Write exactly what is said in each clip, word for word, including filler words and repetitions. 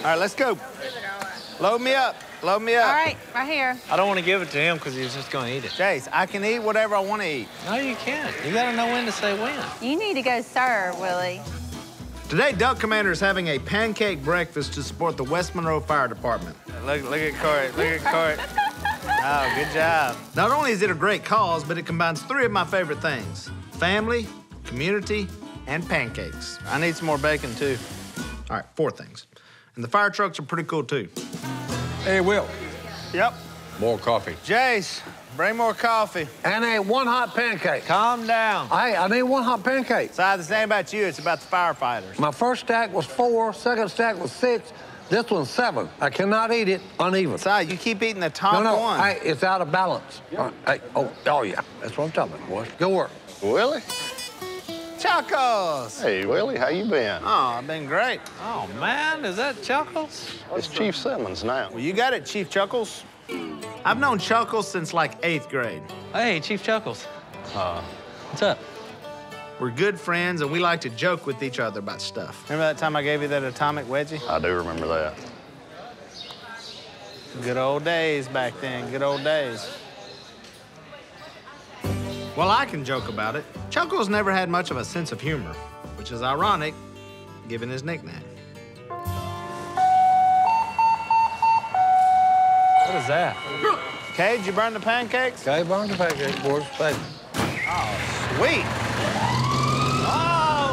All right, let's go. Load me up. Load me up. All right, right here. I don't want to give it to him because he's just going to eat it. Chase, I can eat whatever I want to eat. No, you can't. You got to know when to say when. You need to go serve, Willie. Today, Duck Commander is having a pancake breakfast to support the West Monroe Fire Department. Look, look at Court. Look at Court. Oh, good job. Not only is it a great cause, but it combines three of my favorite things: family, community, and pancakes. I need some more bacon, too. All right, four things. And the fire trucks are pretty cool, too. Hey, Will. Yep. More coffee. Jace, bring more coffee. And a one hot pancake. Calm down. Hey, I need one hot pancake. Besides, this ain't about you, it's about the firefighters. My first stack was four, second stack was six, this one's seven. I cannot eat it uneven. Besides, you keep eating the top one. No, no, one. Hey, it's out of balance. Yeah. Uh, hey, oh, oh, yeah, that's what I'm talking about, boys. Good work. Willie? Chuckles! Hey, Willie, how you been? Oh, I've been great. Oh, man, is that Chuckles? It's Chief Simmons now. Well, you got it, Chief Chuckles. I've known Chuckles since, like, eighth grade. Hey, Chief Chuckles. Uh, What's up? We're good friends, and we like to joke with each other about stuff. Remember that time I gave you that atomic wedgie? I do remember that. Good old days back then, good old days. Well, I can joke about it. Chuckles never had much of a sense of humor, which is ironic, given his nickname. What is that? Cade, did you burn the pancakes? Cade burned the pancakes, boys. Thank you. Oh, sweet. Oh!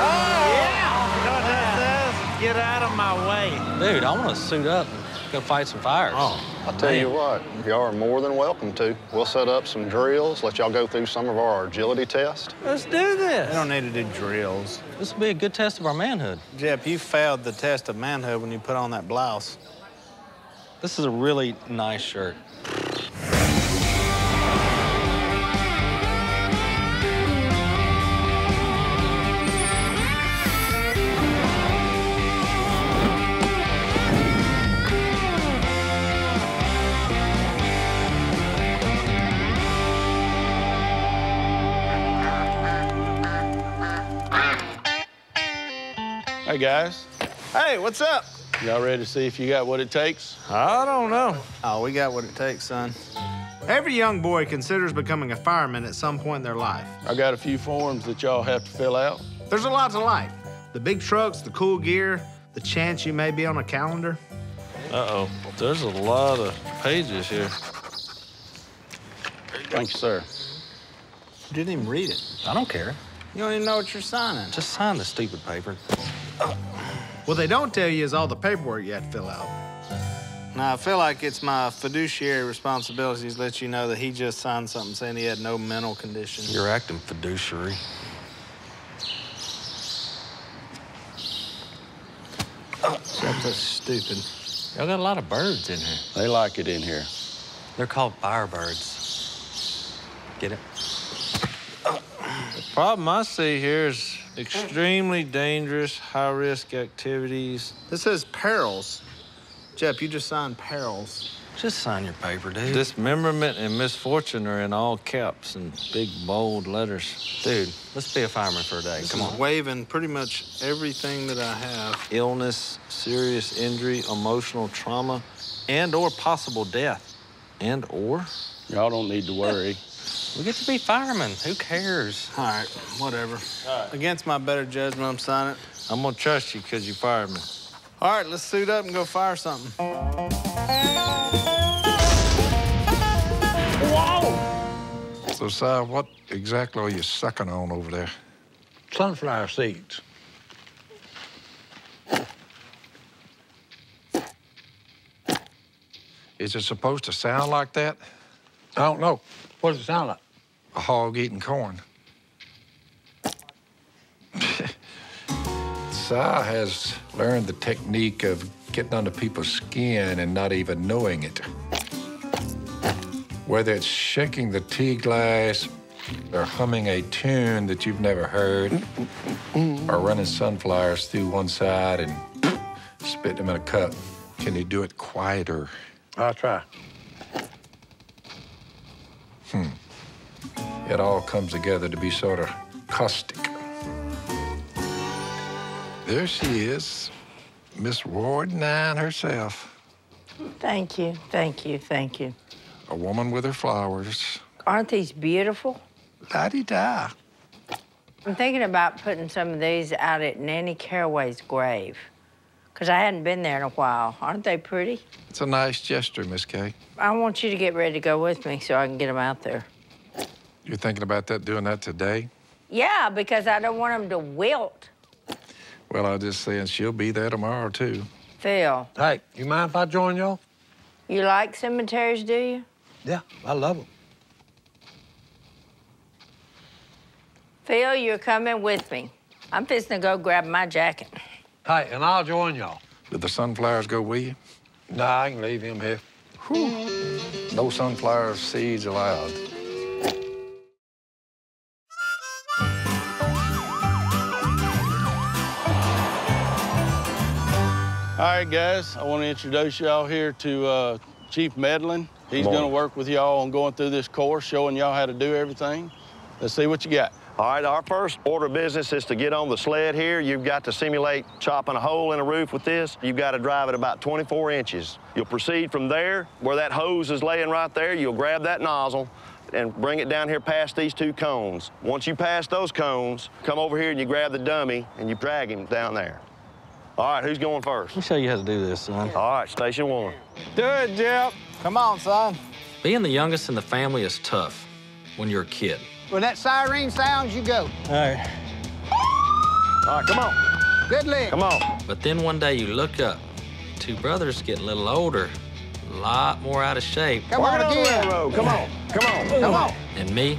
Oh, yeah! You know what that says? Get out of my way. Dude, I want to suit up and go fight some fires. Oh. I'll tell you what, y'all are more than welcome to. We'll set up some drills, let y'all go through some of our agility tests. Let's do this. We don't need to do drills. This will be a good test of our manhood. Jeff, you failed the test of manhood when you put on that blouse. This is a really nice shirt. Hey, guys. Hey, what's up? Y'all ready to see if you got what it takes? I don't know. Oh, we got what it takes, son. Every young boy considers becoming a fireman at some point in their life. I got a few forms that y'all have to fill out. There's a lot to like. The big trucks, the cool gear, the chance you may be on a calendar. Uh-oh. There's a lot of pages here. Thank you, sir. You didn't even read it. I don't care. You don't even know what you're signing. Just sign the stupid paper. What they don't tell you is all the paperwork you have to fill out. Now, I feel like it's my fiduciary responsibility to let you know that he just signed something saying he had no mental conditions. You're acting fiduciary. Oh, that's stupid. Y'all got a lot of birds in here. They like it in here. They're called firebirds. Get it? The problem I see here is extremely dangerous, high-risk activities. This says perils. Jeff, you just signed perils. Just sign your paper, dude. Dismemberment and misfortune are in all caps and big, bold letters. Dude, let's be a fireman for a day. This Come on. Waving pretty much everything that I have. Illness, serious injury, emotional trauma, and or possible death. And or? Y'all don't need to worry. We get to be firemen. Who cares? All right, whatever. All right. Against my better judgment, I'm signing it. I'm gonna trust you because you fired me. All right, let's suit up and go fire something. Whoa! So, Si, what exactly are you sucking on over there? Sunflower seeds. Is it supposed to sound like that? I don't know. What does it sound like? A hog eating corn. Si has learned the technique of getting under people's skin and not even knowing it. Whether it's shaking the tea glass, or humming a tune that you've never heard, or running sunflowers through one side and spitting them in a cup. Can you do it quieter? I'll try. Hmm. It all comes together to be sort of caustic. There she is. Miss Ward Nine herself. Thank you, thank you, thank you. A woman with her flowers. Aren't these beautiful? La-di-da. I'm thinking about putting some of these out at Nanny Caraway's grave, because I hadn't been there in a while. Aren't they pretty? It's a nice gesture, Miss Kay. I want you to get ready to go with me so I can get them out there. You're thinking about that, doing that today? Yeah, because I don't want them to wilt. Well, I was just saying she'll be there tomorrow, too. Phil. Hey, you mind if I join y'all? You like cemeteries, do you? Yeah, I love them. Phil, you're coming with me. I'm fixing to go grab my jacket. Hey, and I'll join y'all. Did the sunflowers go with you? Nah, I can leave him here. Whew. No sunflower seeds allowed. All right, guys, I want to introduce y'all here to uh, Chief Medlin. He's going to work with y'all on going through this course, showing y'all how to do everything. Let's see what you got. All right, our first order of business is to get on the sled here. You've got to simulate chopping a hole in a roof with this. You've got to drive it about twenty-four inches. You'll proceed from there, where that hose is laying right there, you'll grab that nozzle and bring it down here past these two cones. Once you pass those cones, come over here and you grab the dummy and you drag him down there. All right, who's going first? Let me show you how to do this, son. All right, station one. Do it, Jeff. Come on, son. Being the youngest in the family is tough when you're a kid. When that siren sounds, you go. All right. All right, come on. Good leg. Come on. But then one day you look up. Two brothers getting a little older, a lot more out of shape. Come on again. Come on, come on, come on. And me,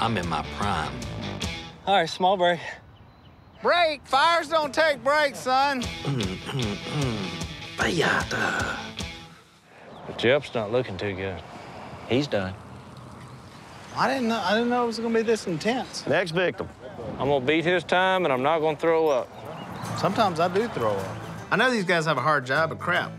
I'm in my prime. All right, small break. Break? Fires don't take breaks, son. Bayata. But Jeff's not looking too good. He's done. I didn't know. I didn't know it was gonna be this intense. Next victim. I'm gonna beat his time, and I'm not gonna throw up. Sometimes I do throw up. I know these guys have a hard job, but crap.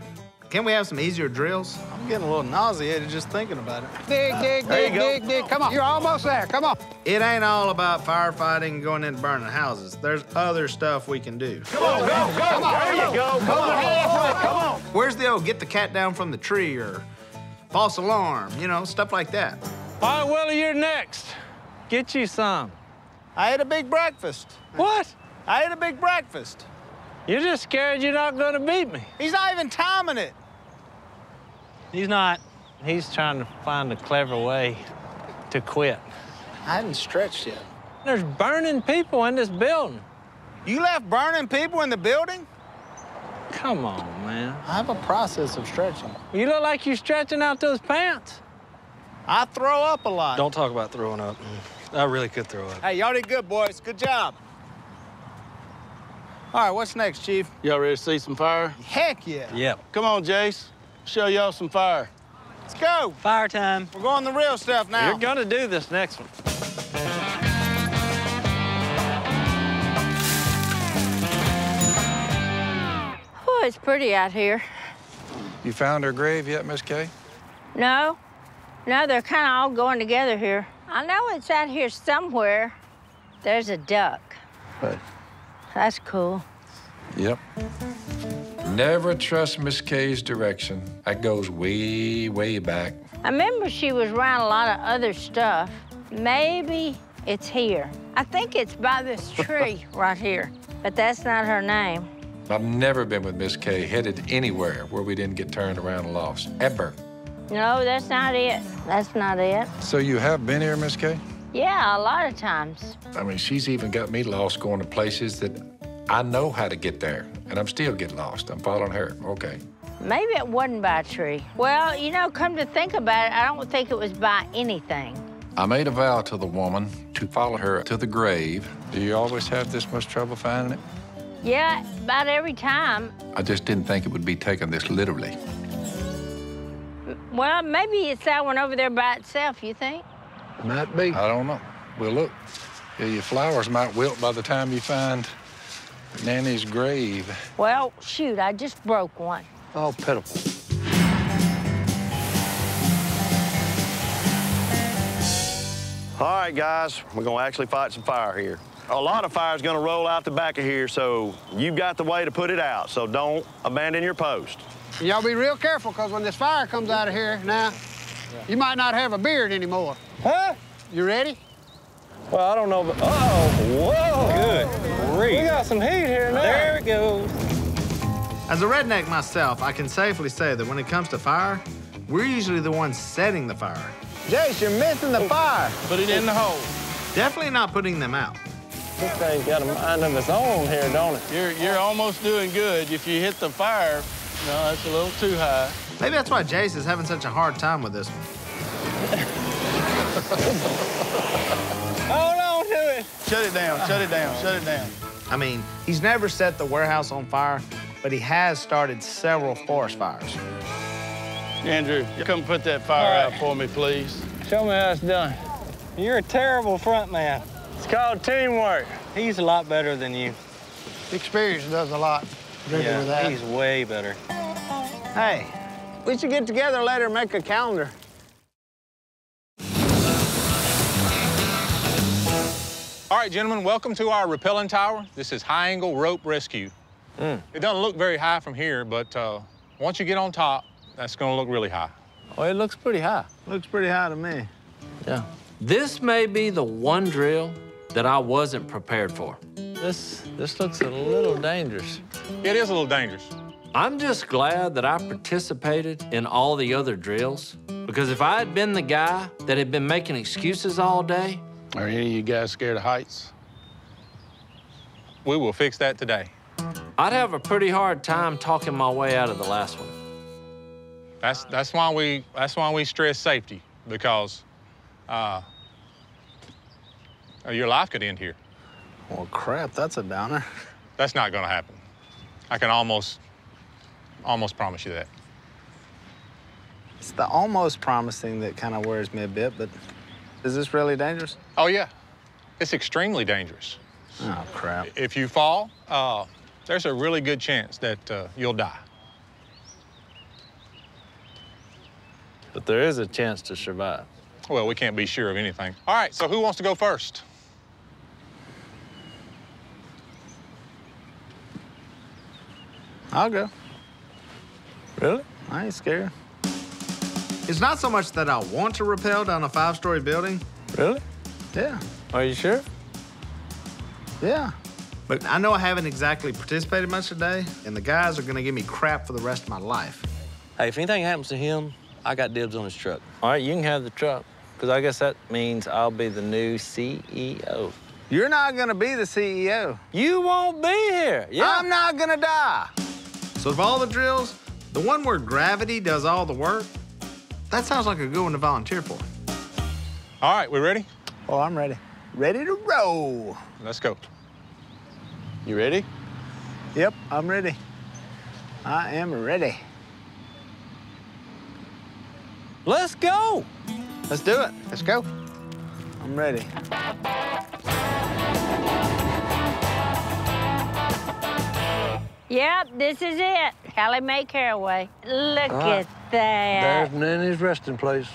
Can't we have some easier drills? I'm getting a little nauseated just thinking about it. Dig, dig, dig, dig, dig. Come on. You're almost there. Come on. It ain't all about firefighting and going in and burning houses. There's other stuff we can do. Come on, go, go. Come on. There you go. Come on. Come on. Where's the old get the cat down from the tree or false alarm? You know, stuff like that. All right, Willie, you're next. Get you some. I ate a big breakfast. What? I ate a big breakfast. You're just scared you're not going to beat me. He's not even timing it. He's not. He's trying to find a clever way to quit. I haven't stretched yet. There's burning people in this building. You left burning people in the building? Come on, man. I have a process of stretching. You look like you're stretching out those pants. I throw up a lot. Don't talk about throwing up. I really could throw up. Hey, y'all did good, boys. Good job. All right, what's next, Chief? Y'all ready to see some fire? Heck yeah. Yep. Come on, Jace. Show y'all some fire. Let's go. Fire time. We're going the real stuff now. You're gonna do this next one. Oh, it's pretty out here. You found her grave yet, Miss Kay? No. No, they're kind of all going together here. I know it's out here somewhere. There's a duck. But. That's cool. Yep. Never trust Miss Kay's direction. That goes way, way back. I remember she was around a lot of other stuff. Maybe it's here. I think it's by this tree right here, but that's not her name. I've never been with Miss Kay headed anywhere where we didn't get turned around and lost, ever. No, that's not it. That's not it. So you have been here, Miss Kay? Yeah, a lot of times. I mean, she's even got me lost going to places that I know how to get there, and I'm still getting lost. I'm following her. Okay. Maybe it wasn't by a tree. Well, you know, come to think about it, I don't think it was by anything. I made a vow to the woman to follow her to the grave. Do you always have this much trouble finding it? Yeah, about every time. I just didn't think it would be taken this literally. Well, maybe it's that one over there by itself, you think? Might be. I don't know. Well, look, your flowers might wilt by the time you find Nanny's grave. Well, shoot, I just broke one. Oh, pitiful. All right, guys, we're going to actually fight some fire here. a lot of fire is going to roll out the back of here, so you've got the way to put it out, so don't abandon your post. Y'all be real careful, because when this fire comes out of here now, you might not have a beard anymore. Huh? You ready? Well, I don't know, but... Uh-oh. Whoa. Good grief. We got some heat here now. There it goes. As a redneck myself, I can safely say that when it comes to fire, we're usually the ones setting the fire. Jace, you're missing the fire. Put it in the hole. Definitely not putting them out. This thing's got a mind of its own here, don't it? You're, you're almost doing good. If you hit the fire, no, that's a little too high. Maybe that's why Jace is having such a hard time with this one. Hold on to it. Shut it down, shut it down, shut it down. I mean, he's never set the warehouse on fire, but he has started several forest fires. Andrew, come put that fire out for me, please. Show me how it's done. You're a terrible front man. It's called teamwork. He's a lot better than you. Experience does a lot. Yeah, with that. He's way better. Hey, we should get together later and make a calendar. All right, gentlemen, welcome to our rappelling tower. This is high-angle rope rescue. Mm. It doesn't look very high from here, but uh, once you get on top, that's gonna look really high. Oh, it looks pretty high. Looks pretty high to me. Yeah. This may be the one drill that I wasn't prepared for. This, this looks a little dangerous. It is a little dangerous. I'm just glad that I participated in all the other drills, because if I had been the guy that had been making excuses all day... Are any of you guys scared of heights? We will fix that today. I'd have a pretty hard time talking my way out of the last one. That's, that's, why, we, that's why we stress safety, because uh, your life could end here. Well, crap, that's a downer. That's not gonna happen. I can almost, almost promise you that. It's the almost promising that kind of worries me a bit, but is this really dangerous? Oh, yeah. It's extremely dangerous. Oh, crap. If you fall, uh, there's a really good chance that uh, you'll die. But there is a chance to survive. Well, we can't be sure of anything. All right, so who wants to go first? I'll go. Really? I ain't scared. It's not so much that I want to rappel down a five-story building. Really? Yeah. Are you sure? Yeah. But I know I haven't exactly participated much today, and the guys are gonna give me crap for the rest of my life. Hey, if anything happens to him, I got dibs on his truck. All right, you can have the truck, because I guess that means I'll be the new C E O. You're not gonna be the C E O. You won't be here. Yeah. I'm not gonna die. So of all the drills, the one where gravity does all the work, that sounds like a good one to volunteer for. All right, we ready? Oh, I'm ready. Ready to roll. Let's go. You ready? Yep, I'm ready. I am ready. Let's go. Let's do it. Let's go. I'm ready. Yep, this is it. Callie May Caraway. Look ah, at that. There's Nanny's resting place.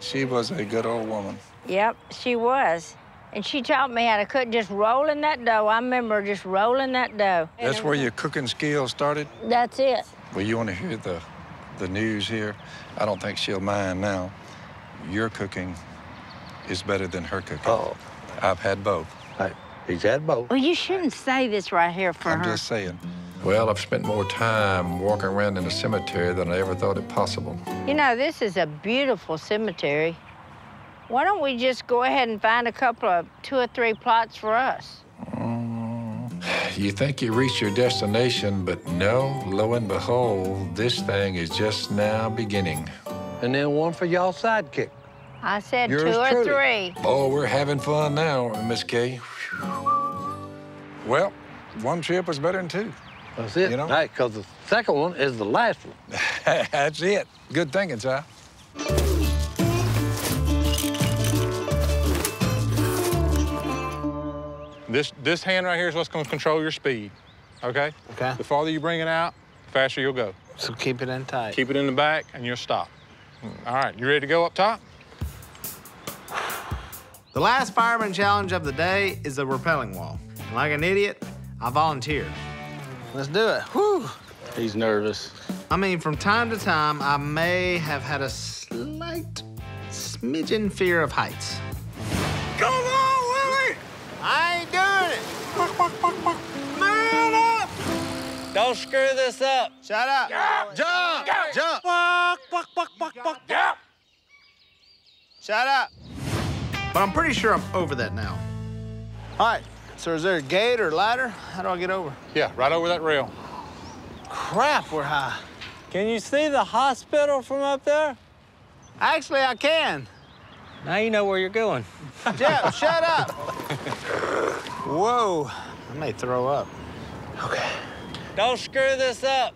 She was a good old woman. Yep, she was. And she taught me how to cook, just rolling that dough. I remember just rolling that dough. That's where your cooking skills started? That's it. Well, you want to hear the... the news here, I don't think she'll mind now. Your cooking is better than her cooking. Oh. I've had both. Hey, he's had both. Well, you shouldn't say this right here for I'm her. I'm just saying. Well, I've spent more time walking around in a cemetery than I ever thought it possible. You know, this is a beautiful cemetery. Why don't we just go ahead and find a couple of two or three plots for us? You think you reach your destination, but no, lo and behold, this thing is just now beginning. And then one for y'all sidekick. I said Yours two or truly. three. Oh, we're having fun now, Miss Kay. Well, one trip was better than two. That's it, you know? Right, because the second one is the last one. That's it. Good thinking, Si. This, this hand right here is what's going to control your speed, okay? Okay. The farther you bring it out, the faster you'll go. So keep it in tight. Keep it in the back, and you'll stop. All right, you ready to go up top? The last fireman challenge of the day is the rappelling wall. And like an idiot, I volunteered. Let's do it. Whew. He's nervous. I mean, from time to time, I may have had a slight smidgen fear of heights. Come on, Willie! I ain't doing it! Man up! Don't screw this up. Shut up. Jump! Jump! Jump! Jump! Walk, walk, walk, walk, walk. Jump! Shut up. But I'm pretty sure I'm over that now. All right, so is there a gate or ladder? How do I get over? Yeah, right over that rail. Crap, we're high. Can you see the hospital from up there? Actually, I can. Now you know where you're going. Jeff, shut up. Whoa. I may throw up. Okay. Don't screw this up.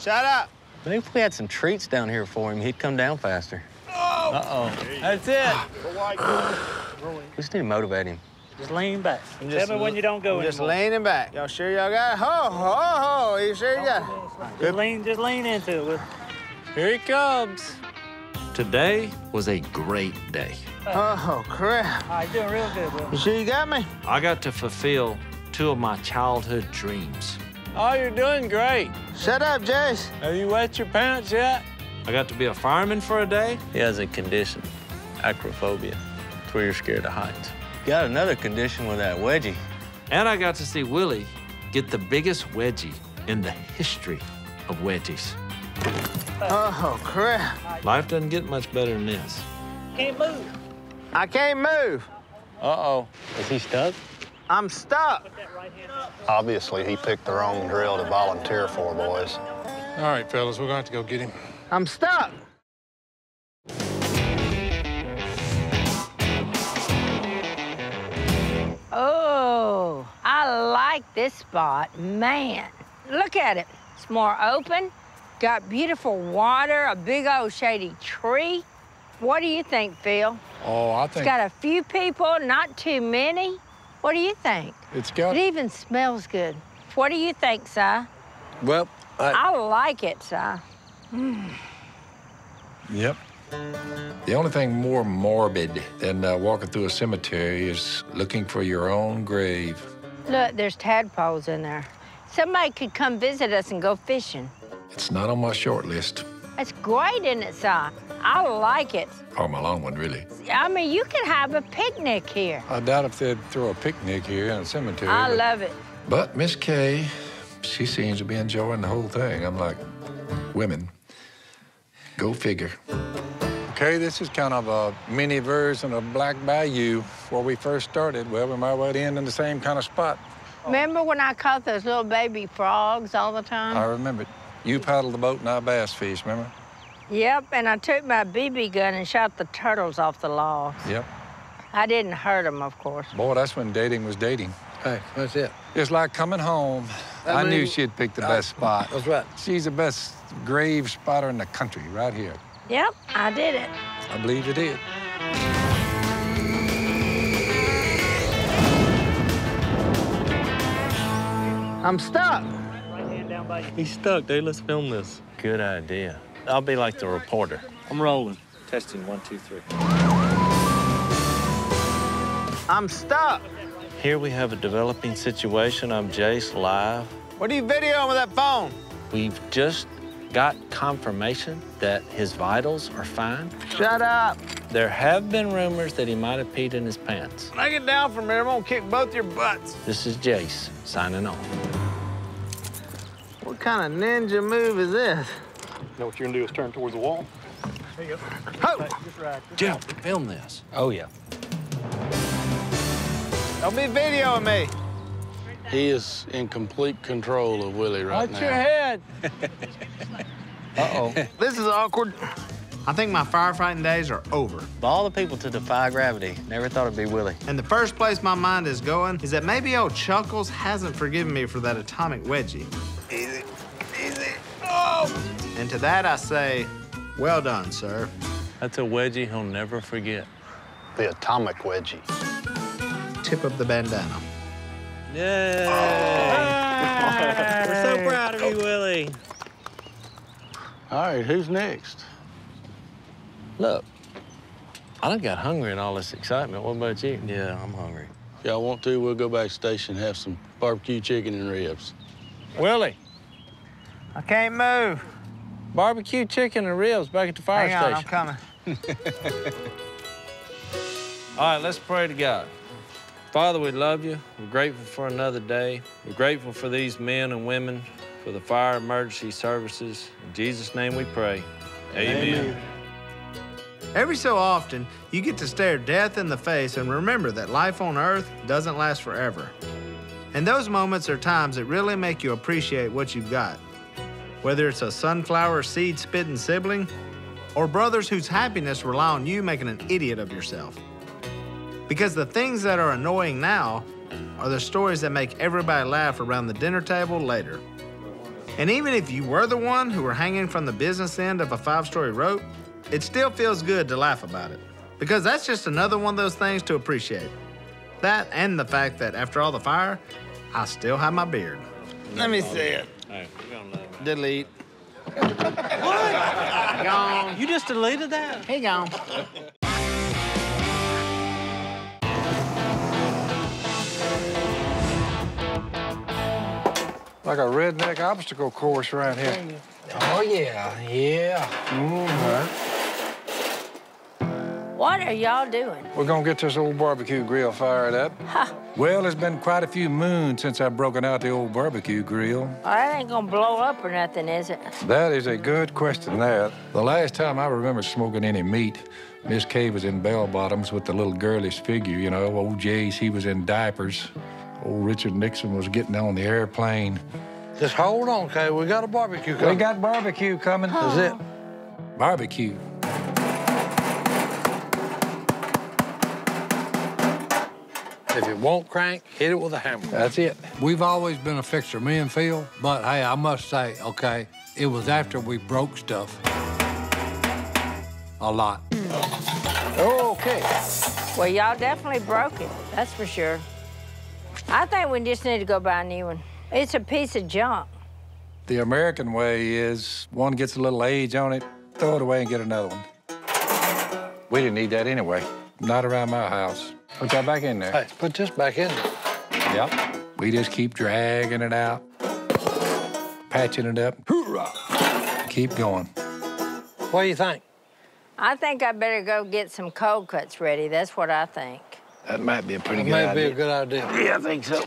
Shut up. Maybe if we had some treats down here for him, he'd come down faster. Oh. Uh-oh. That's it. We just need to motivate him. Just lean back. I'm Tell just, me when you don't go I'm anymore. Just leaning back. Y'all sure y'all got it? Ho, ho, ho. You sure you got it? Just lean, just lean into it. Here he comes. Today was a great day. Oh, crap. All right, you're doing real good, bro. You sure you got me? I got to fulfill two of my childhood dreams. Oh, you're doing great. Shut up, Jace. Have you wet your pants yet? I got to be a fireman for a day. He has a condition, acrophobia. It's where you're scared of heights. Got another condition with that wedgie. And I got to see Willie get the biggest wedgie in the history of wedgies. Oh, crap. Life doesn't get much better than this. Can't move. I can't move. Uh-oh. Is he stuck? I'm stuck. Obviously, he picked the wrong drill to volunteer for, boys. All right, fellas, we're gonna have to go get him. I'm stuck. Oh, I like this spot, man. Look at it. It's more open, got beautiful water, a big old shady tree. What do you think, Phil? Oh, I think... It's got a few people, not too many. What do you think? It's got... It even smells good. What do you think, Si? Well, I... I like it, Si. Mm. Yep. The only thing more morbid than uh, walking through a cemetery is looking for your own grave. Look, there's tadpoles in there. Somebody could come visit us and go fishing. It's not on my short list. It's great, isn't it, Si? I like it. Or my long one, really. I mean, you could have a picnic here. I doubt if they'd throw a picnic here in a cemetery. I but, love it. But Miss Kay, she seems to be enjoying the whole thing. I'm like, women, go figure. Okay, this is kind of a mini version of Black Bayou, where we first started. Well, we might well end in the same kind of spot. Remember when I caught those little baby frogs all the time? I remember. You paddled the boat and I bass fished, remember? Yep, and I took my B B gun and shot the turtles off the logs. Yep. I didn't hurt them, of course. Boy, that's when dating was dating. Hey, that's it. It's like coming home. I, I mean, knew she'd pick the best spot. That's right. She's the best grave spotter in the country, right here. Yep, I did it. I believe you did. I'm stuck. Right hand down by you. He's stuck, dude. Let's film this. Good idea. I'll be like the reporter. I'm rolling. Testing one, two, three. I'm stuck. Here we have a developing situation. I'm Jace, live. What are you videoing with that phone? We've just got confirmation that his vitals are fine. Shut up. There have been rumors that he might have peed in his pants. When I get down from here, I'm gonna kick both your butts. This is Jace, signing off. What kind of ninja move is this? You know what you're gonna do is turn towards the wall. There you go. Oh! Hey, just right, just Jill, right. Film this. Oh, yeah. Don't be videoing me. He is in complete control of Willie right now. Watch your head. Uh-oh. This is awkward. I think my firefighting days are over. Of all the people to defy gravity, never thought it'd be Willie. And the first place my mind is going is that maybe old Chuckles hasn't forgiven me for that atomic wedgie. Easy, easy, oh! And to that I say, well done, sir. That's a wedgie he'll never forget. The atomic wedgie. Tip of the bandana. Yay! Oh. We're so proud of you, Willie. All right, who's next? Look, I done got hungry in all this excitement. What about you? Yeah, I'm hungry. If y'all want to, we'll go back to the station and have some barbecue chicken and ribs. Willie. I can't move. Barbecue chicken and ribs back at the fire Hang station. Hang on, I'm coming. All right, let's pray to God. Father, we love you. We're grateful for another day. We're grateful for these men and women, for the fire emergency services. In Jesus' name we pray. Amen. Amen. Every so often, you get to stare death in the face and remember that life on Earth doesn't last forever. And those moments are times that really make you appreciate what you've got. Whether it's a sunflower seed-spitting sibling or brothers whose happiness rely on you making an idiot of yourself. Because the things that are annoying now are the stories that make everybody laugh around the dinner table later. And even if you were the one who were hanging from the business end of a five-story rope, it still feels good to laugh about it. Because that's just another one of those things to appreciate. That and the fact that after all the fire, I still have my beard. Let me see it. All right, we're gonna love it. Delete. What? Gone. You just deleted that? He gone. Like a redneck obstacle course around here. Oh, yeah, yeah. Mm-hmm. What are y'all doing? We're gonna get this old barbecue grill fired up. Huh. Well, it's been quite a few moons since I've broken out the old barbecue grill. Well, that ain't gonna blow up or nothing, is it? That is a good question, that. The last time I remember smoking any meat, Miss Kay was in bell-bottoms with the little girlish figure, you know. Old Jay's, he was in diapers. Old Richard Nixon was getting on the airplane. Just hold on, Kay. We got a barbecue coming. We got barbecue coming. Oh. That's it. Barbecue. If it won't crank, hit it with a hammer. That's it. We've always been a fixer, me and Phil. But, hey, I must say, okay, it was after we broke stuff. A lot. Okay. Well, y'all definitely broke it. That's for sure. I think we just need to go buy a new one. It's a piece of junk. The American way is one gets a little age on it, throw it away and get another one. We didn't need that anyway. Not around my house. Put that back in there. Hey, put this back in there. Yep. We just keep dragging it out, patching it up. Hoorah! Keep going. What do you think? I think I better go get some cold cuts ready. That's what I think. That might be a pretty that good idea. That might be a good idea. Yeah, I think so.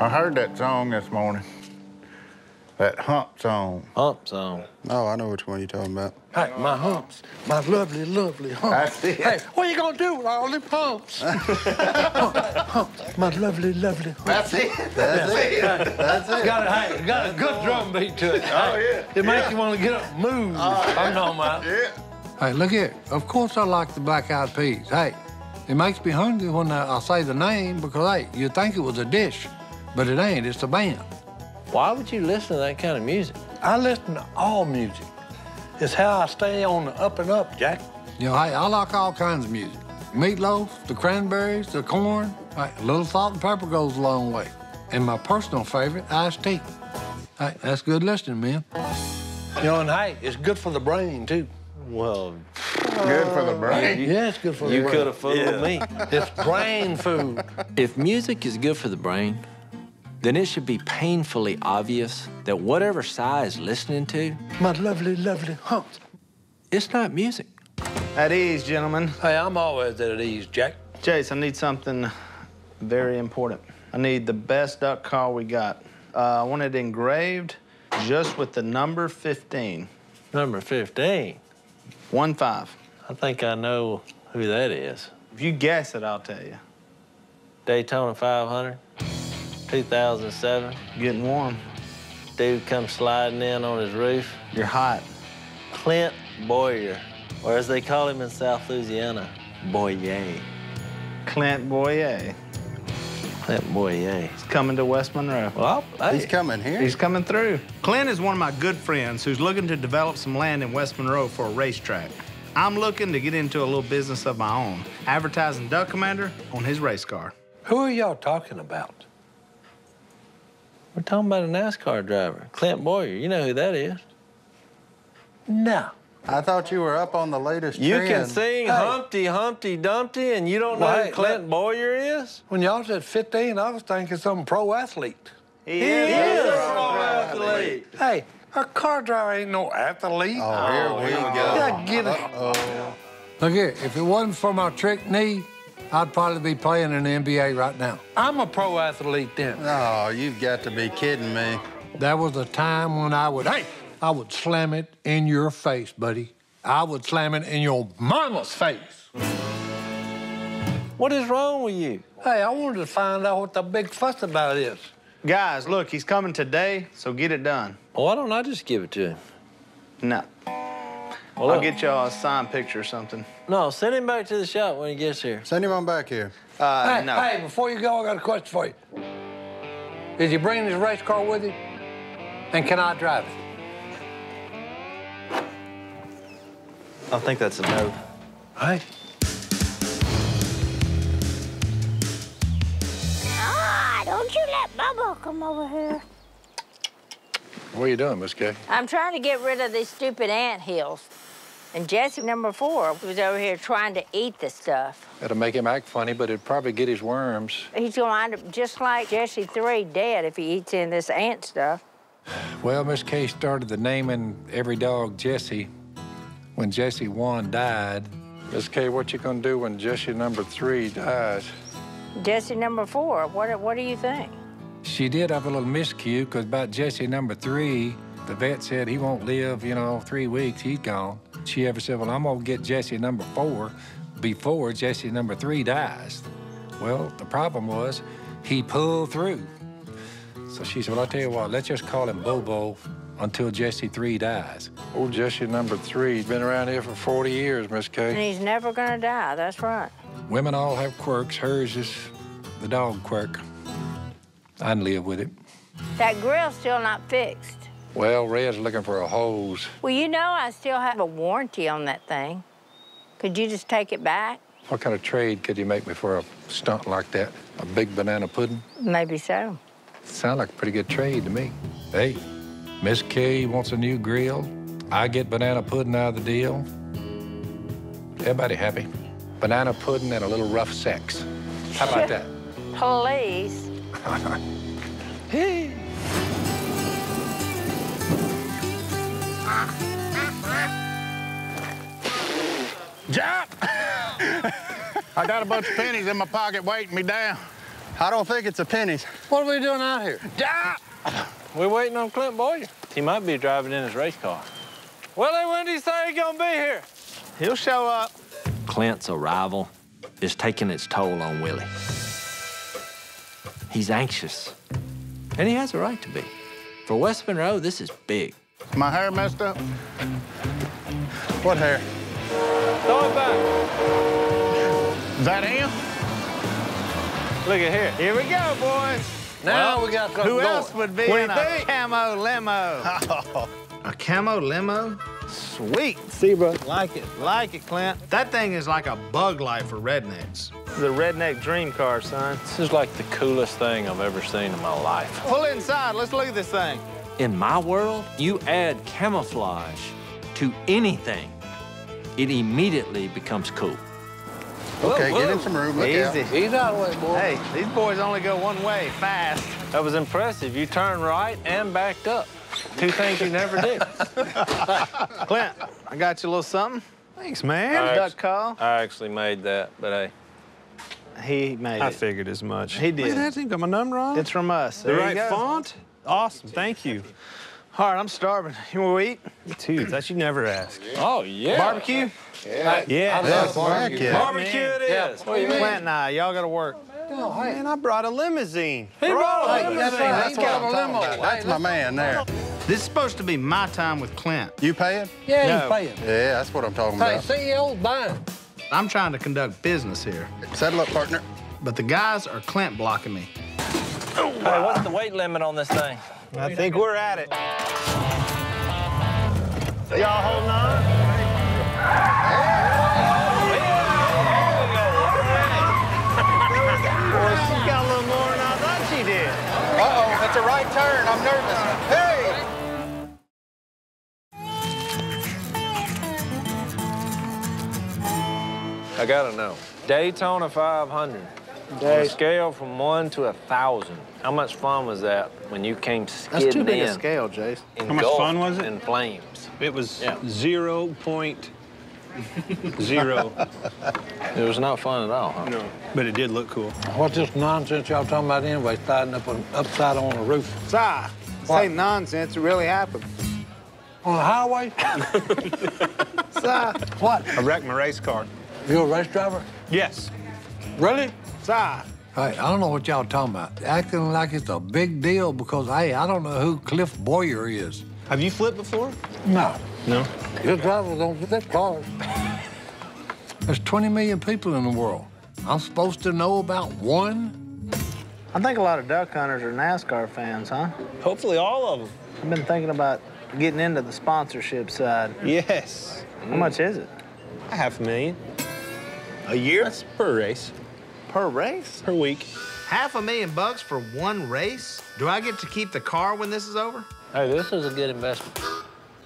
I heard that song this morning. That hump song. Hump song. Oh, I know which one you're talking about. Hey, my humps. My lovely, lovely humps. That's it. Hey, what are you gonna do with all them humps? Humps. My lovely, lovely humps. That's it. That's, That's it. it. That's it. Got a, hey, got a good drum beat to it. Oh, yeah. It yeah. makes you want to get up and move. Oh, yeah. I'm not mine. Yeah. Hey, look here. Of course I like the Black Eyed Peas. Hey, it makes me hungry when I, I say the name because, hey, you'd think it was a dish, but it ain't. It's a band. Why would you listen to that kind of music? I listen to all music. It's how I stay on the up and up, Jack. You know, hey, I like all kinds of music. Meatloaf, the Cranberries, the Corn. Hey, a little salt and pepper goes a long way. And my personal favorite, iced tea. Hey, that's good listening, man. You know, and hey, it's good for the brain, too. Well, good for the brain. You, yeah, it's good for the brain. You could have fooled yeah. me. It's brain food. If music is good for the brain, then it should be painfully obvious that whatever side is listening to, my lovely, lovely humps, it's not music. At ease, gentlemen. Hey, I'm always at ease, Jack. Chase, I need something very important. I need the best duck call we got. Uh, I want it engraved just with the number fifteen. Number fifteen? One five. I think I know who that is. If you guess it, I'll tell you. Daytona five hundred? two thousand seven. Getting warm. Dude comes sliding in on his roof. You're hot. Clint Bowyer, or as they call him in South Louisiana, Bowyer. Clint Bowyer. That boy, yeah. He's coming to West Monroe. Well, hey, he's coming here. He's coming through. Clint is one of my good friends who's looking to develop some land in West Monroe for a racetrack. I'm looking to get into a little business of my own, advertising Duck Commander on his race car. Who are y'all talking about? We're talking about a NASCAR driver, Clint Bowyer. You know who that is. No. I thought you were up on the latest trend. You can sing hey. Humpty, Humpty, Dumpty, and you don't know well, who hey, Clint let, Bowyer is? When y'all said fifteen, I was thinking some pro athlete. He, he is, is a pro athlete. athlete. Hey, a car driver ain't no athlete. Oh, here oh, we go. Yeah, get it. Uh-oh. Look here, if it wasn't for my trick knee, I'd probably be playing in the N B A right now. I'm a pro athlete then. Oh, you've got to be kidding me. That was a time when I would, hey! I would slam it in your face, buddy. I would slam it in your mama's face. What is wrong with you? Hey, I wanted to find out what the big fuss about is. Guys, look, he's coming today, so get it done. Why don't I just give it to him? No. Well, I'll get y'all a signed picture or something. No, send him back to the shop when he gets here. Send him on back here. Uh, hey, no. Hey, before you go, I got a question for you. Is he bringing his race car with him? And can I drive it? I think that's a no. Hey. Ah, don't you let Bubba come over here. What are you doing, Miss Kay? I'm trying to get rid of these stupid ant hills. And Jesse number four was over here trying to eat the stuff. It'll make him act funny, but it'd probably get his worms. He's gonna wind up just like Jesse three, dead if he eats in this ant stuff. Well, Miss Kay started the naming every dog Jesse. When Jesse one died. Miss Kay, what you gonna do when Jesse number three dies? Jesse number four, what, what do you think? She did have a little miscue, because about Jesse number three, the vet said he won't live, you know, three weeks, he's gone. She ever said, well, I'm gonna get Jesse number four before Jesse number three dies. Well, the problem was he pulled through. So she said, well, I'll tell you what, let's just call him Bobo until Jesse three dies. Old Jesse number three, been around here for forty years, Miss Kay. And he's never gonna die, that's right. Women all have quirks. Hers is the dog quirk. I'd live with it. That grill's still not fixed. Well, Red's looking for a hose. Well, you know I still have a warranty on that thing. Could you just take it back? What kind of trade could you make me for a stunt like that? A big banana pudding? Maybe so. Sound like a pretty good trade to me. Hey. Miss Kay wants a new grill. I get banana pudding out of the deal. Everybody happy. Banana pudding and a little rough sex. How about that? Please. Hey. Jump! I got a bunch of pennies in my pocket weighting me down. I don't think it's a pennies. What are we doing out here? Jump! We're waiting on Clint Bowyer. He might be driving in his race car. Willie, when do you say he's gonna be here? He'll show up. Clint's arrival is taking its toll on Willie. He's anxious, and he has a right to be. For West Monroe, this is big. My hair messed up? What hair? Throw it back. Is that him? Look at here. Here we go, boys. Now well, we got Who going. else would be in a camo limo? Oh. A camo limo? Sweet. Zebra. Like it. Like it, Clint. That thing is like a bug life for rednecks. The redneck dream car, son. This is like the coolest thing I've ever seen in my life. Pull inside. Let's look at this thing. In my world, you add camouflage to anything, it immediately becomes cool. Okay, whoa, whoa. Get in some room. Look Easy. Out. He's out of the way, boy. Hey, these boys only go one way, fast. That was impressive. You turned right and backed up. Two things you never do. Clint, I got you a little something. Thanks, man. I Duck call. I actually made that, but hey. He made I it. I figured as much. He did. Look at that thing. Got my number on? It's from us. The there right font? Awesome. Thank you. All right, I'm starving. You want to eat? You too. That you never ask. Oh, yeah. Barbecue? Yeah. Yeah. I love barbecue. Barbecue it is. What do you mean? Clint and I, y'all got to work. No, oh, man, I brought a limousine. He brought a limousine. That's, that's, that's what I'm talking about. That's my man there. This is supposed to be my time with Clint. You paying? Yeah, he's paying. Yeah, that's what I'm talking about. Hey, C E O's buying. I'm trying to conduct business here. Settle up, partner. but the guys are clamp blocking me. Oh, wow. Hey, what's the weight limit on this thing? I think we're at it. So y'all holding on? Well, she got a little more than I thought she did. Uh-oh, that's a right turn. I'm nervous. Hey! I gotta know. Daytona five hundred. Day. On a scale from one to a thousand, how much fun was that when you came skidding in? That's too big a scale, Jace. How much fun was it? In flames. It was yeah. zero point zero. It was not fun at all, huh? No. But it did look cool. What's this nonsense y'all talking about anyway? Sliding up on, upside on a roof. Si, this ain't nonsense. It really happened. On the highway? Si. What? I wrecked my race car. You a race driver? Yes. Really? Si. Hey, I don't know what y'all talking about. Acting like it's a big deal because, hey, I don't know who Cliff Bowyer is. Have you flipped before? No. No? Your drivers don't get that far. There's twenty million people in the world. I'm supposed to know about one? I think a lot of duck hunters are NASCAR fans, huh? Hopefully all of them. I've been thinking about getting into the sponsorship side. Yes. How mm. much is it? A half a million. A year? That's per race. Per race? Per week. Half a million bucks for one race? Do I get to keep the car when this is over? Hey, this is a good investment.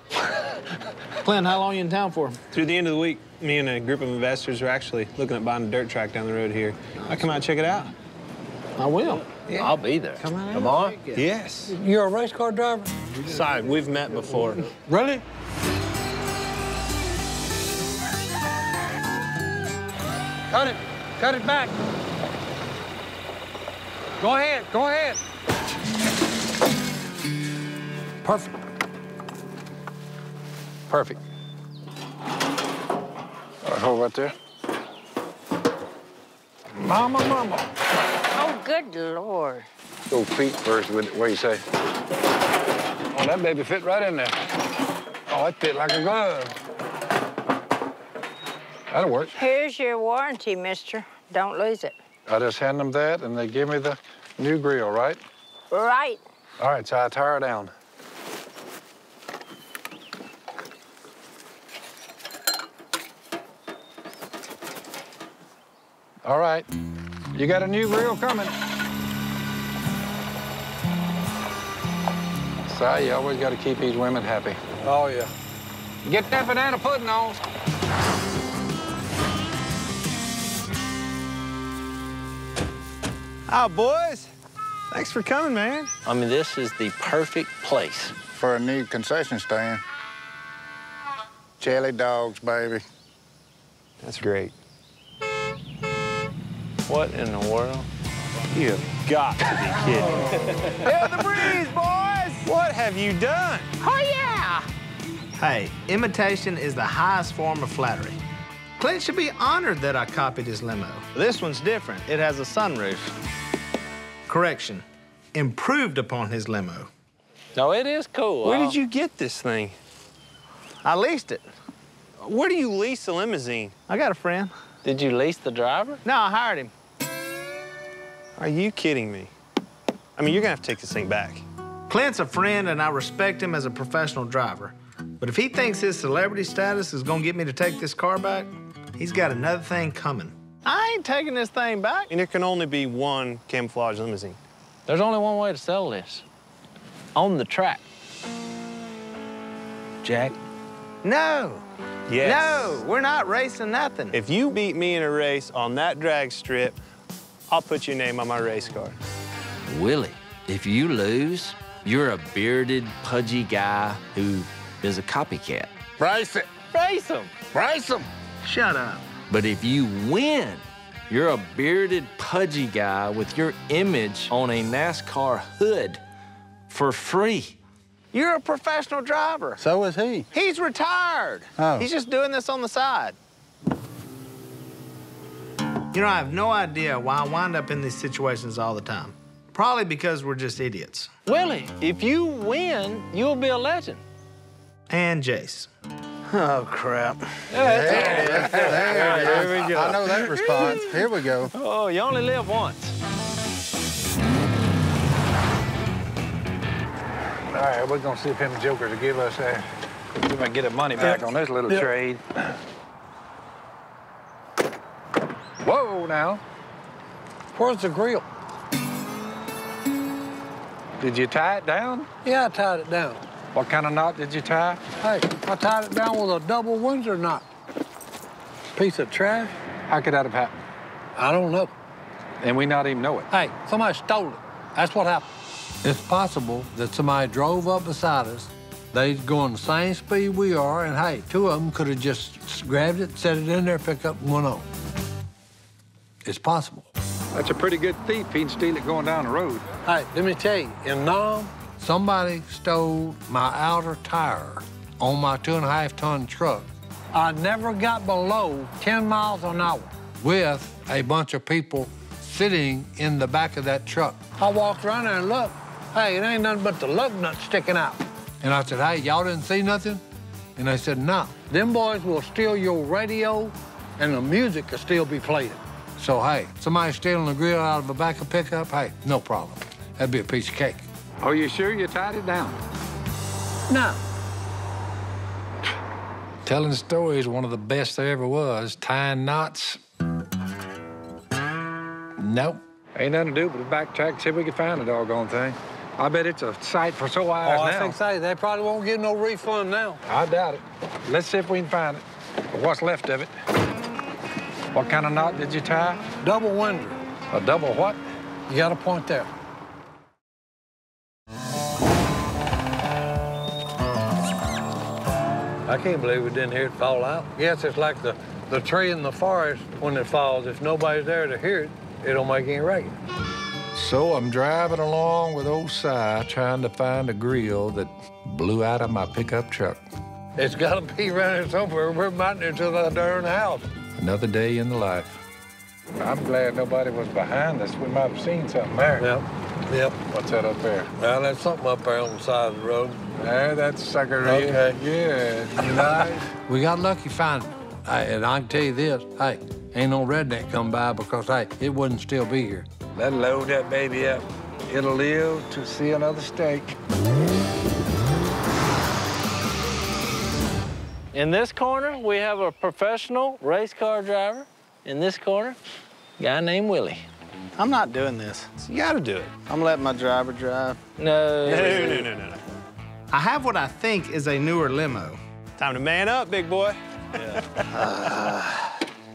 Clint, how long are you in town for? Through the end of the week, me and a group of investors are actually looking at buying a dirt track down the road here. Nice. I come out and check it out. I will. Yeah. I'll be there. Come on. Come on. Yes. You're a race car driver? Side, we've met before. Really? Cut it. Cut it back. Go ahead, go ahead. Perfect. Perfect. All right, hold right there. Mama, mama. Oh, good Lord. Go feet first with it, what do you say? Oh, that baby fit right in there. Oh, it fit like a glove. That'll work. Here's your warranty, mister. Don't lose it. I just hand them that, and they give me the new grill, right? Right. All right, so I tie her down. All right, you got a new grill coming. Si, you always got to keep these women happy. Oh, yeah. Get that banana pudding on. Hi, boys. Thanks for coming, man. I mean, this is the perfect place. For a new concession stand. Chili dogs, baby. That's great. What in the world? You have got to be kidding. Hail the breeze, boys! What have you done? Oh, yeah! Hey, imitation is the highest form of flattery. Clint should be honored that I copied his limo. This one's different. It has a sunroof. Correction, improved upon his limo. No, it is cool. Where did you get this thing? I leased it. Where do you lease a limousine? I got a friend. Did you lease the driver? No, I hired him. Are you kidding me? I mean, you're gonna have to take this thing back. Clint's a friend and I respect him as a professional driver. But if he thinks his celebrity status is gonna get me to take this car back, he's got another thing coming. I ain't taking this thing back. And there can only be one camouflage limousine. There's only one way to sell this. On the track. Jack? No. Yes. No, we're not racing nothing. If you beat me in a race on that drag strip, I'll put your name on my race card. Willie, if you lose, you're a bearded, pudgy guy who is a copycat. Brace it. Brace him. Brace him. Shut up. But if you win, you're a bearded, pudgy guy with your image on a NASCAR hood for free. You're a professional driver. So is he. He's retired. Oh. He's just doing this on the side. You know, I have no idea why I wind up in these situations all the time. Probably because we're just idiots. Willie, if you win, you'll be a legend. And Jace. Oh, crap. There it is. There it is. Here we go. I know that response. Here we go. Oh, you only live once. All right, we're going to see if him and Jokers will give us that. We're going to get our money back on this little yep. trade. Whoa, now. Where's the grill? Did you tie it down? Yeah, I tied it down. What kind of knot did you tie? Hey, I tied it down with a double Windsor knot. Piece of trash. How could that have happened? I don't know. And we not even know it. Hey, somebody stole it. That's what happened. It's possible that somebody drove up beside us. They going the same speed we are, and hey, two of them could have just grabbed it, set it in there, picked up, and went on. It's possible. That's a pretty good thief. He'd steal it going down the road. Hey, let me tell you, in Nam, somebody stole my outer tire on my two and a half ton truck. I never got below ten miles an hour. With a bunch of people sitting in the back of that truck. I walked around there and looked. Hey, it ain't nothing but the lug nuts sticking out. And I said, hey, y'all didn't see nothing? And they said, no. Them boys will steal your radio, and the music will still be played. So, hey, somebody stealing a grill out of a back of pickup, hey, no problem. That'd be a piece of cake. Are you sure you tied it down? No. Telling stories, one of the best there ever was. Tying knots. Nope. Ain't nothing to do but backtrack, see if we can find the doggone thing. I bet it's a sight for sore eyes now. Oh, I think so. They probably won't get no refund now. I doubt it. Let's see if we can find it, or what's left of it. What kind of knot did you tie? Double Windsor. A double what? You got a point there. I can't believe we didn't hear it fall out. Yes, it's like the, the tree in the forest when it falls. If nobody's there to hear it, it don't make any racket. So I'm driving along with old Si trying to find a grill that blew out of my pickup truck. It's got to be around here somewhere. We're mighty near to the darn house. Another day in the life. I'm glad nobody was behind us. We might have seen something there. Yep, yep. What's that up there? Well, there's something up there on the side of the road. There, that's sucker. Okay. Yeah, yeah. Nice. We got lucky finding it. Hey, and I can tell you this, hey, ain't no redneck come by because, hey, it wouldn't still be here. Let's load that baby up. It'll live to see another steak. In this corner, we have a professional race car driver. In this corner, a guy named Willie. I'm not doing this. You gotta do it. I'm letting my driver drive. No. No, no, no, no, no. I have what I think is a newer limo. Time to man up, big boy. Yeah. Uh,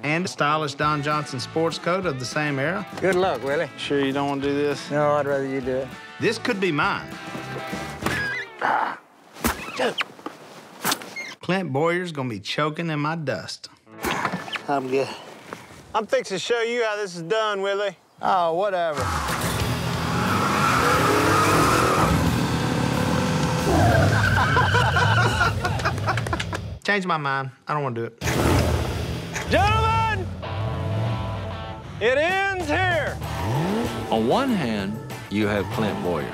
and a stylish Don Johnson sports coat of the same era. Good luck, Willie. Sure you don't want to do this? No, I'd rather you do it. This could be mine. Ah. Clint Bowyer's gonna be choking in my dust. I'm good. I'm fixing to show you how this is done, Willie. Oh, whatever. Change my mind. I don't want to do it. Gentlemen, it ends here. On one hand, you have Clint Bowyer.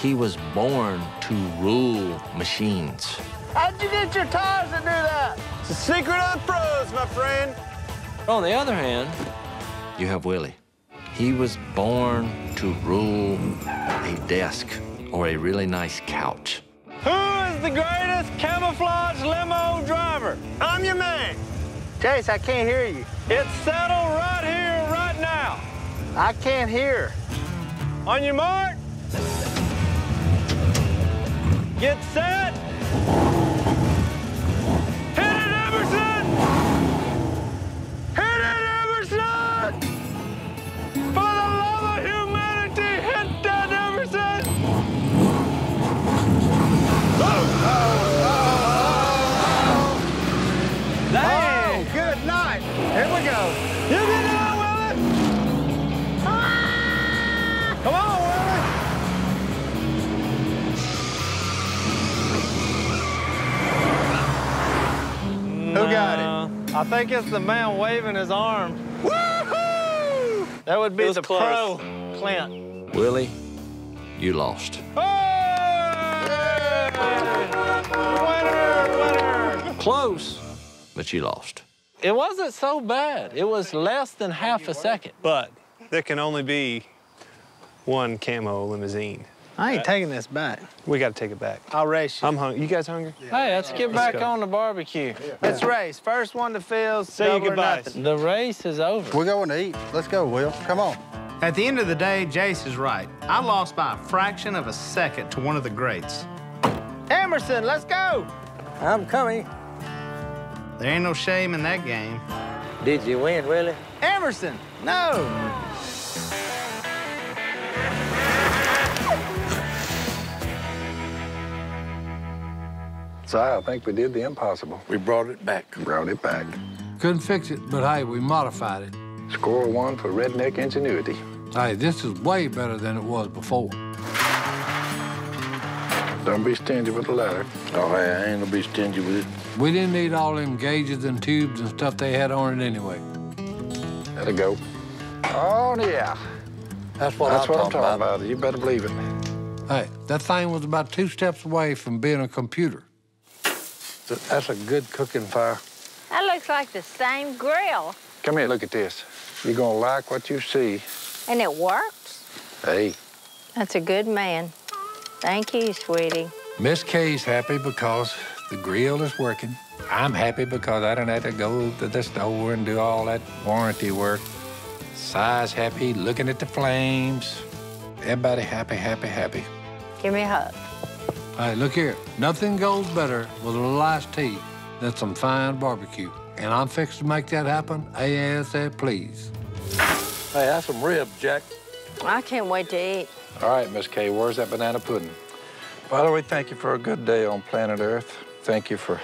He was born to rule machines. How'd you get your tires to do that? It's a secret of the pros, my friend. On the other hand, you have Willie. He was born to rule a desk or a really nice couch. Who is the greatest camouflage limo driver? I'm your man. Chase, I can't hear you. It's settled right here, right now. I can't hear. On your mark. Get set. Hit it, Emerson! Hit it, Emerson! For the love of humanity, hit that, Emerson! Oh, oh, oh, oh, oh. Hey, oh, good night. Here we go. You get it out, Willie! Ah! Come on, Willie! Who got it? I think it's the man waving his arm. Woo-hoo! That would be the close. Pro, Clint. Willie, you lost. Hey! Winner, winner! Close, but she lost. It wasn't so bad. It was less than half a second. But there can only be one camo limousine. I ain't taking this back. We got to take it back. I'll race you. I'm hungry. You guys hungry? Yeah. Hey, let's get back let's on the barbecue. Yeah. Let's race. First one to field. Say you goodbye. The race is over. We're going to eat. Let's go, Will. Come on. At the end of the day, Jace is right. I lost by a fraction of a second to one of the greats. Emerson, let's go. I'm coming. There ain't no shame in that game. Did you win, Willie? Emerson, no. So I think we did the impossible. We brought it back. Brought it back. Couldn't fix it, but hey, we modified it. Score one for redneck ingenuity. Hey, this is way better than it was before. Don't be stingy with the ladder. Oh, hey, I ain't gonna be stingy with it. We didn't need all them gauges and tubes and stuff they had on it anyway. That'll go. Oh, yeah. That's what, That's I'm, what talking I'm talking about. about. You better believe it. Hey, that thing was about two steps away from being a computer. That's a good cooking fire. That looks like the same grill. Come here, look at this. You're gonna like what you see. And it works? Hey. That's a good man. Thank you, sweetie. Miss Kay's happy because the grill is working. I'm happy because I don't have to go to the store and do all that warranty work. Si's happy, looking at the flames. Everybody happy, happy, happy. Give me a hug. Hey, look here. Nothing goes better with a little iced tea than some fine barbecue. And I'm fixed to make that happen ASAP, please. Hey, have some ribs, Jack. I can't wait to eat. All right, Miss Kay, where's that banana pudding? Father, we thank you for a good day on planet Earth. Thank you for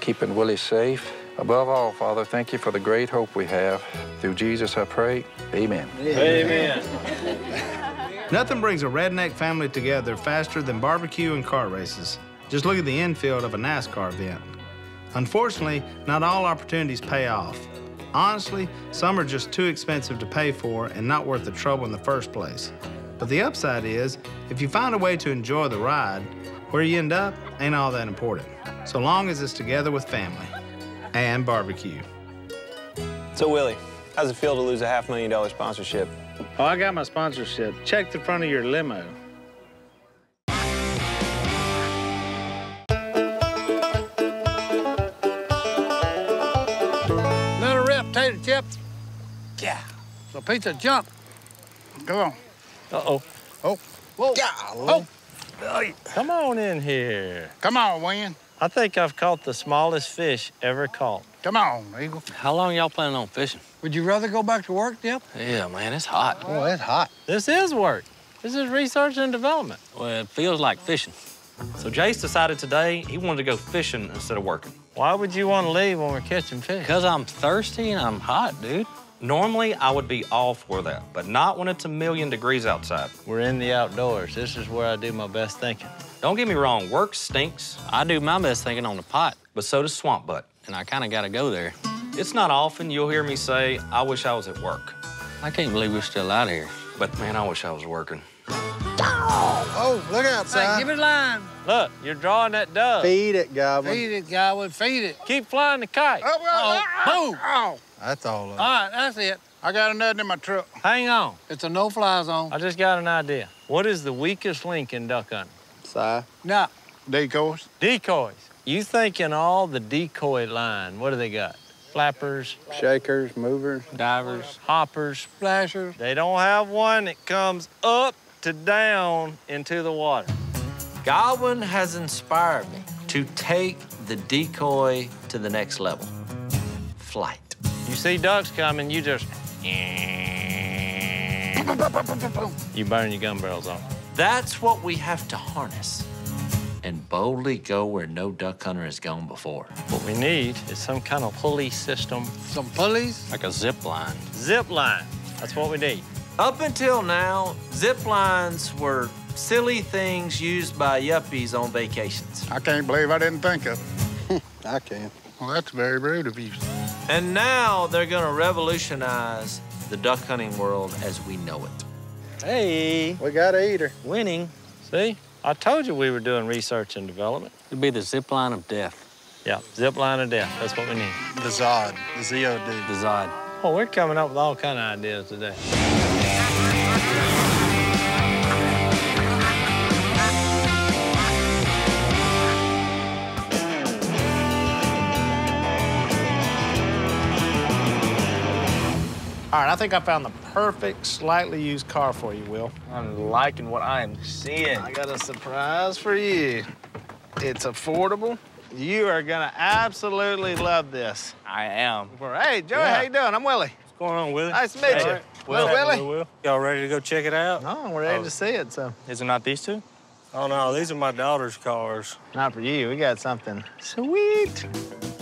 keeping Willie safe. Above all, Father, thank you for the great hope we have. Through Jesus, I pray. Amen. Amen. Amen. Nothing brings a redneck family together faster than barbecue and car races. Just look at the infield of a NASCAR event. Unfortunately, not all opportunities pay off. Honestly, some are just too expensive to pay for and not worth the trouble in the first place. But the upside is, if you find a way to enjoy the ride, where you end up ain't all that important, so long as it's together with family and barbecue. So, Willie, how's it feel to lose a half million dollar sponsorship? Oh, I got my sponsorship. Check the front of your limo. Another rip, potato chips. Yeah. It's a piece of junk. Come on. Uh-oh. Oh. Whoa. Yeah. Oh. Come on in here. Come on, Wayne. I think I've caught the smallest fish ever caught. Come on, Eagle. How long y'all planning on fishing? Would you rather go back to work, Dip? Yeah, man, it's hot. Oh, it's hot. This is work. This is research and development. Well, it feels like fishing. So Jace decided today he wanted to go fishing instead of working. Why would you want to leave when we're catching fish? Because I'm thirsty and I'm hot, dude. Normally, I would be all for that, but not when it's a million degrees outside. We're in the outdoors. This is where I do my best thinking. Don't get me wrong, work stinks. I do my best thinking on the pot, but so does swamp butt, and I kind of got to go there. It's not often you'll hear me say, I wish I was at work. I can't believe we're still out here. But man, I wish I was working. Oh, oh look outside. Hey, give it a line. Look, you're drawing that dove. Feed it, Goblin. Feed it, Goblin, feed it. Keep flying the kite. Oh, well, oh, oh. oh. That's all of it. All right, that's it. I got another in my truck. Hang on. It's a no-fly zone. I just got an idea. What is the weakest link in duck hunting? Si? No. Decoys. Decoys. You think in all the decoy line, what do they got? Flappers. Shakers, movers. Divers. Hoppers. Splashers. They don't have one that comes up to down into the water. Godwin has inspired me to take the decoy to the next level. Flight. You see ducks coming, you just... You burn your gun barrels off. That's what we have to harness and boldly go where no duck hunter has gone before. What we need is some kind of pulley system. Some pulleys? Like a zip line. Zip line. That's what we need. Up until now, zip lines were silly things used by yuppies on vacations. I can't believe I didn't think of it. I can't. Well, that's very rude of you. And now they're gonna revolutionize the duck hunting world as we know it. Hey. We got a eater. Winning. See? I told you we were doing research and development. It'd be the zip line of death. Yeah, zip line of death. That's what we need. The Zod. The Z O D. The Zod. Oh, we're coming up with all kind of ideas today. All right, I think I found the perfect, slightly used car for you, Will. I'm liking what I am seeing. I got a surprise for you. It's affordable. You are gonna absolutely love this. I am. Hey, Joey, yeah. How you doing? I'm Willie. What's going on, Willie? Nice to meet hey. you. Right. Will, Willie. Will. Y'all ready to go check it out? No, we're ready oh. to see it, so. Is it not these two? Oh, no, these are my daughter's cars. Not for you, we got something sweet.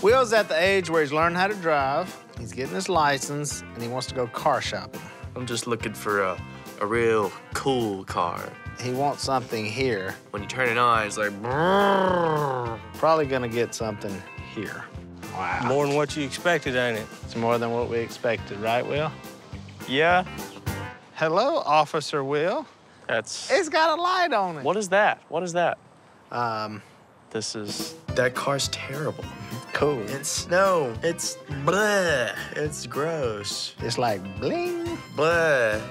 Will's at the age where he's learned how to drive. He's getting his license, and he wants to go car shopping. I'm just looking for a, a real cool car. He wants something here. When you turn it on, it's like... Brrr. Probably gonna get something here. Wow. More than what you expected, ain't it? It's more than what we expected, right, Will? Yeah. Hello, Officer Will. That's... It's got a light on it. What is that? What is that? Um... This is... That car's terrible. Cool. It's snow. It's bleh. It's gross. It's like bling. Bleh.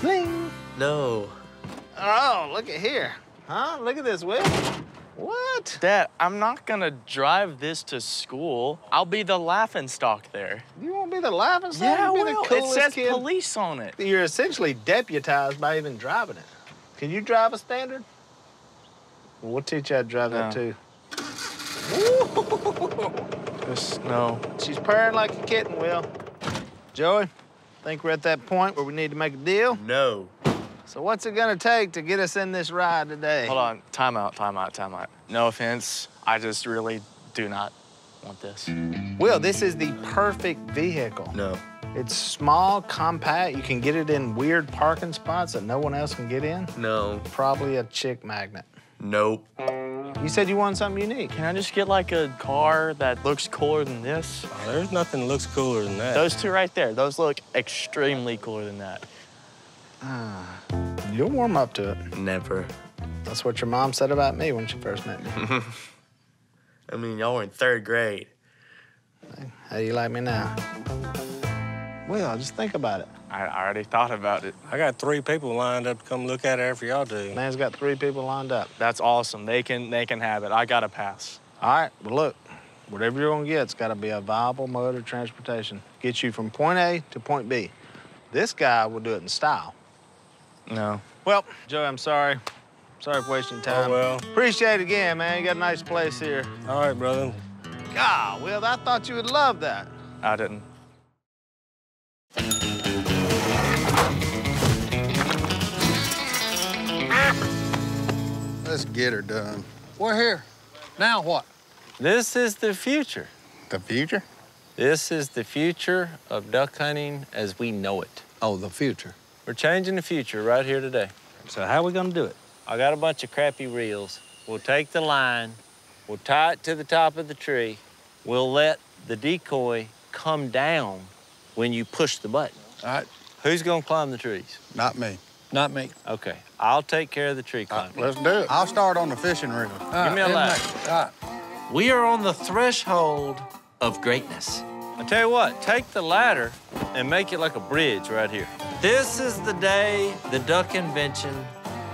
Bling. No. Oh, look at here. Huh? Look at this, Will. What? Dad, I'm not gonna drive this to school. I'll be the laughing stock there. You won't be the laughing stock? Yeah, You'll be Will. The coolest it says kid. Police on it. You're essentially deputized by even driving it. Can you drive a standard? Well, we'll teach you how to drive no. that too. Just no. She's purring like a kitten, Will. Joey, think we're at that point where we need to make a deal? No. So what's it gonna take to get us in this ride today? Hold on, time out, time out, time out. No offense, I just really do not want this. Will, this is the perfect vehicle. No. It's small, compact. You can get it in weird parking spots that no one else can get in. No. Probably a chick magnet. Nope. You said you wanted something unique. Can I just get like a car that looks cooler than this? Oh, there's nothing that looks cooler than that. Those two right there, those look extremely cooler than that. Uh, you'll warm up to it. Never. That's what your mom said about me when she first met me. I mean, y'all were in third grade. How do you like me now? Well, just think about it. I already thought about it. I got three people lined up to come look at it after y'all do. Man's got three people lined up. That's awesome. They can they can have it. I got to pass. All right, but look, whatever you're going to get, it's got to be a viable mode of transportation. Get you from point A to point B. This guy will do it in style. No. Well, Joey, I'm sorry. Sorry for wasting time. Oh, well. Appreciate it again, man. You got a nice place here. All right, brother. God, Will, I thought you would love that. I didn't. Let's get her done. We're here. Now what? This is the future. The future? This is the future of duck hunting as we know it. Oh, the future. We're changing the future right here today. So how are we gonna do it? I got a bunch of crappy reels. We'll take the line, we'll tie it to the top of the tree, we'll let the decoy come down when you push the button. All right. Who's gonna climb the trees? Not me. Not me. Okay, I'll take care of the tree climbing. Right, let's do it. I'll start on the fishing reel. Right, give me a laugh. Right. We are on the threshold of greatness. I tell you what, take the ladder and make it like a bridge right here. This is the day the duck invention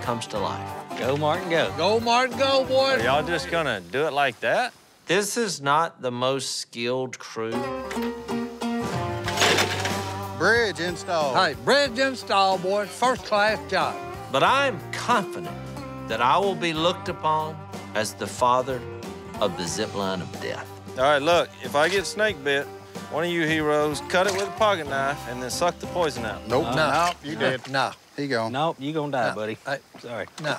comes to life. Go, Martin, go. Go, Martin, go, boy. Are y'all just gonna do it like that? This is not the most skilled crew. Bridge installed. Hey, bridge installed, boys. First-class job. But I'm confident that I will be looked upon as the father of the zipline of death. All right, look, if I get snake bit, one of you heroes cut it with a pocket knife and then suck the poison out. Nope, uh, no, nope, you nope. did. Nah, he gone. Nope, you gonna die, nah. buddy. Hey, sorry. Nah.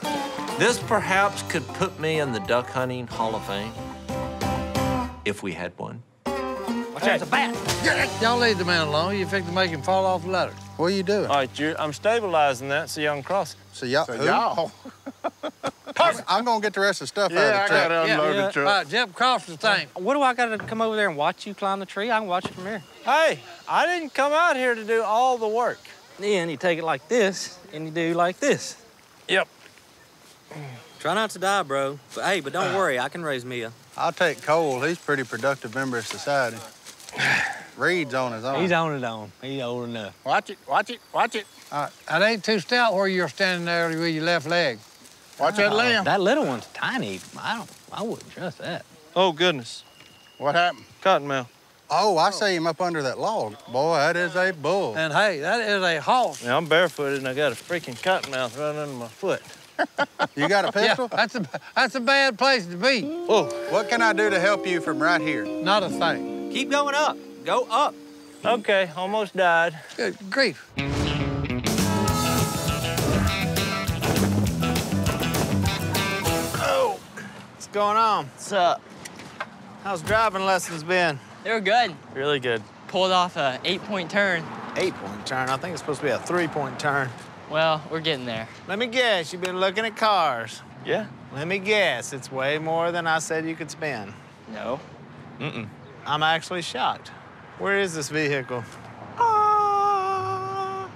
This perhaps could put me in the Duck Hunting Hall of Fame, if we had one. There's a bat. Y'all leave the man alone. You think to make him fall off the ladder. What are you doing? All right, you're, I'm stabilizing that so y'all can cross it. So y'all? So y'all. I'm going to get the rest of the stuff yeah, out of the I truck. Gotta yeah, I got to unload the truck. All right, Jeff, cross the thing. What do I got to come over there and watch you climb the tree? I can watch it from here. Hey, I didn't come out here to do all the work. Then you take it like this, and you do like this. Yep. Try not to die, bro. But, hey, but don't uh, worry. I can raise Mia. I'll take Cole. He's a pretty productive member of society. Reed's on his own. He's on his own. He's old enough. Watch it, watch it, watch it. Uh, it ain't too stout where you're standing there with your left leg. Watch oh, that limb. That little one's tiny. I don't, I wouldn't trust that. Oh, goodness. What happened? Cottonmouth. Oh, I see him up under that log. Boy, that is a bull. And hey, that is a horse. Now, I'm barefooted and I got a freaking cottonmouth running under my foot. You got a pistol? Yeah, that's a, that's a bad place to be. Whoa. What can I do to help you from right here? Not a thing. Keep going up. Go up. Okay, almost died. Good grief. Oh, what's going on? What's up? How's driving lessons been? They were good. Really good. Pulled off a eight-point turn. Eight-point turn? I think it's supposed to be a three-point turn. Well, we're getting there. Let me guess, you've been looking at cars. Yeah. Let me guess, it's way more than I said you could spend. No. Mm-mm. I'm actually shocked. Where is this vehicle? Ah!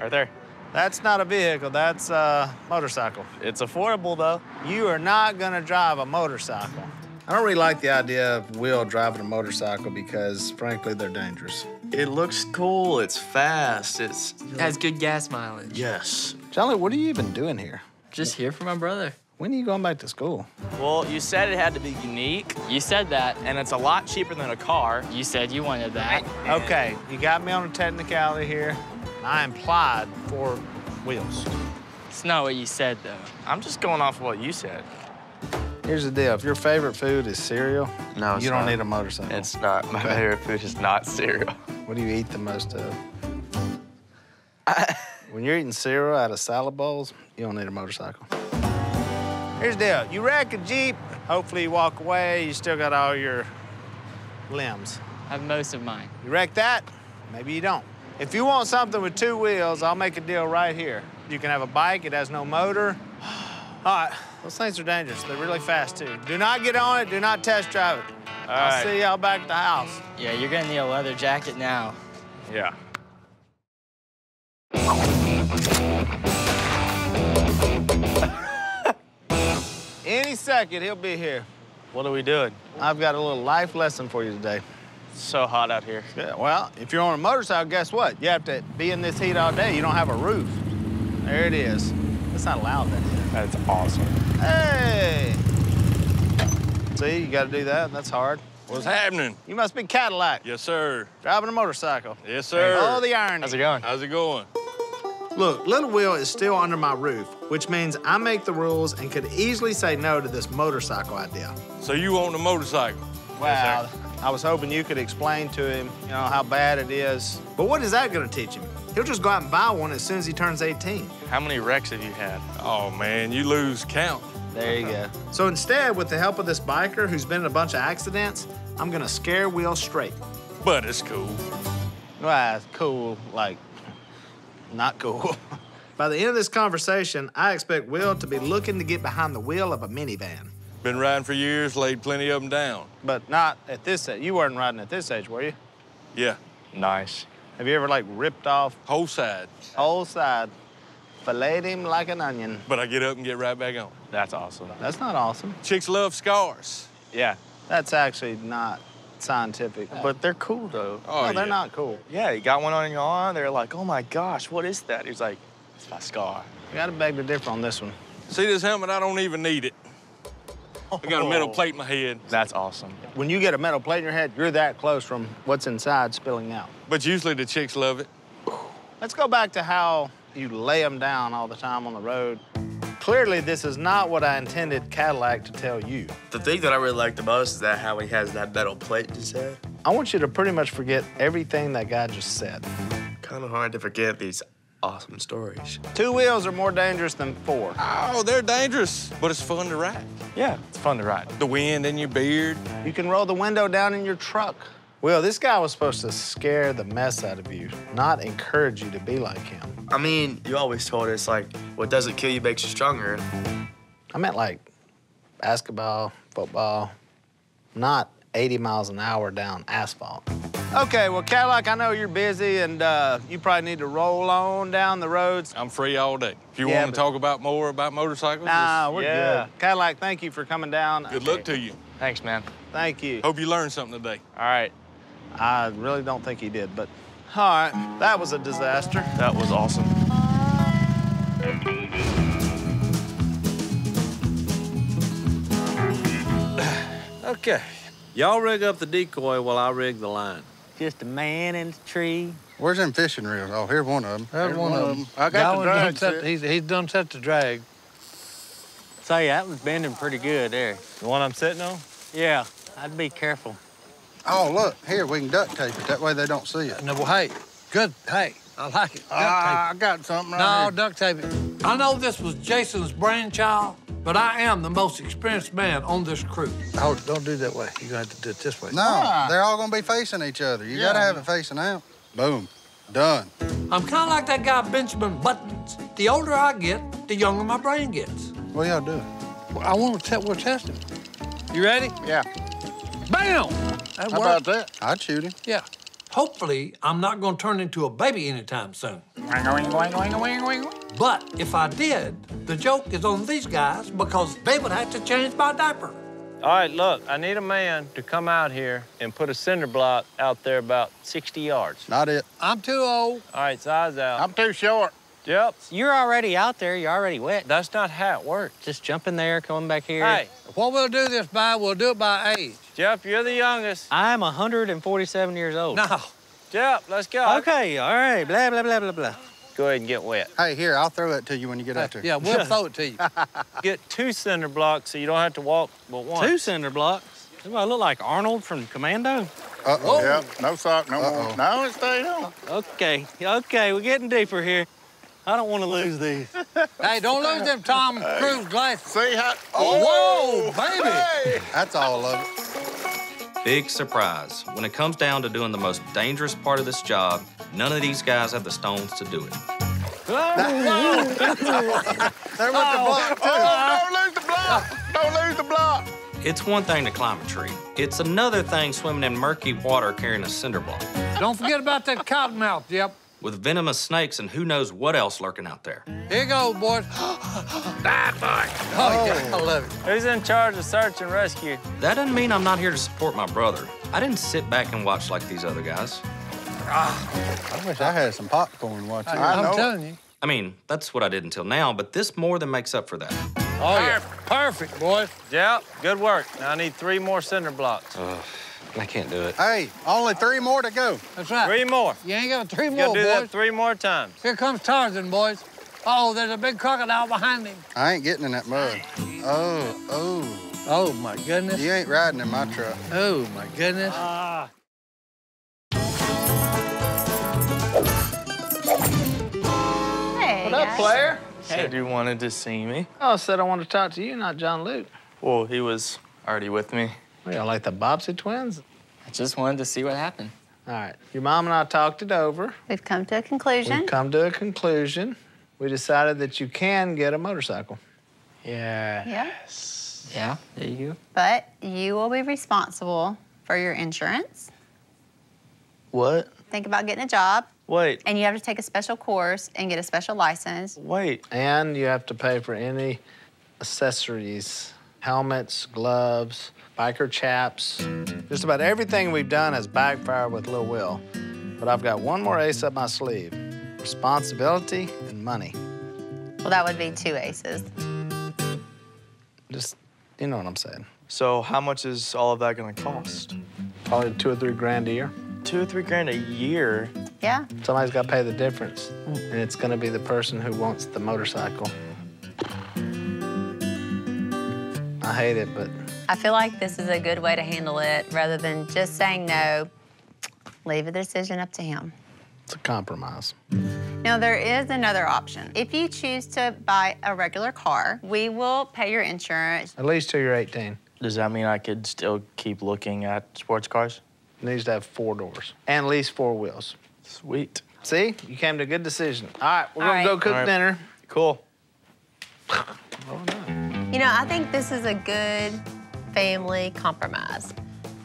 Right there. That's not a vehicle, that's a motorcycle. It's affordable, though. You are not gonna drive a motorcycle. I don't really like the idea of Will driving a motorcycle because, frankly, they're dangerous. It looks cool, it's fast, it's... It has good gas mileage. Yes. Charlie, what are you even doing here? Just here for my brother. When are you going back to school? Well, you said it had to be unique. You said that. And it's a lot cheaper than a car. You said you wanted that. Okay, you got me on a technicality here. I implied four wheels. It's not what you said, though. I'm just going off of what you said. Here's the deal, if your favorite food is cereal, no, you don't not. need a motorcycle. It's not. My okay. favorite food is not cereal. What do you eat the most of? I... When you're eating cereal out of salad bowls, you don't need a motorcycle. Here's the deal, you wreck a Jeep, hopefully you walk away, you still got all your limbs. I have most of mine. You wreck that, maybe you don't. If you want something with two wheels, I'll make a deal right here. You can have a bike, it has no motor. All right, those things are dangerous. They're really fast, too. Do not get on it. Do not test drive it. All I'll right. see y'all back at the house. Yeah, you're going to need a leather jacket now. Yeah. Any second, he'll be here. What are we doing? I've got a little life lesson for you today. It's so hot out here. Yeah, well, if you're on a motorcycle, guess what? You have to be in this heat all day. You don't have a roof. There it is. It's not loud, that is. That's awesome. Hey! See, you gotta do that, and that's hard. What's happening? You must be Cadillac. Yes, sir. Driving a motorcycle. Yes, sir. Oh, the irony. How's it going? How's it going? Look, Little Will is still under my roof, which means I make the rules and could easily say no to this motorcycle idea. So you own the motorcycle? Wow. Yes, I was hoping you could explain to him, you know, how bad it is. But what is that gonna teach him? He'll just go out and buy one as soon as he turns eighteen. How many wrecks have you had? Oh, man, you lose count. There you go. So instead, with the help of this biker who's been in a bunch of accidents, I'm gonna scare Will straight. But it's cool. Well, it's cool, like, not cool. By the end of this conversation, I expect Will to be looking to get behind the wheel of a minivan. Been riding for years, laid plenty of them down. But not at this age. You weren't riding at this age, were you? Yeah. Nice. Have you ever, like, ripped off? Whole side. Whole side. Filleted him like an onion. But I get up and get right back on. That's awesome. That's not awesome. Chicks love scars. Yeah. That's actually not scientific, but they're cool, though. Oh, no, they're yeah. not cool. Yeah, you got one on your arm, they're like, oh, my gosh, what is that? He's like, it's my scar. I got to beg to differ on this one. See this helmet? I don't even need it. Oh. I got a metal plate in my head. That's awesome. When you get a metal plate in your head, you're that close from what's inside spilling out. But usually the chicks love it. Let's go back to how you lay them down all the time on the road. Clearly, this is not what I intended Cadillac to tell you. The thing that I really like the most is that how he has that metal plate in his head. I want you to pretty much forget everything that guy just said. Kind of hard to forget these awesome stories. Two wheels are more dangerous than four. Oh, they're dangerous, but it's fun to ride. Yeah, it's fun to ride. The wind in your beard. You can roll the window down in your truck. Well, this guy was supposed to scare the mess out of you, not encourage you to be like him. I mean, you always told us, like, what doesn't kill you makes you stronger. I meant, like, basketball, football, not eighty miles an hour down asphalt. Okay, well, Cadillac, I know you're busy, and uh, you probably need to roll on down the roads. I'm free all day. If you yeah, want to talk about more about motorcycles, nah, we're yeah. good. Cadillac, thank you for coming down. Good okay. luck to you. Thanks, man. Thank you. Hope you learned something today. All right. I really don't think he did, but all right. That was a disaster. That was awesome. Okay. Y'all rig up the decoy while I rig the line. Just a man in the tree. Where's them fishing reels? Oh, here's one of them. There's one, one of them. I got the drag set. He's, he's done set the drag. Say, that was bending pretty good there. The one I'm sitting on? Yeah, I'd be careful. Oh, look, here, we can duct tape it. That way they don't see it. No, well, hey, good, hey, I like it. Duct uh, tape. I got something right No, here. duct tape it. I know this was Jason's brainchild, but I am the most experienced man on this crew. Oh, don't do that way. You're gonna have to do it this way. No, ah. they're all gonna be facing each other. You yeah. gotta have it facing out. Boom, done. I'm kinda like that guy Benjamin Buttons. The older I get, the younger my brain gets. What y'all doing? Well, I wanna test, we're testing. You ready? Yeah. Bam! That How worked. about that? I'd shoot him. Yeah. Hopefully, I'm not gonna turn into a baby anytime soon. But if I did, the joke is on these guys because they would have to change my diaper. All right, look, I need a man to come out here and put a cinder block out there about sixty yards. Not it. I'm too old. All right, size out. I'm too short. Yep. You're already out there, you're already wet. That's not how it works. Just jump in there, come back here. Hey, what we'll do this by, we'll do it by age. Jeff, you're the youngest. I'm one hundred forty-seven years old. No. Jeff, let's go. Okay, all right, blah, blah, blah, blah, blah. Go ahead and get wet. Hey, here, I'll throw that to you when you get hey, out there. Yeah, we'll throw it to you. Get two cinder blocks so you don't have to walk but one. Two cinder blocks? Do I look like Arnold from Commando? Uh-oh. Yep, no sock, no uh-oh. more. No, it stayed on. Okay, okay, we're getting deeper here. I don't want to lose these. Hey, don't lose them Tom hey. Cruise glasses. See how... Oh, whoa, baby! Hey. That's all of it. Big surprise. When it comes down to doing the most dangerous part of this job, none of these guys have the stones to do it. Oh. There went the block, too. Oh, don't lose the block! Don't lose the block! It's one thing to climb a tree. It's another thing swimming in murky water carrying a cinder block. Don't forget about that cottonmouth, yep. With venomous snakes and who knows what else lurking out there. Here you go, boys. That boy. Oh, yeah, I love it. Who's in charge of search and rescue? That doesn't mean I'm not here to support my brother. I didn't sit back and watch like these other guys. Ah. I wish I had some popcorn watching. I, I'm I know. telling you. I mean, that's what I did until now, but this more than makes up for that. Oh, yeah. Perfect, boys. Yeah, good work. Now I need three more cinder blocks. Ugh. I can't do it. Hey, only three more to go. That's right. Three more. You ain't got three you more, boys. You gotta do that three more times. Here comes Tarzan, boys. Oh, there's a big crocodile behind him. I ain't getting in that mud. Oh, oh. Oh, my goodness. You ain't riding in my truck. Oh, my goodness. Ah. Hey, What up, Claire? Hey. Said you wanted to see me. Oh, said I wanted to talk to you, not John Luke. Well, he was already with me. Yeah, like the Bobbsey twins? I just wanted to see what happened. All right, your mom and I talked it over. We've come to a conclusion. We've come to a conclusion. We decided that you can get a motorcycle. Yeah. Yes. Yeah, there you go. But you will be responsible for your insurance. What? Think about getting a job. Wait. And you have to take a special course and get a special license. Wait. And you have to pay for any accessories. Helmets, gloves, biker chaps. Just about everything we've done has backfired with Lil Will. But I've got one more ace up my sleeve. Responsibility and money. Well, that would be two aces. Just, you know what I'm saying. So how much is all of that gonna cost? Probably two or three grand a year. Two or three grand a year? Yeah. Somebody's gotta pay the difference. And it's gonna be the person who wants the motorcycle. I hate it, but... I feel like this is a good way to handle it rather than just saying no, leave the decision up to him. It's a compromise. Now, there is another option. If you choose to buy a regular car, we will pay your insurance. At least till you're eighteen. Does that mean I could still keep looking at sports cars? It needs to have four doors and at least four wheels. Sweet. See? You came to a good decision. All right, we're going right. to go cook right. dinner. Cool. Oh, no. You know, I think this is a good family compromise.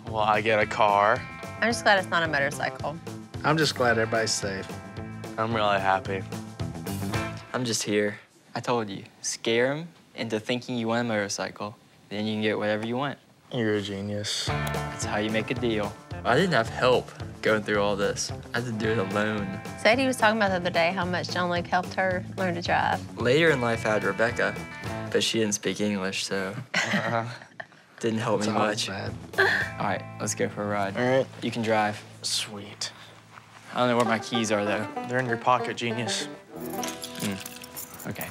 Well, I get a car. I'm just glad it's not a motorcycle. I'm just glad everybody's safe. I'm really happy. I'm just here. I told you, scare him into thinking you want a motorcycle. Then you can get whatever you want. You're a genius. That's how you make a deal. I didn't have help going through all this. I had to do it alone. Sadie was talking about the other day how much John Luke helped her learn to drive. Later in life, I had Rebecca, but she didn't speak English, so uh, didn't help me much. Bad. All right, let's go for a ride. All right. You can drive. Sweet. I don't know where my keys are, though. They're in your pocket, genius. Mm. Okay.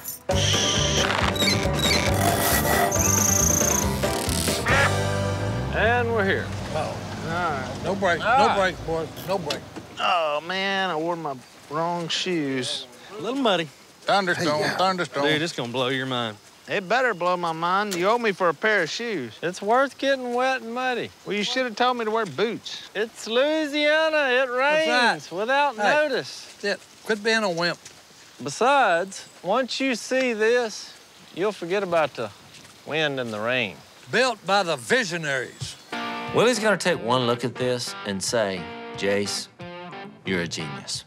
And we're here. Oh. All right. No brake, ah. no brake, boy, no brake. Oh, man, I wore my wrong shoes. A little muddy. Thunderstorm, yeah. thunderstorm. Dude, it's gonna blow your mind. It better blow my mind. You owe me for a pair of shoes. It's worth getting wet and muddy. Well, you should have told me to wear boots. It's Louisiana. It rains right. without hey. notice. That's it. Quit being a wimp. Besides, once you see this, you'll forget about the wind and the rain. Built by the visionaries. Willie's gonna take one look at this and say, Jace, you're a genius.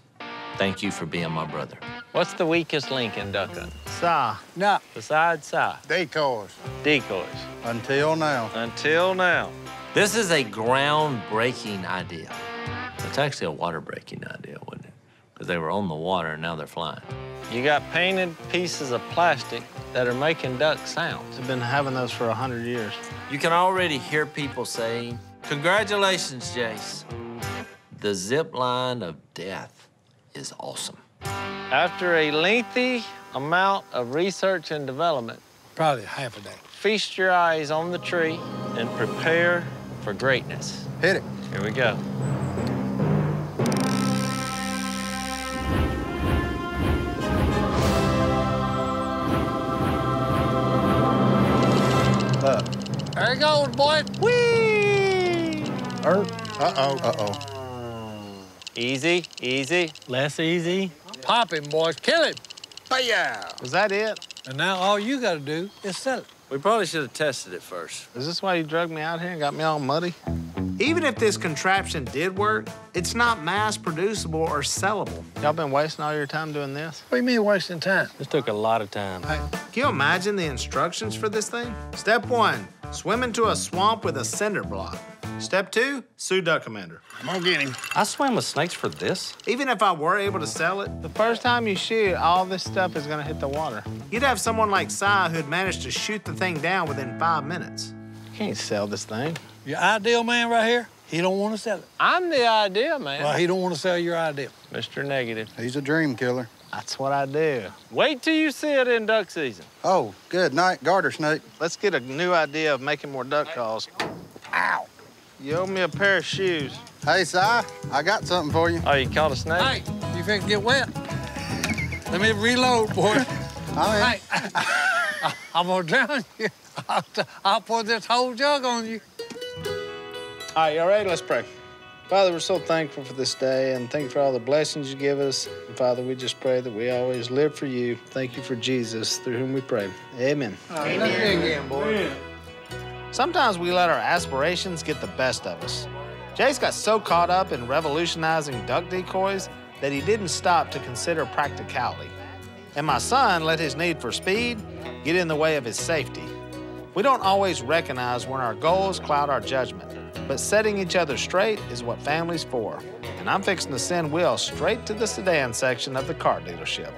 Thank you for being my brother. What's the weakest link in duck hunting? Sigh. No. Besides sigh. Decoys. Decoys. Until now. Until now. This is a groundbreaking idea. It's actually a water-breaking idea, wasn't it? Because they were on the water and now they're flying. You got painted pieces of plastic that are making duck sounds. They've been having those for a hundred years. You can already hear people saying, congratulations, Jace. The zip line of death is awesome. After a lengthy amount of research and development, probably half a day, feast your eyes on the tree and prepare for greatness. Hit it. Here we go. There it goes, boy. Whee! Er, uh-oh. Uh-oh. Easy, easy. Less easy. Pop him, boys. Kill him. Bam! Is that it? And now all you got to do is sell it. We probably should have tested it first. Is this why you drugged me out here and got me all muddy? Even if this contraption did work, it's not mass producible or sellable. Y'all been wasting all your time doing this? What do you mean wasting time? This took a lot of time. Hey, can you imagine the instructions for this thing? Step one. Swim into a swamp with a cinder block. Step two, sue Duck Commander. I'm gonna get him. I swam with snakes for this? Even if I were able to sell it? The first time you shoot, all this stuff is gonna hit the water. You'd have someone like Cy who'd managed to shoot the thing down within five minutes. You can't sell this thing. Your ideal man right here, he don't wanna sell it. I'm the ideal man. Well, he don't wanna sell your ideal. Mister Negative. He's a dream killer. That's what I do. Wait till you see it in duck season. Oh, good night, garter snake. Let's get a new idea of making more duck calls. Ow! You owe me a pair of shoes. Hey, Si, I got something for you. Oh, you caught a snake? Hey, you finna get wet. Let me reload, boy. I'm in. Hey, I'm gonna drown you. I'll, I'll pour this whole jug on you. All right, y'all ready? Let's pray. Father, we're so thankful for this day and thank you for all the blessings you give us. And Father, we just pray that we always live for you. Thank you for Jesus, through whom we pray. Amen. Amen. Amen. Again, boy. Amen. Sometimes we let our aspirations get the best of us. Jace got so caught up in revolutionizing duck decoys that he didn't stop to consider practicality. And my son let his need for speed get in the way of his safety. We don't always recognize when our goals cloud our judgment. But setting each other straight is what family's for. And I'm fixing to send Will straight to the sedan section of the car dealership.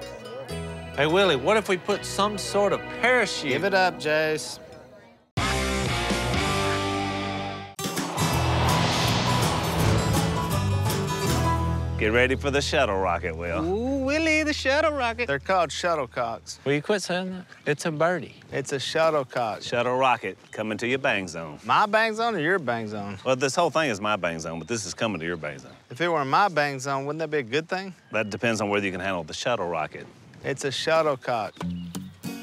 Hey, Willie, what if we put some sort of parachute? Give it up, Jace. Get ready for the shuttle rocket, Will. Ooh, Willie, the shuttle rocket. They're called shuttlecocks. Will you quit saying that? It's a birdie. It's a shuttlecock. Shuttle rocket coming to your bang zone. My bang zone or your bang zone? Well, this whole thing is my bang zone, but this is coming to your bang zone. If it were my bang zone, wouldn't that be a good thing? That depends on whether you can handle the shuttle rocket. It's a shuttlecock.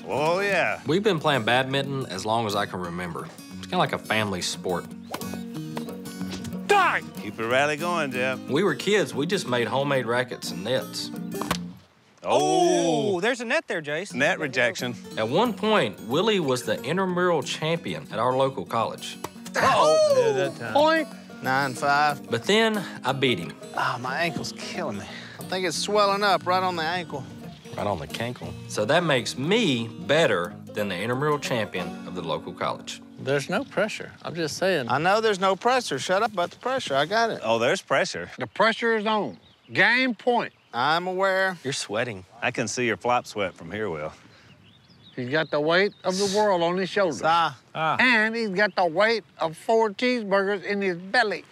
Oh, yeah. We've been playing badminton as long as I can remember. It's kind of like a family sport. Die! Keep the rally going, Jeff. We were kids. We just made homemade rackets and nets. Oh! Ooh, there's a net there, Jace. Net rejection. At one point, Willie was the intramural champion at our local college. Uh oh! Point Nine five. But then I beat him. Ah, oh, my ankle's killing me. I think it's swelling up right on the ankle. Right on the cankle. So that makes me better than the intramural champion of the local college. There's no pressure. I'm just saying. I know there's no pressure. Shut up about the pressure. I got it. Oh, there's pressure. The pressure is on. Game point. I'm aware. You're sweating. I can see your flop sweat from here, Will. He's got the weight of the world on his shoulders. Ah. ah. And he's got the weight of four cheeseburgers in his belly.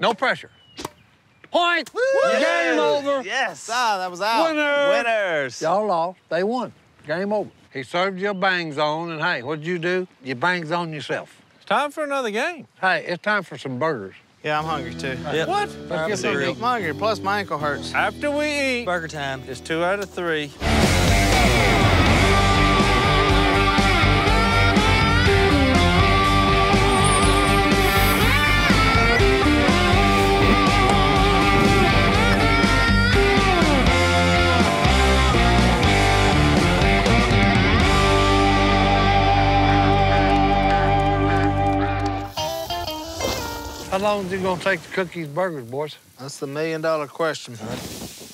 No pressure. Point. Woo! Yes. Game over. Yes. Ah, that was out. Winners. Winners. Y'all lost. They won. Game over. He served you a bang zone, and hey, what'd you do? You bang zone yourself. It's time for another game. Hey, it's time for some burgers. Yeah, I'm hungry too. Yep. What? I'm hungry, plus my ankle hurts. After we eat, burger time. It's two out of three. How long is it gonna take to cook these burgers, boys? That's the million dollar question.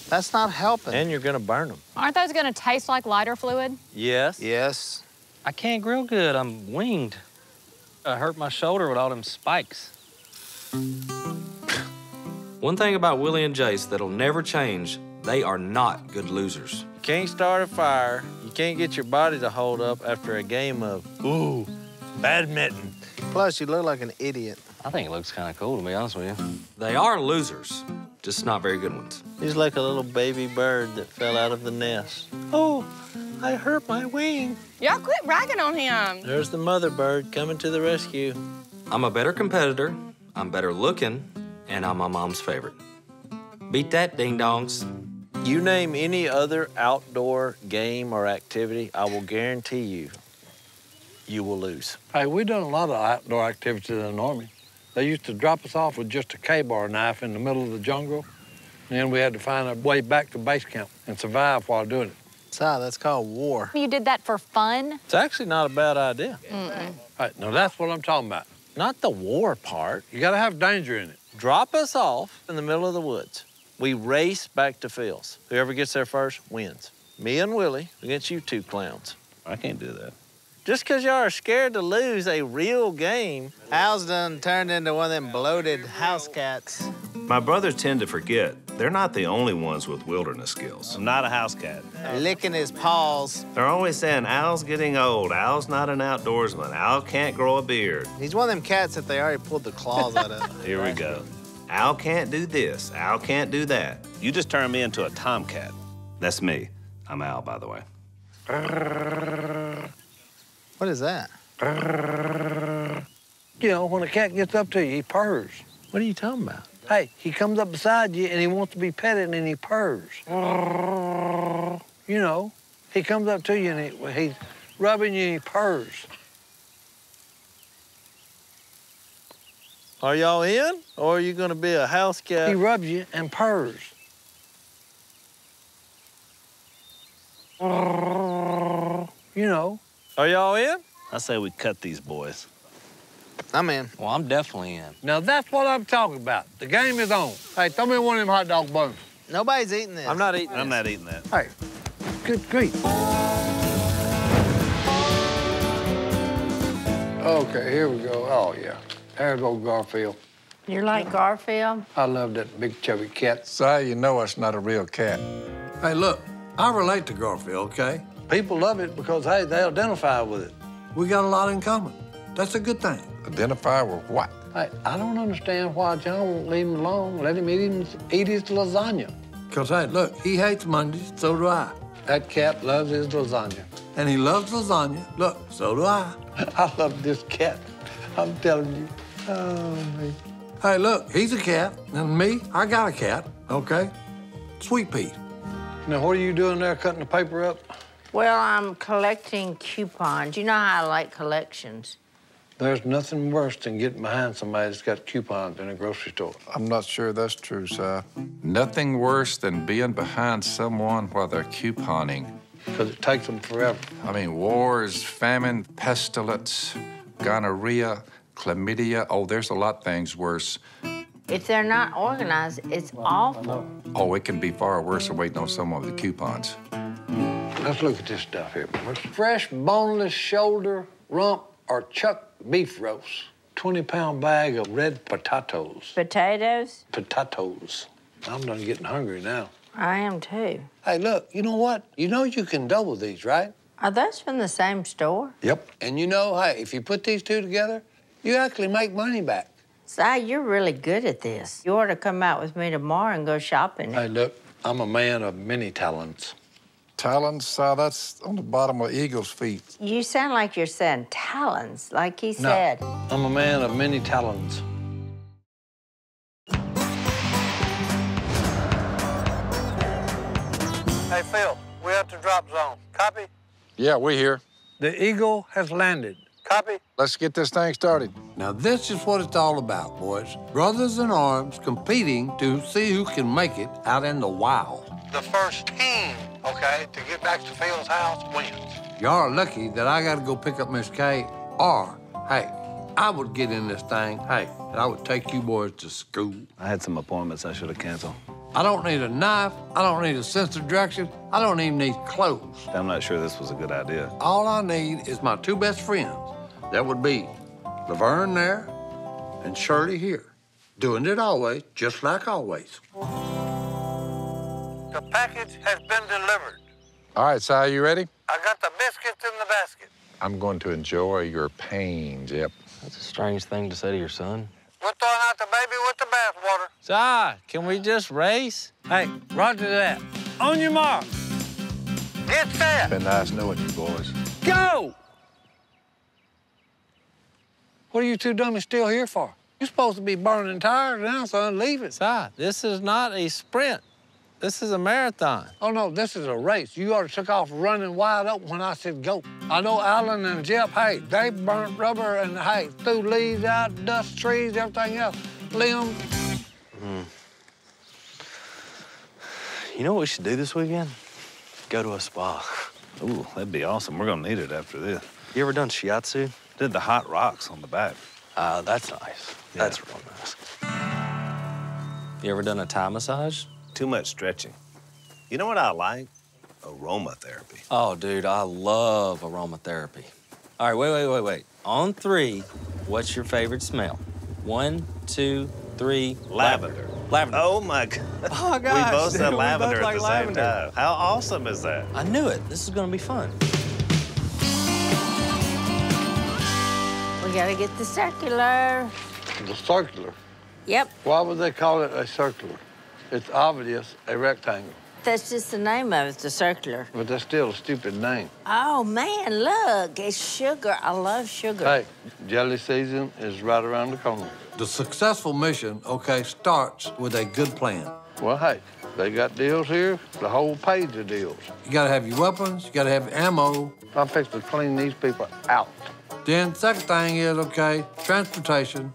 That's not helping. And you're gonna burn them. Aren't those gonna taste like lighter fluid? Yes. Yes. I can't grill good, I'm winged. I hurt my shoulder with all them spikes. One thing about Willie and Jace that'll never change, they are not good losers. You can't start a fire, you can't get your body to hold up after a game of, ooh, badminton. Plus, you look like an idiot. I think it looks kind of cool, to be honest with you. They are losers, just not very good ones. He's like a little baby bird that fell out of the nest. Oh, I hurt my wing. Y'all quit ragging on him. There's the mother bird coming to the rescue. I'm a better competitor, I'm better looking, and I'm my mom's favorite. Beat that, ding-dongs. You name any other outdoor game or activity, I will guarantee you, you will lose. Hey, we've done a lot of outdoor activities in the Army. They used to drop us off with just a K-bar knife in the middle of the jungle, and then we had to find our way back to base camp and survive while doing it. Si, that's called war. You did that for fun? It's actually not a bad idea. Mm-mm. All right, now that's what I'm talking about. Not the war part. You gotta have danger in it. Drop us off in the middle of the woods. We race back to fields. Whoever gets there first wins. Me and Willie against you two clowns. I can't do that. Just because y'all are scared to lose a real game. Al's done turned into one of them bloated house cats. My brothers tend to forget they're not the only ones with wilderness skills. I'm not a house cat. Licking his paws. They're always saying, Al's getting old. Al's not an outdoorsman. Al can't grow a beard. He's one of them cats that they already pulled the claws out of. Here we go. Al can't do this. Al can't do that. You just turned me into a tomcat. That's me. I'm Al, by the way. What is that? You know, when a cat gets up to you, he purrs. What are you talking about? Hey, he comes up beside you and he wants to be petted and he purrs. You know, he comes up to you and he, he's rubbing you and he purrs. Are y'all in or are you gonna be a house cat? He rubs you and purrs. You know. Are y'all in? I say we cut these boys. I'm in. Well, I'm definitely in. Now, that's what I'm talking about. The game is on. Hey, throw me one of them hot dog buns. Nobody's eating this. I'm not eating I'm this. not eating that. Hey, good grief. OK, here we go. Oh, yeah. There goes Garfield. You're like Garfield? I love that big, chubby cat. Si, you know it's not a real cat. Hey, look, I relate to Garfield, OK? People love it because, hey, they identify with it. We got a lot in common. That's a good thing. Identify with what? Hey, I don't understand why John won't leave him alone, let him eat, him, eat his lasagna. Because, hey, look, he hates Mondays, so do I. That cat loves his lasagna. And he loves lasagna. Look, so do I. I love this cat. I'm telling you. Oh, me. Hey, look, he's a cat, and me, I got a cat, okay? Sweet pea. Now, what are you doing there, cutting the paper up? Well, I'm collecting coupons. You know how I like collections. There's nothing worse than getting behind somebody that's got coupons in a grocery store. I'm not sure that's true, Si. Nothing worse than being behind someone while they're couponing. Because it takes them forever. I mean, wars, famine, pestilence, gonorrhea, chlamydia. Oh, there's a lot of things worse. If they're not organized, it's awful. Oh, it can be far worse than waiting on someone with the coupons. Let's look at this stuff here, boys. Fresh, boneless shoulder, rump, or chuck beef roast. twenty pound bag of red potatoes. Potatoes? Potatoes. I'm done getting hungry now. I am too. Hey, look, you know what? You know you can double these, right? Are those from the same store? Yep. And you know, hey, if you put these two together, you actually make money back. Si, you're really good at this. You ought to come out with me tomorrow and go shopping. Hey, look, I'm a man of many talents. Talons, Si, that's on the bottom of eagle's feet. You sound like you're saying talons, like he said. No, I'm a man of many talons. Hey, Phil, we're at the drop zone. Copy? Yeah, we're here. The Eagle has landed. Copy. Let's get this thing started. Now, this is what it's all about, boys. Brothers in arms competing to see who can make it out in the wild. The first team, okay, to get back to Phil's house wins. Y'all are lucky that I got to go pick up Miss Kay, or, hey, I would get in this thing, hey, and I would take you boys to school. I had some appointments I should have canceled. I don't need a knife. I don't need a sense of direction. I don't even need clothes. I'm not sure this was a good idea. All I need is my two best friends. That would be Laverne there and Shirley here, doing it always, just like always. The package has been delivered. All right, Si, you ready? I got the biscuits in the basket. I'm going to enjoy your pain, Jep. That's a strange thing to say to your son. We're throwing out the baby with the bathwater. Si, can we just race? Hey, roger that. On your mark. Get set. It's been nice knowing you boys. Go! What are you two dummies still here for? You're supposed to be burning tires now, son. Leave it. Si, this is not a sprint. This is a marathon. Oh, no, this is a race. You already took off running wide open when I said go. I know Alan and Jeff, hey, they burnt rubber and, hey, threw leaves out, dust, trees, everything else, limbs. Mm. You know what we should do this weekend? Go to a spa. Ooh, that'd be awesome. We're gonna need it after this. You ever done shiatsu? Did the hot rocks on the back. Uh, that's nice. Yeah. That's real nice. You ever done a Thai massage? Too much stretching. You know what I like? Aromatherapy. Oh, dude, I love aromatherapy. All right, wait, wait, wait, wait. On three, what's your favorite smell? One, two, three. Lavender. Lavender. Oh, my God. Oh, gosh. We both said lavender at the same time. How awesome is that? I knew it. This is going to be fun. We got to get the circular. The circular? Yep. Why would they call it a circular? It's obvious, a rectangle. That's just the name of it, the circular. But that's still a stupid name. Oh, man, look, it's sugar. I love sugar. Hey, jelly season is right around the corner. The successful mission, okay, starts with a good plan. Well, hey, they got deals here, the whole page of deals. You gotta have your weapons, you gotta have ammo. I'm fixing to clean these people out. Then, second thing is, okay, transportation.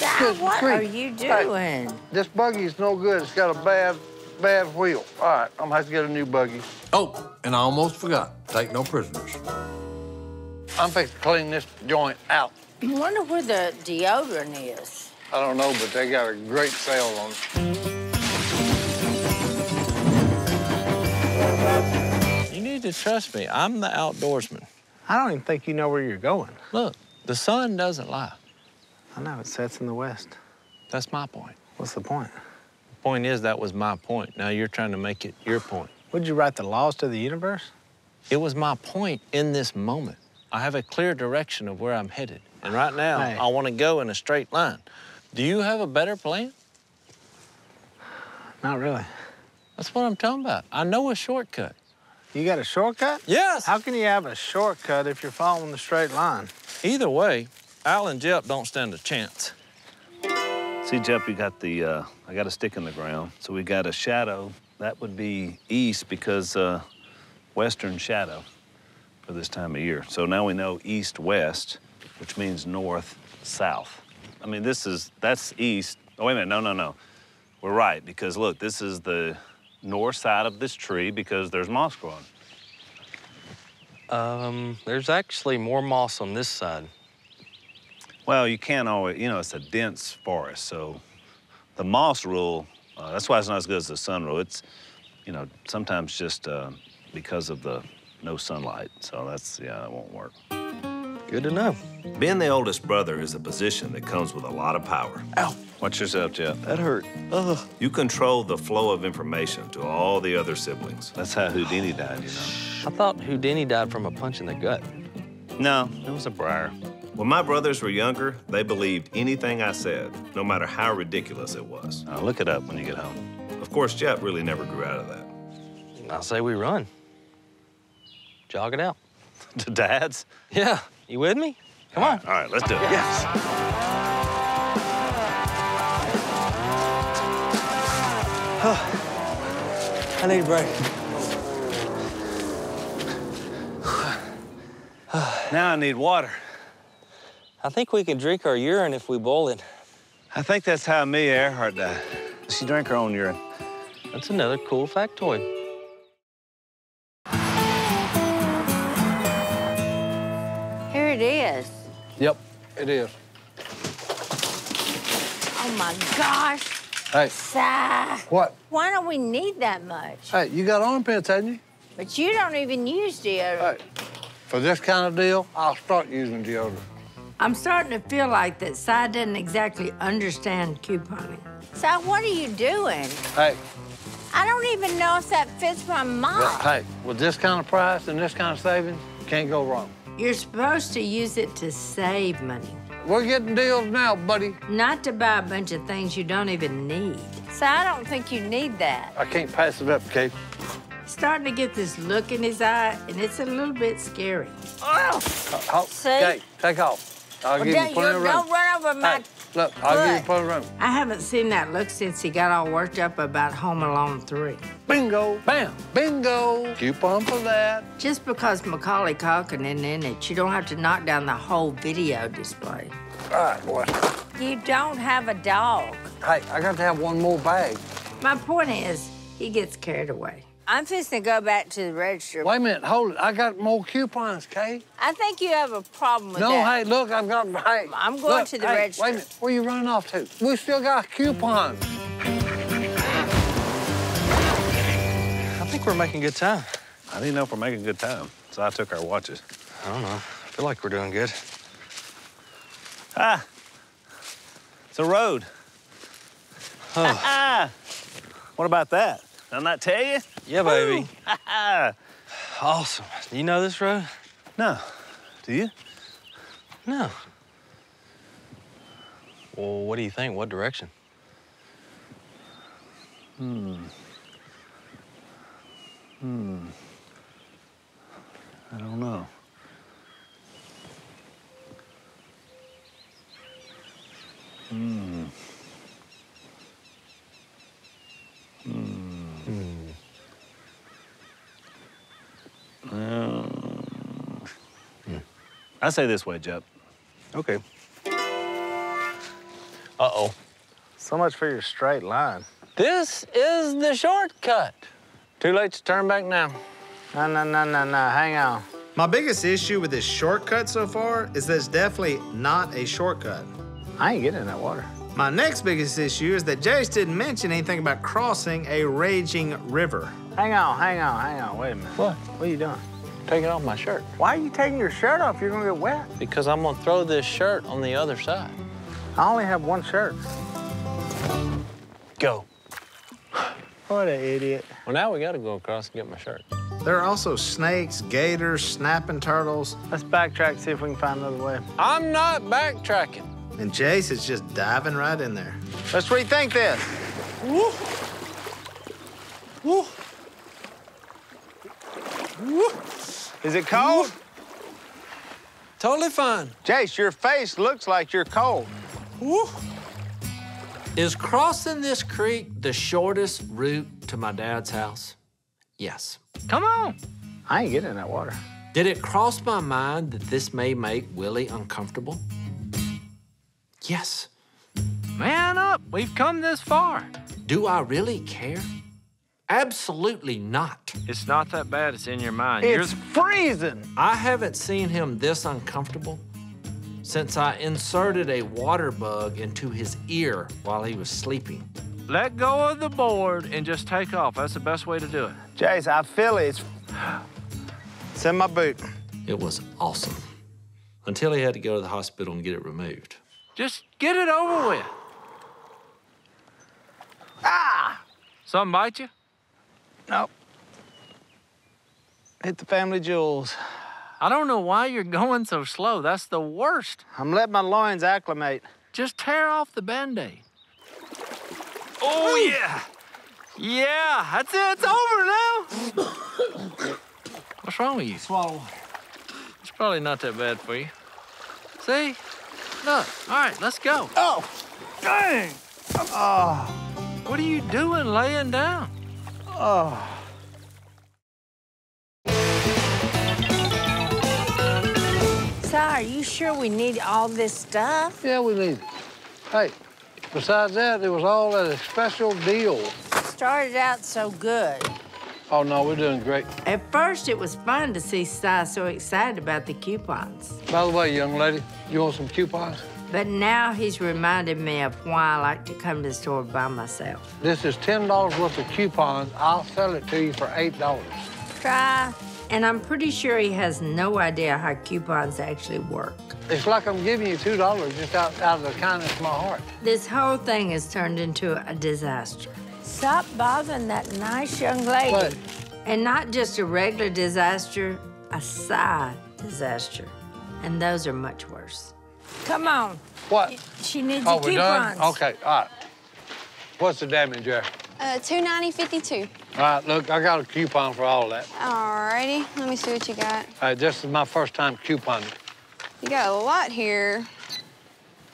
Dad, what creep. Are you doing? Hey, this buggy's no good. It's got a bad, bad wheel. All right, I'm gonna have to get a new buggy. Oh, and I almost forgot. Take no prisoners. I'm fixing to clean this joint out. You wonder where the deodorant is. I don't know, but they got a great sale on it. You need to trust me. I'm the outdoorsman. I don't even think you know where you're going. Look, the sun doesn't lie. I know, it sets in the west. That's my point. What's the point? The point is that was my point. Now you're trying to make it your point. Would you write the laws to the universe? It was my point in this moment. I have a clear direction of where I'm headed. And right now, hey. I want to go in a straight line. Do you have a better plan? Not really. That's what I'm talking about. I know a shortcut. You got a shortcut? Yes. How can you have a shortcut if you're following the straight line? Either way, Al and Jep don't stand a chance. See, Jep, you got the, uh, I got a stick in the ground, so we got a shadow. That would be east because uh, western shadow for this time of year. So now we know east-west, which means north-south. I mean, this is, that's east. Oh, wait a minute, no, no, no. We're right, because look, this is the north side of this tree because there's moss growing. Um, there's actually more moss on this side. Well, you can't always, you know, it's a dense forest, so the moss rule, uh, that's why it's not as good as the sun rule. It's, you know, sometimes just uh, because of the no sunlight, so that's, yeah, that won't work. Good to know. Being the oldest brother is a position that comes with a lot of power. Ow! Watch yourself, Jeff. That hurt. Ugh. You control the flow of information to all the other siblings. That's how Houdini died, you know. I thought Houdini died from a punch in the gut. No, it was a briar. When my brothers were younger, they believed anything I said, no matter how ridiculous it was. Now look it up when you get home. Of course, Jeff really never grew out of that. I say we run. Jog it out. To Dad's? Yeah. You with me? Come on. All right, let's do it. Yes. Oh, I need a break. Now I need water. I think we can drink our urine if we boil it. I think that's how Amelia Earhart died. She drank her own urine. That's another cool factoid. It is. Yep, it is. Oh my gosh. Hey. Sigh. What? Why don't we need that much? Hey, you got armpits, haven't you? But you don't even use deodorant. Hey, for this kind of deal, I'll start using deodorant. I'm starting to feel like that Si doesn't exactly understand couponing. Si, what are you doing? Hey. I don't even know if that fits my mom. Well, hey, with this kind of price and this kind of savings, can't go wrong. You're supposed to use it to save money. We're getting deals now, buddy. Not to buy a bunch of things you don't even need. So I don't think you need that. I can't pass it up, Kate. Starting to get this look in his eye, and it's a little bit scary. Oh! Uh, See? Kate, take off. I'll well, give you plenty of room. Don't run over my... Hey, look, I'll look. give you plenty of room. I haven't seen that look since he got all worked up about Home Alone three. Bingo, bam, bingo. Coupon for that. Just because Macaulay Culkin isn't in it, you don't have to knock down the whole video display. All right, boy. You don't have a dog. Hey, I got to have one more bag. My point is, he gets carried away. I'm just gonna go back to the register. Wait a minute, hold it. I got more coupons, Kate. I think you have a problem with no, that. No, hey, look, I've got... Hey, I'm going look, to the hey, register. Wait a minute, where are you running off to? We still got coupons. I think we're making good time. I didn't know if we're making good time, so I took our watches. I don't know. I feel like we're doing good. Ah! It's a road. Oh. Ah, ah. What about that? Didn't I tell you? Yeah, baby. Ah, ah. Awesome. Do you know this road? No. Do you? No. Well, what do you think? What direction? Hmm. Hmm. I don't know. Hmm. Hmm. Hmm. Um. Hmm. I say this way, Jeb. Okay. Uh-oh. So much for your straight line. This is the shortcut. Too late to turn back now. No, no, no, no, no, hang on. My biggest issue with this shortcut so far is that it's definitely not a shortcut. I ain't getting in that water. My next biggest issue is that Jace didn't mention anything about crossing a raging river. Hang on, hang on, hang on, wait a minute. What? What are you doing? Taking off my shirt. Why are you taking your shirt off? You're gonna get wet. Because I'm gonna throw this shirt on the other side. I only have one shirt. Go. What an idiot. Well, now we gotta go across and get my shirt. There are also snakes, gators, snapping turtles. Let's backtrack, see if we can find another way. I'm not backtracking. And Jace is just diving right in there. Let's rethink this. Woo. Woo. Woo. Is it cold? Woo. Totally fine. Jace, your face looks like you're cold. Woo. Is crossing this creek the shortest route to my dad's house? Yes. Come on. I ain't getting in that water. Did it cross my mind that this may make Willie uncomfortable? Yes. Man up, we've come this far. Do I really care? Absolutely not. It's not that bad, it's in your mind. It's You're... freezing. I haven't seen him this uncomfortable since I inserted a water bug into his ear while he was sleeping. Let go of the board and just take off. That's the best way to do it. Jace, I feel it. It's in my boot. It was awesome. Until he had to go to the hospital and get it removed. Just get it over with. Ah! Something bite you? Nope. Hit the family jewels. I don't know why you're going so slow. That's the worst. I'm letting my loins acclimate. Just tear off the Band-Aid. Oh, ooh. Yeah. Yeah, that's it. It's over now. What's wrong with you? Swallow. It's probably not that bad for you. See? Look. All right, let's go. Oh, dang. Oh. What are you doing laying down? Oh. Si, are you sure we need all this stuff? Yeah, we need it. Hey, besides that, it was all at a special deal. Started out so good. Oh, no, we're doing great. At first, it was fun to see Si so excited about the coupons. By the way, young lady, you want some coupons? But now he's reminded me of why I like to come to the store by myself. This is ten dollars worth of coupons. I'll sell it to you for eight dollars. Try. And I'm pretty sure he has no idea how coupons actually work. It's like I'm giving you two dollars just out, out of the kindness of my heart. This whole thing has turned into a disaster. Stop bothering that nice young lady. What? And not just a regular disaster, a side disaster. And those are much worse. Come on. What? She needs oh, a coupons. Done? Okay, all right. What's the damage there? Uh, two ninety fifty-two. All right, look, I got a coupon for all that. All righty, let me see what you got. All right, this is my first time couponing. You got a lot here.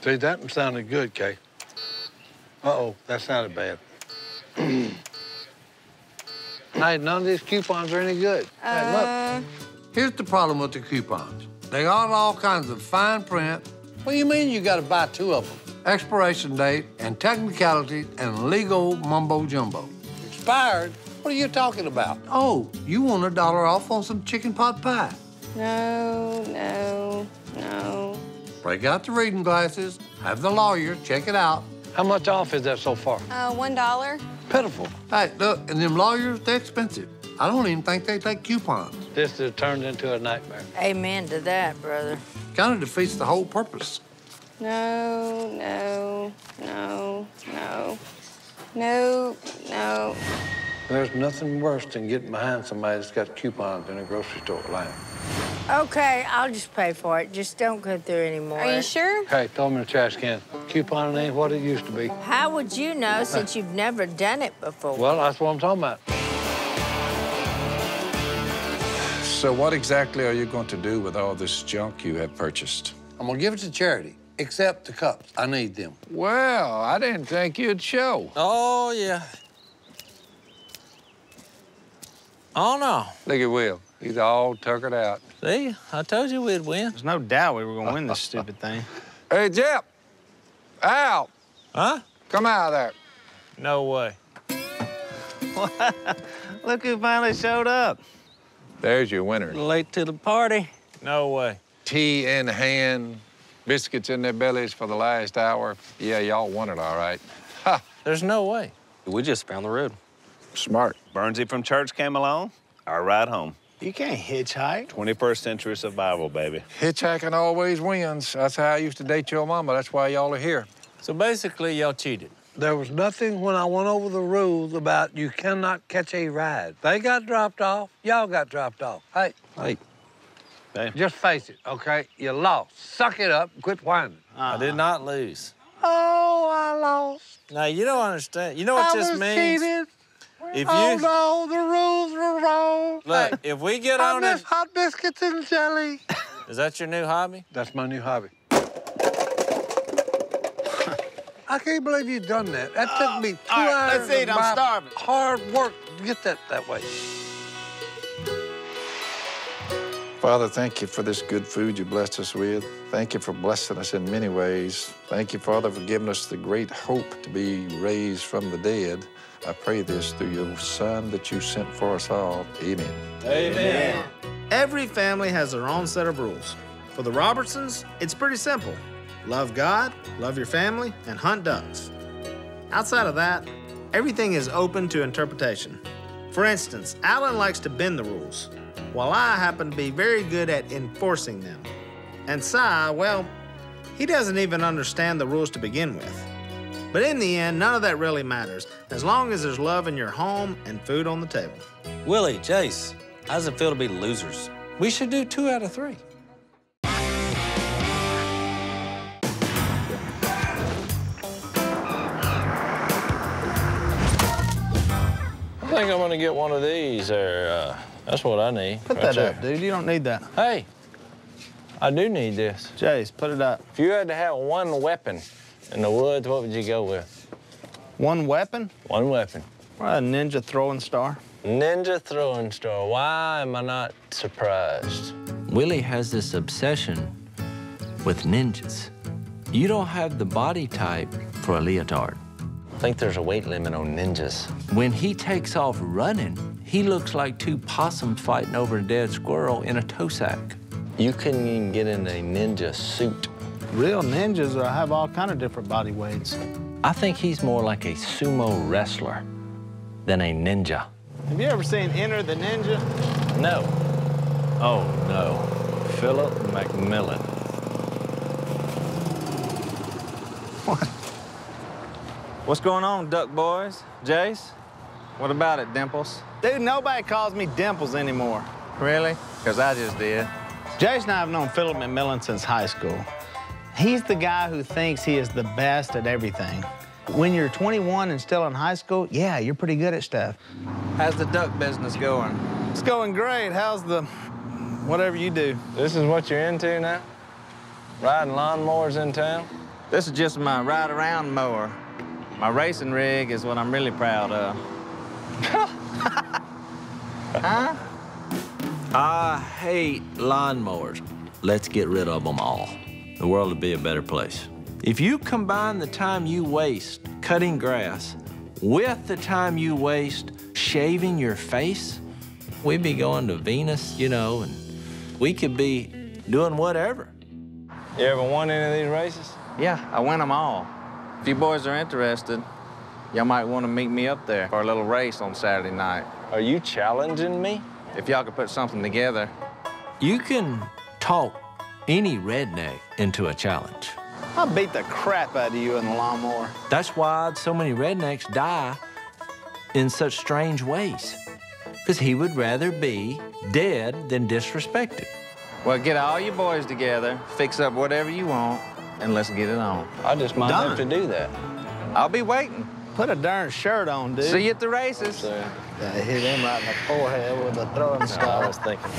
See, that sounded good, Kay. Uh-oh, that sounded bad. Hey, none of these coupons are any good. Uh... Hey, look. Here's the problem with the coupons. They got all kinds of fine print. What do you mean you got to buy two of them? Expiration date and technicality and legal mumbo-jumbo. Expired? What are you talking about? Oh, you want a dollar off on some chicken pot pie? No, no, no. Break out the reading glasses, have the lawyer check it out. How much off is that so far? Uh, one dollar. Pitiful. Hey, look, and them lawyers, they're expensive. I don't even think they take coupons. This has turned into a nightmare. Amen to that, brother. Kind of defeats the whole purpose. No, no, no, no, no, no. There's nothing worse than getting behind somebody that's got coupons in a grocery store line. Okay, I'll just pay for it. Just don't go through anymore. Are you sure? Hey, throw them in the trash can. Couponing ain't what it used to be. How would you know since you've never done it before? Well, that's what I'm talking about. So what exactly are you going to do with all this junk you have purchased? I'm gonna give it to charity. Except the cups. I need them. Well, I didn't think you'd show. Oh, yeah. Oh, no. Look at Will. He's all tuckered out. See? I told you we'd win. There's no doubt we were going to win this stupid thing. Hey, Jep. Al. Huh? Come out of there. No way. Look who finally showed up. There's your winner. Late to the party. No way. Tea in hand. Biscuits in their bellies for the last hour. Yeah, y'all won it all right. Ha! There's no way. We just found the road. Smart. Bernsey from church came along, our ride home. You can't hitchhike. twenty-first century survival, baby. Hitchhiking always wins. That's how I used to date your mama. That's why y'all are here. So basically, y'all cheated. There was nothing when I went over the rules about you cannot catch a ride. They got dropped off. Y'all got dropped off. Hey. Hey. Damn. Just face it, okay? You lost. Suck it up and quit whining. Uh-huh. I did not lose. Oh, I lost. Now, you don't understand. You know what I this was means? Cheated. If oh, you... no, the rules were wrong. Look, if we get I on miss it... hot biscuits and jelly. Is that your new hobby? That's my new hobby. I can't believe you done that. That oh, took me two all right, hours let's eat. I'm starving. Hard work to get that that way. Father, thank you for this good food you blessed us with. Thank you for blessing us in many ways. Thank you, Father, for giving us the great hope to be raised from the dead. I pray this through your Son that you sent for us all. Amen. Amen. Every family has their own set of rules. For the Robertsons, it's pretty simple. Love God, love your family, and hunt ducks. Outside of that, everything is open to interpretation. For instance, Alan likes to bend the rules, while I happen to be very good at enforcing them. And Si, well, he doesn't even understand the rules to begin with. But in the end, none of that really matters, as long as there's love in your home and food on the table. Willie, Jace, how does it feel to be losers? We should do two out of three. I think I'm gonna get one of these, or uh, that's what I need. Put that up, dude. You don't need that. Hey, I do need this. Jace, put it up. If you had to have one weapon in the woods, what would you go with? One weapon? One weapon. What, a ninja throwing star? Ninja throwing star. Why am I not surprised? Willie has this obsession with ninjas. You don't have the body type for a leotard. I think there's a weight limit on ninjas. When he takes off running, he looks like two possums fighting over a dead squirrel in a toe sack. You couldn't even get in a ninja suit. Real ninjas are, have all kind of different body weights. I think he's more like a sumo wrestler than a ninja. Have you ever seen Enter the Ninja? No. Oh, no. Philip McMillan. What? What's going on, Duck Boys? Jace? What about it, Dimples? Dude, nobody calls me Dimples anymore. Really? Because I just did. Jace and I have known Philip McMillan since high school. He's the guy who thinks he is the best at everything. When you're twenty-one and still in high school, yeah, you're pretty good at stuff. How's the duck business going? It's going great. How's the whatever you do? This is what you're into now? Riding lawnmowers in town? This is just my ride-around mower. My racing rig is what I'm really proud of. Huh? I hate lawnmowers. Let's get rid of them all. The world would be a better place. If you combine the time you waste cutting grass with the time you waste shaving your face, we'd be going to Venus, you know, and we could be doing whatever. You ever won any of these races? Yeah, I win them all. If you boys are interested, y'all might want to meet me up there for a little race on Saturday night. Are you challenging me? If y'all could put something together. You can talk any redneck into a challenge. I'll beat the crap out of you in the lawnmower. That's why so many rednecks die in such strange ways. Because he would rather be dead than disrespected. Well, get all your boys together, fix up whatever you want, and let's get it on. I just might Done. have to do that. I'll be waiting. Put a darn shirt on, dude. See you at the races. Gotta hit him right in the forehead with a throwing star. I was thinking.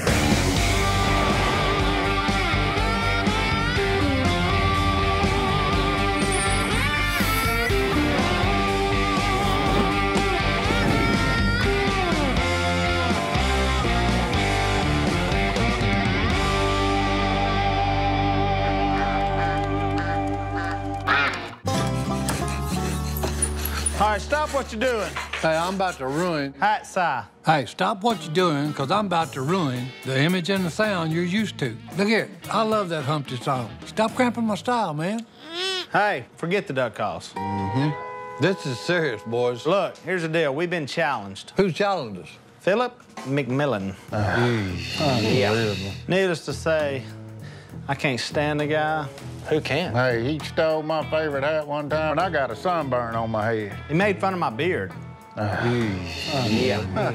All right, stop what you're doing. Hey, I'm about to ruin... Hi, Si. Hey, stop what you're doing, because I'm about to ruin the image and the sound you're used to. Look here, I love that Humpty song. Stop cramping my style, man. Hey, forget the duck calls. Mm-hmm. This is serious, boys. Look, here's the deal. We've been challenged. Who challenged us? Philip McMillan. Oh, unbelievable. Needless to say, I can't stand the guy. Who can? Hey, he stole my favorite hat one time, and I got a sunburn on my head. He made fun of my beard. Uh, uh, yeah. Uh,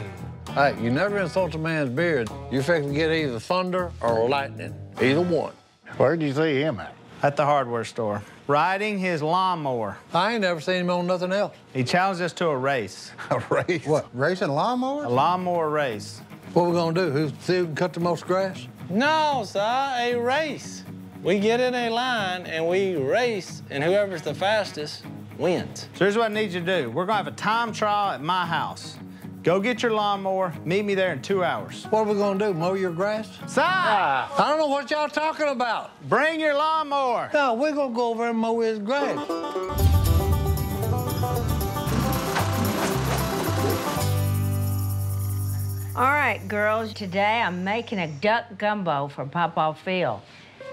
hey, you never insult a man's beard. You're fixing to get either thunder or lightning. Either one. Where'd you see him at? At the hardware store, riding his lawnmower. I ain't never seen him on nothing else. He challenged us to a race. A race? What, racing lawnmowers? A lawnmower race. What we gonna do? Who's, see who can cut the most grass? No, Si, a race. We get in a line and we race, and whoever's the fastest wins. So here's what I need you to do. We're gonna have a time trial at my house. Go get your lawnmower, meet me there in two hours. What are we gonna do, mow your grass? Si! I don't know what y'all talking about. Bring your lawnmower. No, we're gonna go over and mow his grass. All right, girls, today I'm making a duck gumbo for Papa Phil.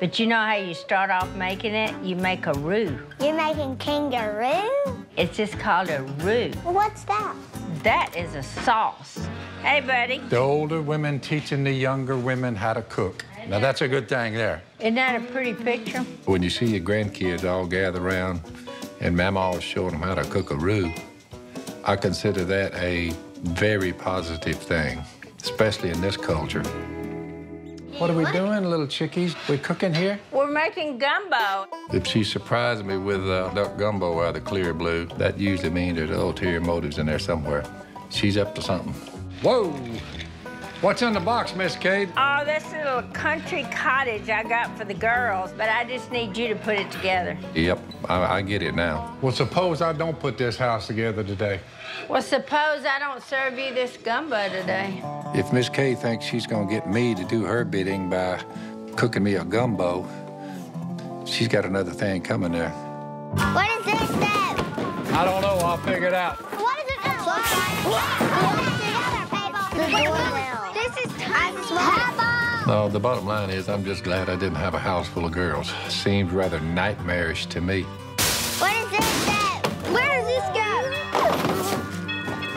But you know how you start off making it? You make a roux. You're making kangaroo? It's just called a roux. Well, what's that? That is a sauce. Hey, buddy. The older women teaching the younger women how to cook. Now, that's a good thing there. Isn't that a pretty picture? When you see your grandkids all gather around and Mama's is showing them how to cook a roux, I consider that a very positive thing, especially in this culture. What are we doing, little chickies? We cooking here? We're making gumbo. If she surprised me with uh, duck gumbo out of the clear blue, that usually means there's ulterior motives in there somewhere. She's up to something. Whoa! What's in the box, Miss Cade? Oh, this is a little country cottage I got for the girls, but I just need you to put it together. Yep, I, I get it now. Well, suppose I don't put this house together today. Well, suppose I don't serve you this gumbo today. If Miss Cade thinks she's gonna get me to do her bidding by cooking me a gumbo, she's got another thing coming there. What is this then? I don't know, I'll figure it out. What is it now? What? What? What? What? No, the bottom line is I'm just glad I didn't have a house full of girls. Seems rather nightmarish to me. What is this, Dad? Where does this go?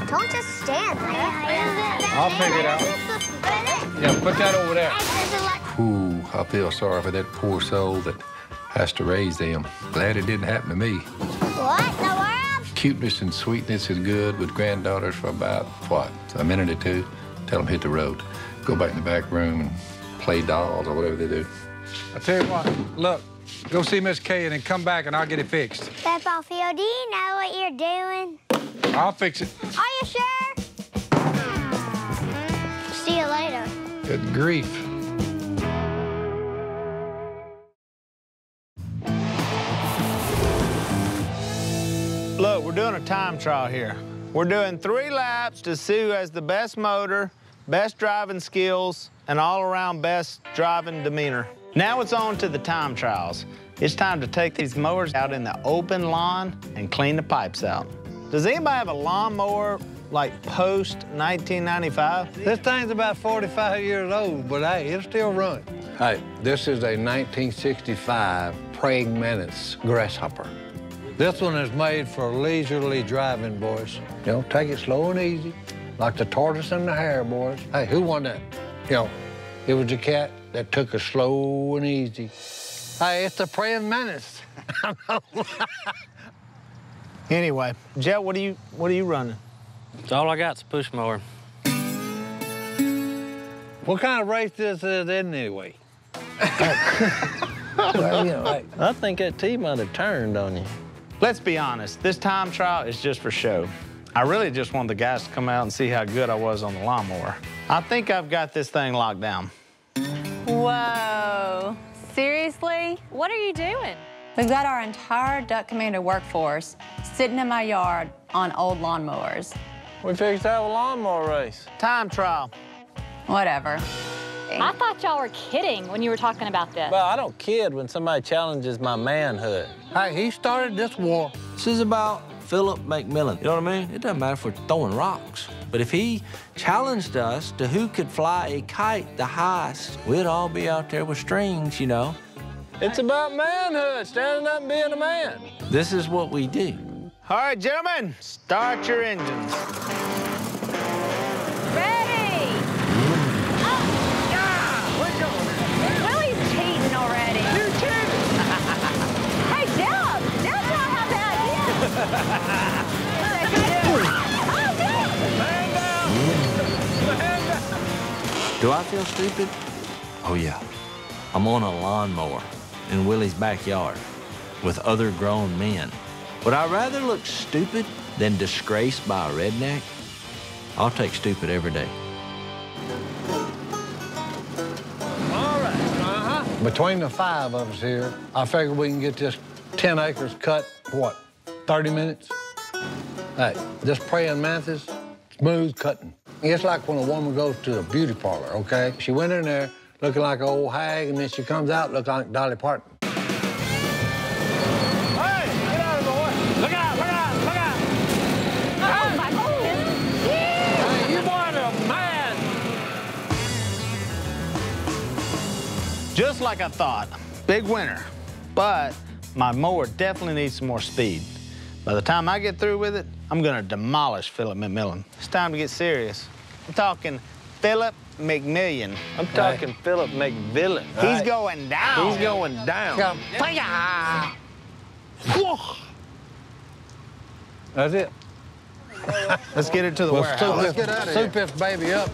Don't just stand there. I'll figure it out. Yeah, put that over there. Ooh, I feel sorry for that poor soul that has to raise them. Glad it didn't happen to me. What in the world? Cuteness and sweetness is good with granddaughters for about, what, a minute or two? Tell them hit the road. Go back in the back room and play dolls or whatever they do. I tell you what, look, go see Miss Kay and then come back and I'll get it fixed. Papa Phil, do you know what you're doing? I'll fix it. Are you sure? See you later. Good grief. Look, we're doing a time trial here. We're doing three laps to see who has the best motor, best driving skills, and all-around best driving demeanor. Now it's on to the time trials. It's time to take these mowers out in the open lawn and clean the pipes out. Does anybody have a lawnmower like post nineteen ninety-five? This thing's about forty-five years old, but hey, it still runs. Hey, this is a nineteen sixty-five Praying Mantis Grasshopper. This one is made for leisurely driving, boys. You know, take it slow and easy. Like the tortoise and the hare, boys. Hey, who won that? You know, it was the cat that took it slow and easy. Hey, it's the praying menace. Anyway, Jet, what are you what are you running? It's all I got's a push mower. What kind of race this is anyway? Well, you know, hey. I think that T might have turned on you. Let's be honest. This time trial is just for show. I really just wanted the guys to come out and see how good I was on the lawnmower. I think I've got this thing locked down. Whoa. Seriously? What are you doing? We've got our entire Duck Commander workforce sitting in my yard on old lawnmowers. We fixed out a lawnmower race. Time trial. Whatever. I thought y'all were kidding when you were talking about this. Well, I don't kid when somebody challenges my manhood. Hey, he started this war. This is about Philip McMillan. You know what I mean? It doesn't matter if we're throwing rocks. But if he challenged us to who could fly a kite the highest, we'd all be out there with strings, you know. It's about manhood, standing up and being a man. This is what we do. All right, gentlemen, start your engines. Ready! Up! Yeah, we're going. Willie's cheating already. You're cheating! Hey, Deb! Deb's not how bad it is! Do I feel stupid? Oh, yeah. I'm on a lawnmower in Willie's backyard with other grown men. Would I rather look stupid than disgraced by a redneck? I'll take stupid every day. All right, uh-huh. Between the five of us here, I figure we can get this ten acres cut, what, thirty minutes? Hey, this praying mantis, smooth cutting. It's like when a woman goes to a beauty parlor, okay? She went in there looking like an old hag, and then she comes out looking like Dolly Parton. Hey, get out of the way. Look out, look out, look out. Oh, hey. My goodness. Hey, you want a man. Just like I thought, Big winner, but my mower definitely needs some more speed. By the time I get through with it, I'm gonna demolish Philip McMillan. It's time to get serious. I'm talking Philip McMillan. I'm talking right. Philip McMillan. He's right. going down. He's going down. Come. Yeah. That's it. Let's get it to the well, warehouse. Soup, Let's get out of here. Soup this baby up.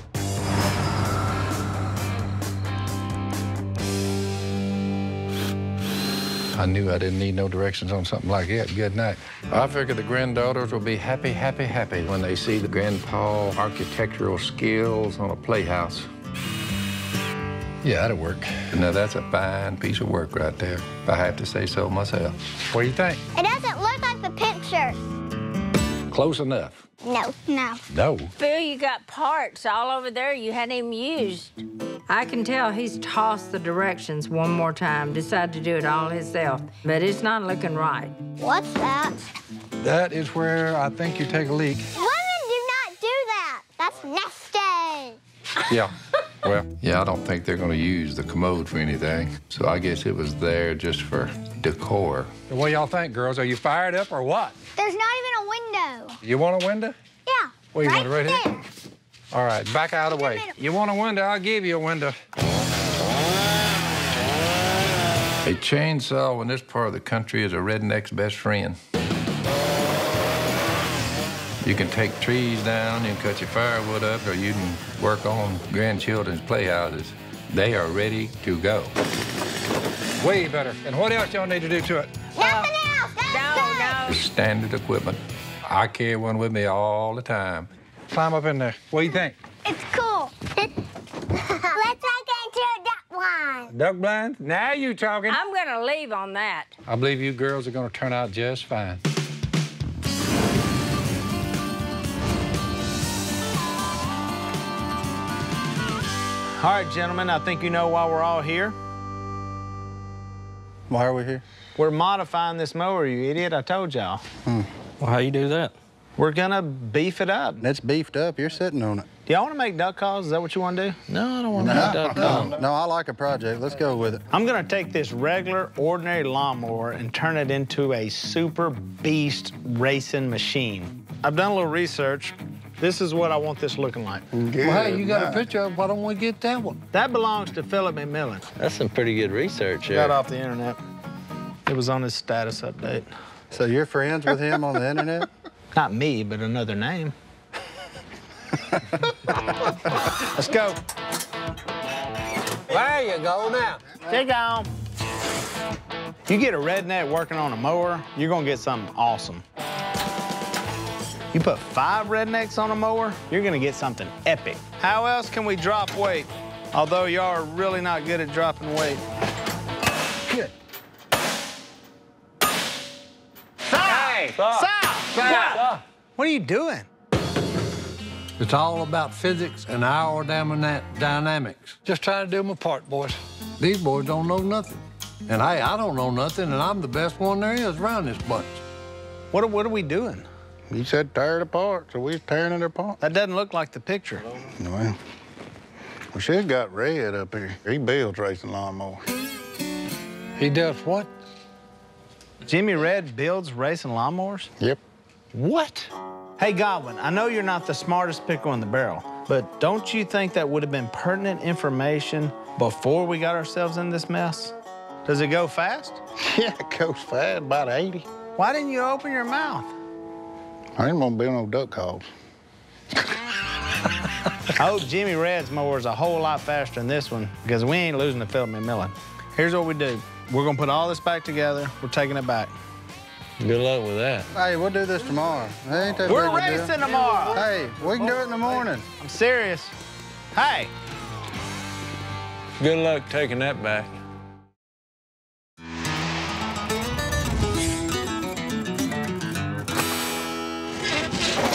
I knew I didn't need no directions on something like that. Good night. I figure the granddaughters will be happy, happy, happy when they see the grandpa architectural skills on a playhouse. Yeah, that'll work. Now, that's a fine piece of work right there, if I have to say so myself. What do you think? It doesn't look like the picture. Close enough. No, no. No? Phil, you got parts all over there you hadn't even used. I can tell he's tossed the directions one more time, decided to do it all himself, but it's not looking right. What's that? That is where I think you take a leak. Women do not do that. That's nasty. Yeah, well, yeah, I don't think they're going to use the commode for anything, so I guess it was there just for decor. What do y'all think, girls? Are you fired up or what? There's not even window. You want a window? Yeah. What, you right want it right there. Here? All right, back out of the way. You want a window? I'll give you a window. A chainsaw in this part of the country is a redneck's best friend. You can take trees down, you can cut your firewood up, or you can work on grandchildren's playhouses. They are ready to go. Way better. And what else y'all need to do to it? Nothing uh, else. No, no. Standard equipment. I carry one with me all the time. Climb up in there. What do you think? It's cool. Let's not get into a duck blind. Duck blind? Now you talking. I'm going to leave on that. I believe you girls are going to turn out just fine. All right, gentlemen, I think you know why we're all here. Why are we here? We're modifying this mower, you idiot. I told y'all. Hmm. Well, how you do that? We're gonna beef it up. That's beefed up. You're sitting on it. Do y'all want to make duck calls? Is that what you want to do? No, I don't want to no, make duck no, calls. No, no, I like a project. Let's go with it. I'm gonna take this regular, ordinary lawnmower and turn it into a super beast racing machine. I've done a little research. This is what I want this looking like. Good well, hey, you got night. a picture of it. Why don't we get that one? That belongs to Philip McMillan. That's some pretty good research here. Got off the internet. It was on his status update. So you're friends with him on the internet? Not me, but another name. Let's go. There you go now. There you go. You get a redneck working on a mower, you're gonna get something awesome. You put five rednecks on a mower, you're gonna get something epic. How else can we drop weight? Although y'all are really not good at dropping weight. Good. Stop. Stop. Stop. Stop. What are you doing? It's all about physics and aerodynamics. Just trying to do my part, boys. These boys don't know nothing. And I, I don't know nothing, and I'm the best one there is around this bunch. What are, what are we doing? You said tear it apart, so we're tearing it apart. That doesn't look like the picture. Well, well she's got Red up here. He builds racing lawnmower. He does what? Jimmy Red builds racing lawnmowers? Yep. What? Hey, Godwin, I know you're not the smartest pickle in the barrel, but don't you think that would have been pertinent information before we got ourselves in this mess? Does it go fast? Yeah, it goes fast, about eighty. Why didn't you open your mouth? I ain't gonna build no duck calls. I hope Jimmy Red's mower is a whole lot faster than this one, because we ain't losing to Philip McMillan. Here's what we do. We're gonna put all this back together. We're taking it back. Good luck with that. Hey, we'll do this tomorrow. Ain't that We're racing deal? tomorrow. Hey, we can do it in the morning. I'm serious. Hey. Good luck taking that back.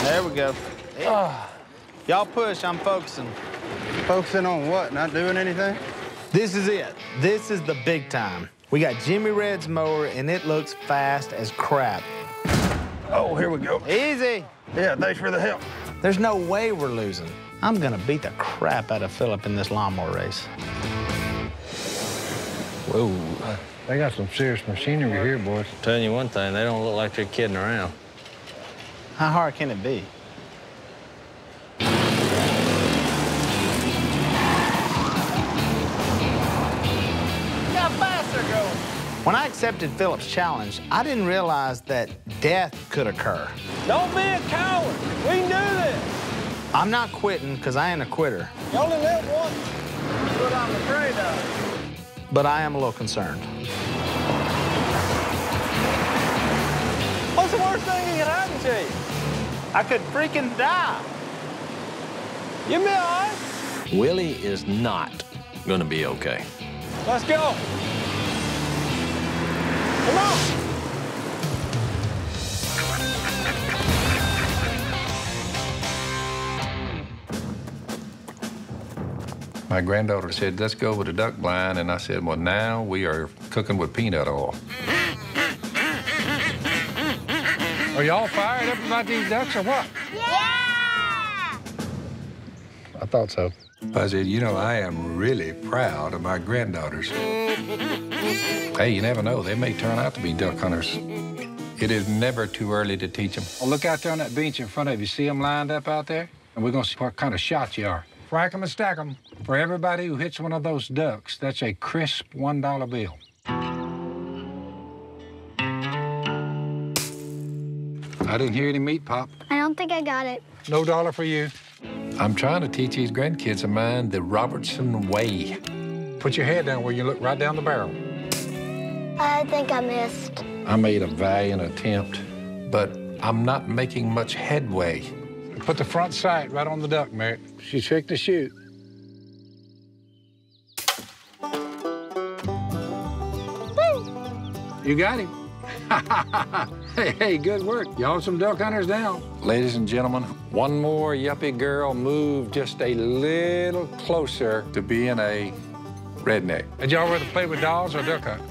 There we go. Oh. Y'all push, I'm focusing. Focusing on what? Not doing anything? This is it. This is the big time. We got Jimmy Red's mower, and it looks fast as crap. Oh, here we go. Easy. Yeah, thanks for the help. There's no way we're losing. I'm gonna beat the crap out of Philip in this lawnmower race. Whoa. They got some serious machinery here, boys. I'm telling you one thing, they don't look like they're kidding around. How hard can it be? When I accepted Philip's challenge, I didn't realize that death could occur. Don't be a coward. We can do this. I'm not quitting because I ain't a quitter. You only live once. That's what I'm afraid of. But I am a little concerned. What's the worst thing that can happen to you? I could freaking die. You be all right? Willie is not going to be okay. Let's go. Come on! My granddaughter said, let's go with a duck blind. And I said, well, now we are cooking with peanut oil. Are y'all fired up about these ducks or what? Yeah! I thought so. I said, you know, I am really proud of my granddaughters. Hey, you never know. They may turn out to be duck hunters. It is never too early to teach them. Well, look out there on that bench in front of you. See them lined up out there? And we're going to see what kind of shots you are. Rack them and stack them. For everybody who hits one of those ducks, that's a crisp one dollar bill. I didn't hear any meat pop. I don't think I got it. No dollar for you. I'm trying to teach these grandkids of mine the Robertson way. Put your head down where you look right down the barrel. I think I missed. I made a valiant attempt, but I'm not making much headway. Put the front sight right on the duck, Merritt. She's fixed to shoot. Woo! You got him. Hey, hey, good work. Y'all some duck hunters down. Ladies and gentlemen, one more yuppie girl moved just a little closer to being a redneck. Would y'all rather play with dolls or duck hunt?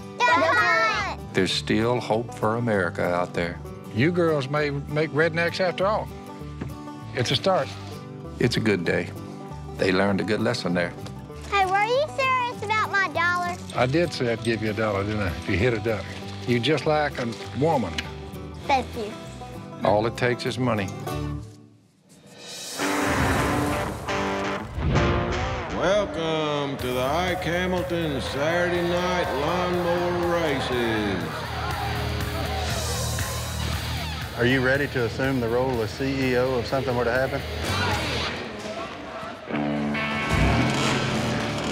There's still hope for America out there. You girls may make rednecks after all. It's a start. It's a good day. They learned a good lesson there. Hey, were you serious about my dollar? I did say I'd give you a dollar, didn't I, if you hit a duck. You're just like a woman. Thank you. All it takes is money. Welcome to the Ike Hamilton Saturday Night Lawnmower Races. Are you ready to assume the role of C E O if something were to happen?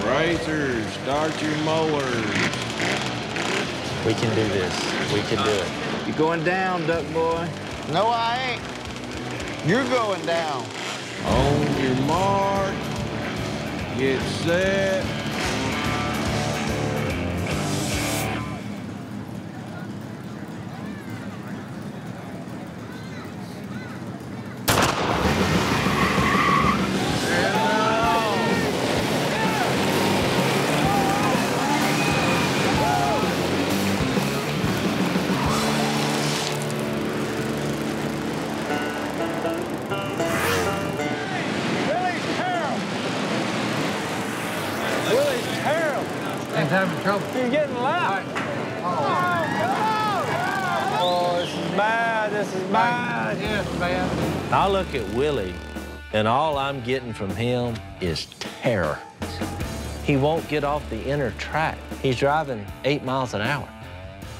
Racers, start your mowers. We can do this. We can do it. You're going down, duck boy. No, I ain't. You're going down. On your mark. Get set. Trouble. You're getting loud. Right. Oh, oh, come on. Oh, this is bad. This is bad. Yes, bad. I look at Willie, and all I'm getting from him is terror. He won't get off the inner track. He's driving eight miles an hour.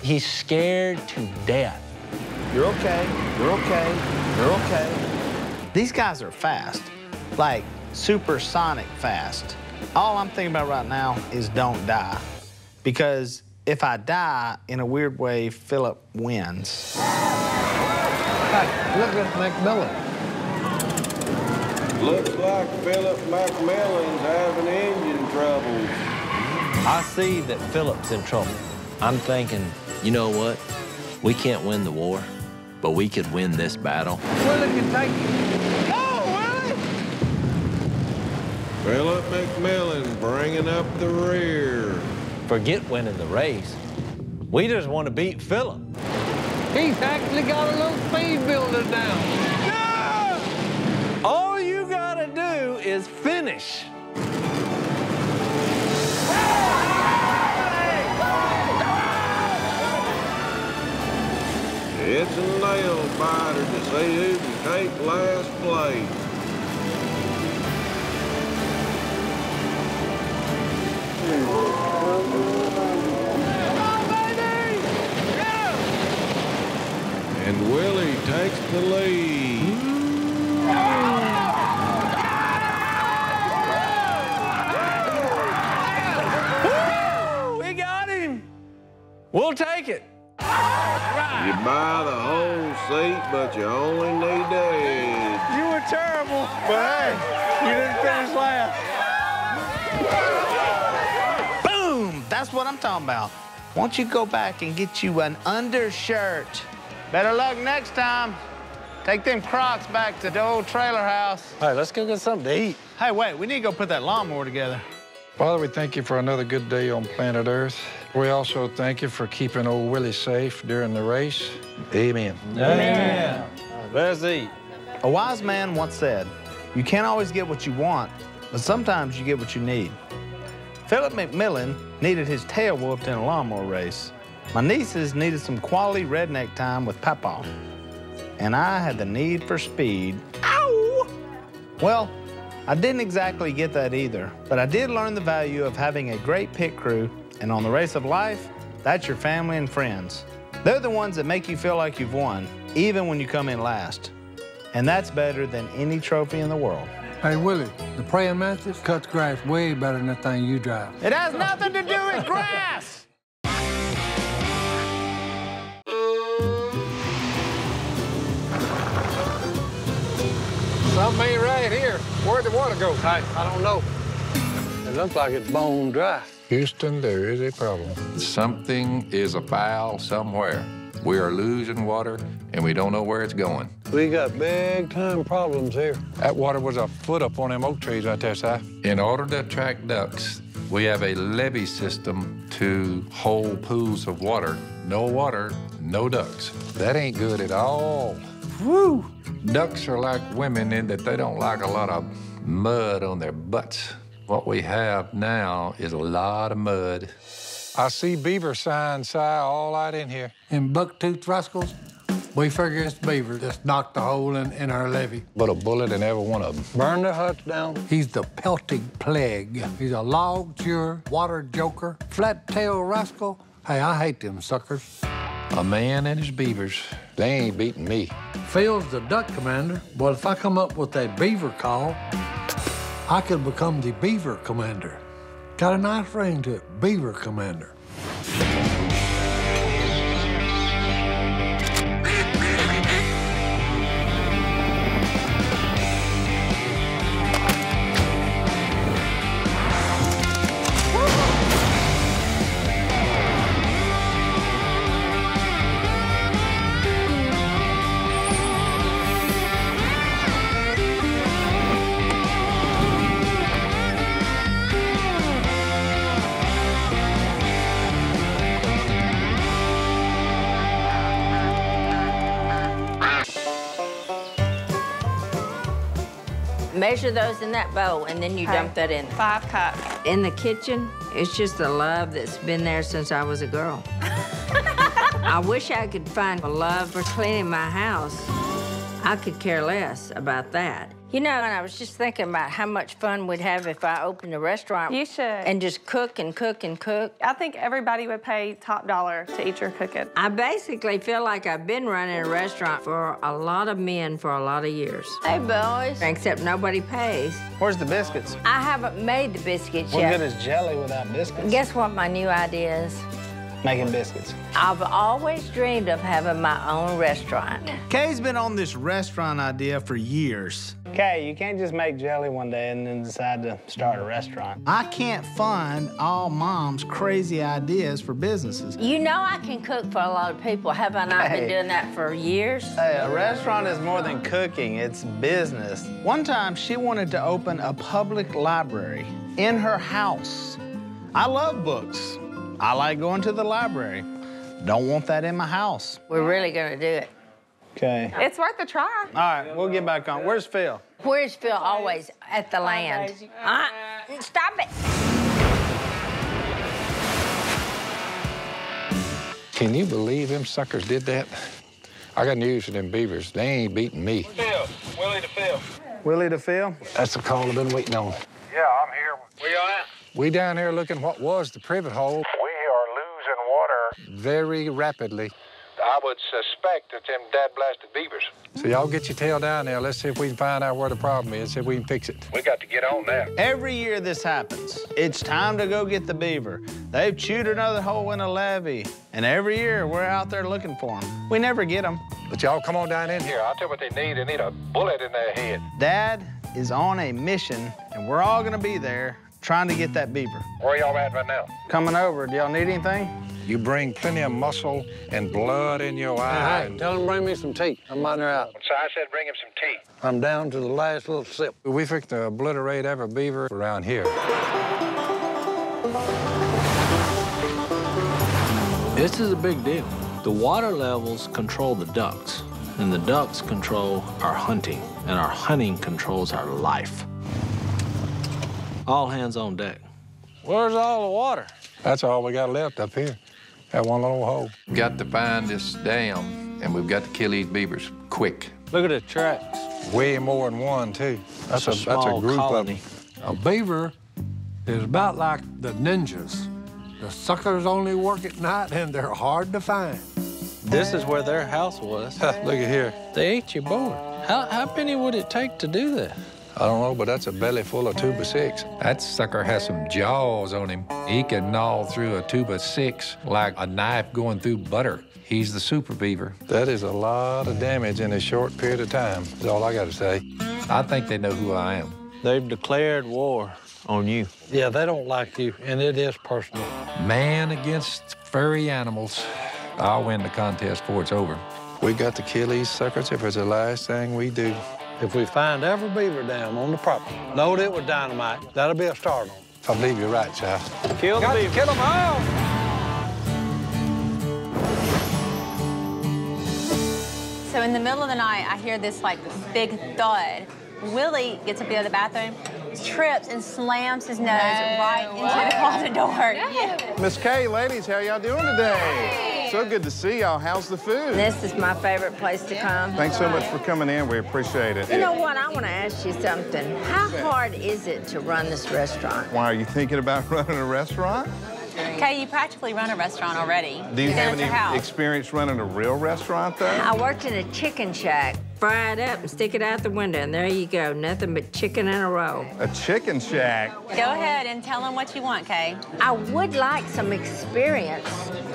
He's scared to death. You're okay. You're okay. You're okay. These guys are fast, like supersonic fast. All I'm thinking about right now is don't die. Because if I die, in a weird way, Philip wins. Hey, look at McMillan. Looks like Philip McMillan's having engine troubles. I see that Philip's in trouble. I'm thinking, you know what? We can't win the war, but we could win this battle. Willie can take it. Go, Willie! Philip McMillan bringing up the rear. Forget winning the race. We just want to beat Philip. He's actually got a little speed builder down. Yeah! All you gotta do is finish. Hey! It's a nail biter to see who can take last place. And Willie takes the lead. Woo! We got him. We'll take it. Right. You buy the whole seat, but you only need the edge. You were terrible, but hey, you didn't finish last. Boom! That's what I'm talking about. Why don't you go back and get you an undershirt? Better luck next time. Take them Crocs back to the old trailer house. All right, let's go get something to eat. Hey, wait, we need to go put that lawnmower together. Father, we thank you for another good day on planet Earth. We also thank you for keeping old Willie safe during the race. Amen. Amen. Amen. Let's eat. A wise man once said, you can't always get what you want, but sometimes you get what you need. Philip McMillan needed his tail whooped in a lawnmower race. My nieces needed some quality redneck time with Papa. And I had the need for speed. Ow! Well, I didn't exactly get that either, but I did learn the value of having a great pit crew, and on the race of life, that's your family and friends. They're the ones that make you feel like you've won, even when you come in last. And that's better than any trophy in the world. Hey, Willie, the praying mantis cuts grass way better than the thing you drive. It has nothing to do with grass! Something ain't right here. Where'd the water go? I, I don't know. It looks like it's bone dry. Houston, there is a problem. Something is afoul somewhere. We are losing water, and we don't know where it's going. We got big-time problems here. That water was a foot up on them oak trees right there, Si. In order to attract ducks, we have a levee system to hold pools of water. No water, no ducks. That ain't good at all. Woo! Ducks are like women in that they don't like a lot of mud on their butts. What we have now is a lot of mud. I see beaver signs, Si, all out in here. And bucktooth rascals, we figure it's beaver that's knocked a hole in, in our levee. Put a bullet in every one of them. Burn their huts down. He's the pelting plague. He's a log chewer, water joker, flat-tailed rascal. Hey, I hate them suckers. A man and his beavers, they ain't beating me. Phil's the duck commander, but if I come up with a beaver call, I could become the beaver commander. Got a nice ring to it, beaver commander. Measure those in that bowl, and then you okay. dump that in there. Five cups. In the kitchen, it's just a love that's been there since I was a girl. I wish I could find a love for cleaning my house. I could care less about that. You know, and I was just thinking about how much fun we'd have if I opened a restaurant. You should. And just cook and cook and cook. I think everybody would pay top dollar to eat your cooking. I basically feel like I've been running a restaurant for a lot of men for a lot of years. Hey, boys. Except nobody pays. Where's the biscuits? I haven't made the biscuits yet. What good is jelly without biscuits? Guess what my new idea is? Making biscuits. I've always dreamed of having my own restaurant. Kay's been on this restaurant idea for years. Kay, you can't just make jelly one day and then decide to start a restaurant. I can't fund all Mom's crazy ideas for businesses. You know I can cook for a lot of people. Have I not hey. been doing that for years? Hey, a restaurant is more than cooking. It's business. One time, she wanted to open a public library in her house. I love books. I like going to the library. Don't want that in my house. We're really gonna do it. Okay. It's worth a try. All right, we'll get back on. Where's Phil? Where's Phil always? At the land. Uh, stop it. Can you believe them suckers did that? I got news for them beavers. They ain't beating me. Phil, Willie to Phil. Willie to Phil? That's the call I've been waiting on. Yeah, I'm here. Where y'all at? We down here looking what was the privet hole. We are losing water. Very rapidly. I would suspect it's them dad-blasted beavers. So y'all get your tail down there. Let's see if we can find out where the problem is, see if we can fix it. We got to get on that. Every year this happens. It's time to go get the beaver. They've chewed another hole in a levee, and every year we're out there looking for them. We never get them. But y'all come on down in here. I'll tell you what they need. They need a bullet in their head. Dad is on a mission, and we're all going to be there trying to get that beaver. Where y'all at right now? Coming over. Do y'all need anything? You bring plenty of muscle and blood in your eye. Hey, hey, tell him bring me some tea. I'm mine her out. So I said bring him some tea. I'm down to the last little sip. We fixed to obliterate every beaver around here. This is a big deal. The water levels control the ducks, and the ducks control our hunting, and our hunting controls our life. All hands on deck. Where's all the water? That's all we got left up here. That one little hole. Got to find this dam, and we've got to kill these beavers quick. Look at the tracks. Way more than one, too. That's, that's a, a that's a group colony. Of them. A beaver is about like the ninjas. The suckers only work at night, and they're hard to find. This is where their house was. Look at here. They ate your board. How, how many would it take to do that? I don't know, but that's a belly full of two by six. That sucker has some jaws on him. He can gnaw through a two by six like a knife going through butter. He's the super beaver. That is a lot of damage in a short period of time, is all I got to say. I think they know who I am. They've declared war on you. Yeah, they don't like you, and it is personal. Man against furry animals. I'll win the contest before it's over. We got to kill these suckers if it's the last thing we do. If we find every beaver dam on the property, load it with dynamite. That'll be a start on it. I believe you're right, Chad. Kill the beaver. Kill them all! So in the middle of the night, I hear this, like, this big thud. Willie gets up to go to the bathroom, trips and slams his nose no, right into wow. the closet door. No. Yeah. Miss Kay, ladies, how y'all doing today? Hey. So good to see y'all. How's the food? This is my favorite place to come. Thanks so much for coming in. We appreciate it. You know what? I want to ask you something. How hard is it to run this restaurant? Why, are you thinking about running a restaurant? Okay, you practically run a restaurant already. Do you have any experience running a real restaurant, though? I worked in a chicken shack. Fry it up and stick it out the window, and there you go. Nothing but chicken in a row. A chicken shack. Go ahead and tell them what you want, Kay. I would like some experience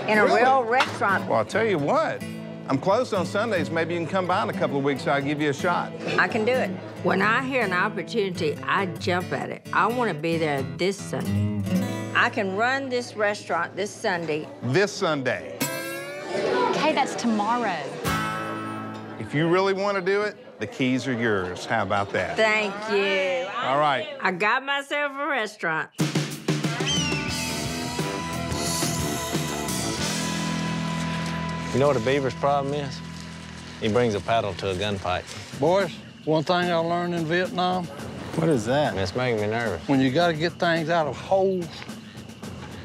in a really? real restaurant. Well, I'll tell you what. I'm closed on Sundays. Maybe you can come by in a couple of weeks, so I'll give you a shot. I can do it. When I hear an opportunity, I jump at it. I want to be there this Sunday. I can run this restaurant this Sunday. This Sunday. Kay, that's tomorrow. If you really want to do it, the keys are yours. How about that? Thank you. All right. I got myself a restaurant. You know what a beaver's problem is? He brings a paddle to a gunfight. Boys, one thing I learned in Vietnam. What is that? It's making me nervous. When you got to get things out of holes,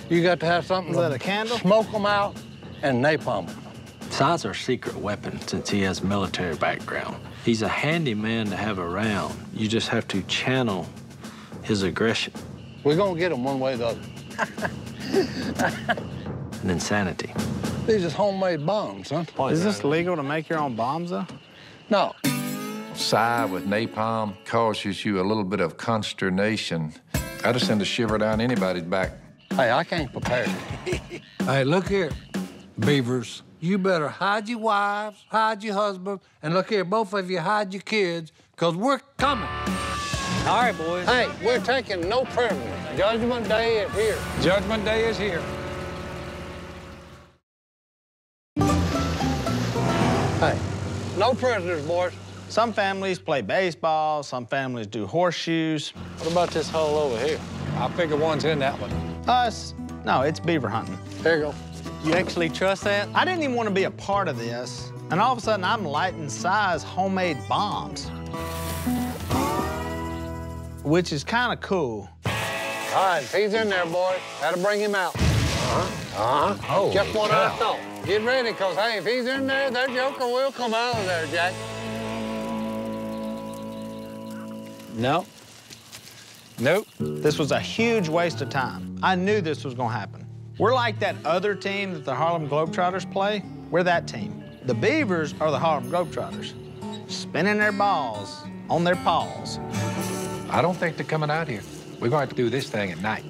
you got to have something with a candle, smoke them out, and napalm them. Side's our secret weapon since he has military background. He's a handy man to have around. You just have to channel his aggression. We're gonna get him one way or the other. And insanity. These is homemade bombs, huh? Boy, is this legal to make your own bombs, though? No. Side with napalm causes you a little bit of consternation. I just send a shiver down anybody's back. Hey, I can't prepare. Hey, look here, beavers. You better hide your wives, hide your husbands, and look here, both of you hide your kids, because we're coming. All right, boys. Hey, we're taking no prisoners. Judgment Day is here. Judgment Day is here. Hey, no prisoners, boys. Some families play baseball, some families do horseshoes. What about this hole over here? I figure one's in that one. Us? No, it's beaver hunting. There you go. You actually trust that? I didn't even want to be a part of this, and all of a sudden I'm lighting size homemade bombs, which is kind of cool. All right, he's in there, boy. That'll bring him out. Uh huh. Uh huh. Just what I thought. Get ready, because, hey, if he's in there, that joker will come out of there, Jack. No. Nope. This was a huge waste of time. I knew this was going to happen. We're like that other team that the Harlem Globetrotters play. We're that team. The Beavers are the Harlem Globetrotters, spinning their balls on their paws. I don't think they're coming out here. We're going to have to do this thing at night.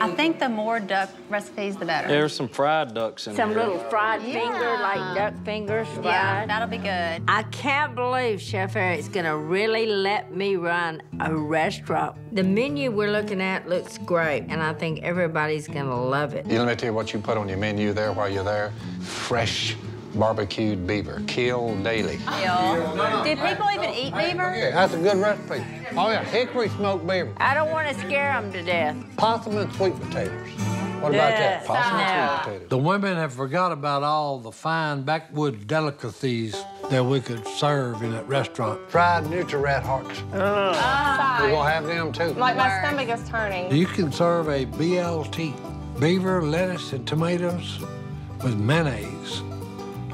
I think the more duck recipes, the better. There's some fried ducks in there. Some little fried yeah. finger, like duck fingers fried. Yeah, that'll be good. I can't believe Chef Eric's gonna really let me run a restaurant. The menu we're looking at looks great, and I think everybody's gonna love it. You know, let me tell you what you put on your menu there while you're there. Fresh barbecued beaver, killed daily. Yeah. Do people even eat beaver? Yeah, that's a good recipe. Oh yeah, hickory smoked beaver. I don't want to scare them to death. Possum and sweet potatoes. What about yes, that? Possum and sweet potatoes. The women have forgot about all the fine backwoods delicacies that we could serve in that restaurant. Fried nutri-rat hearts. Mm. Oh. We're gonna have them too. Like my stomach is turning. You can serve a B L T, beaver, lettuce, and tomatoes with mayonnaise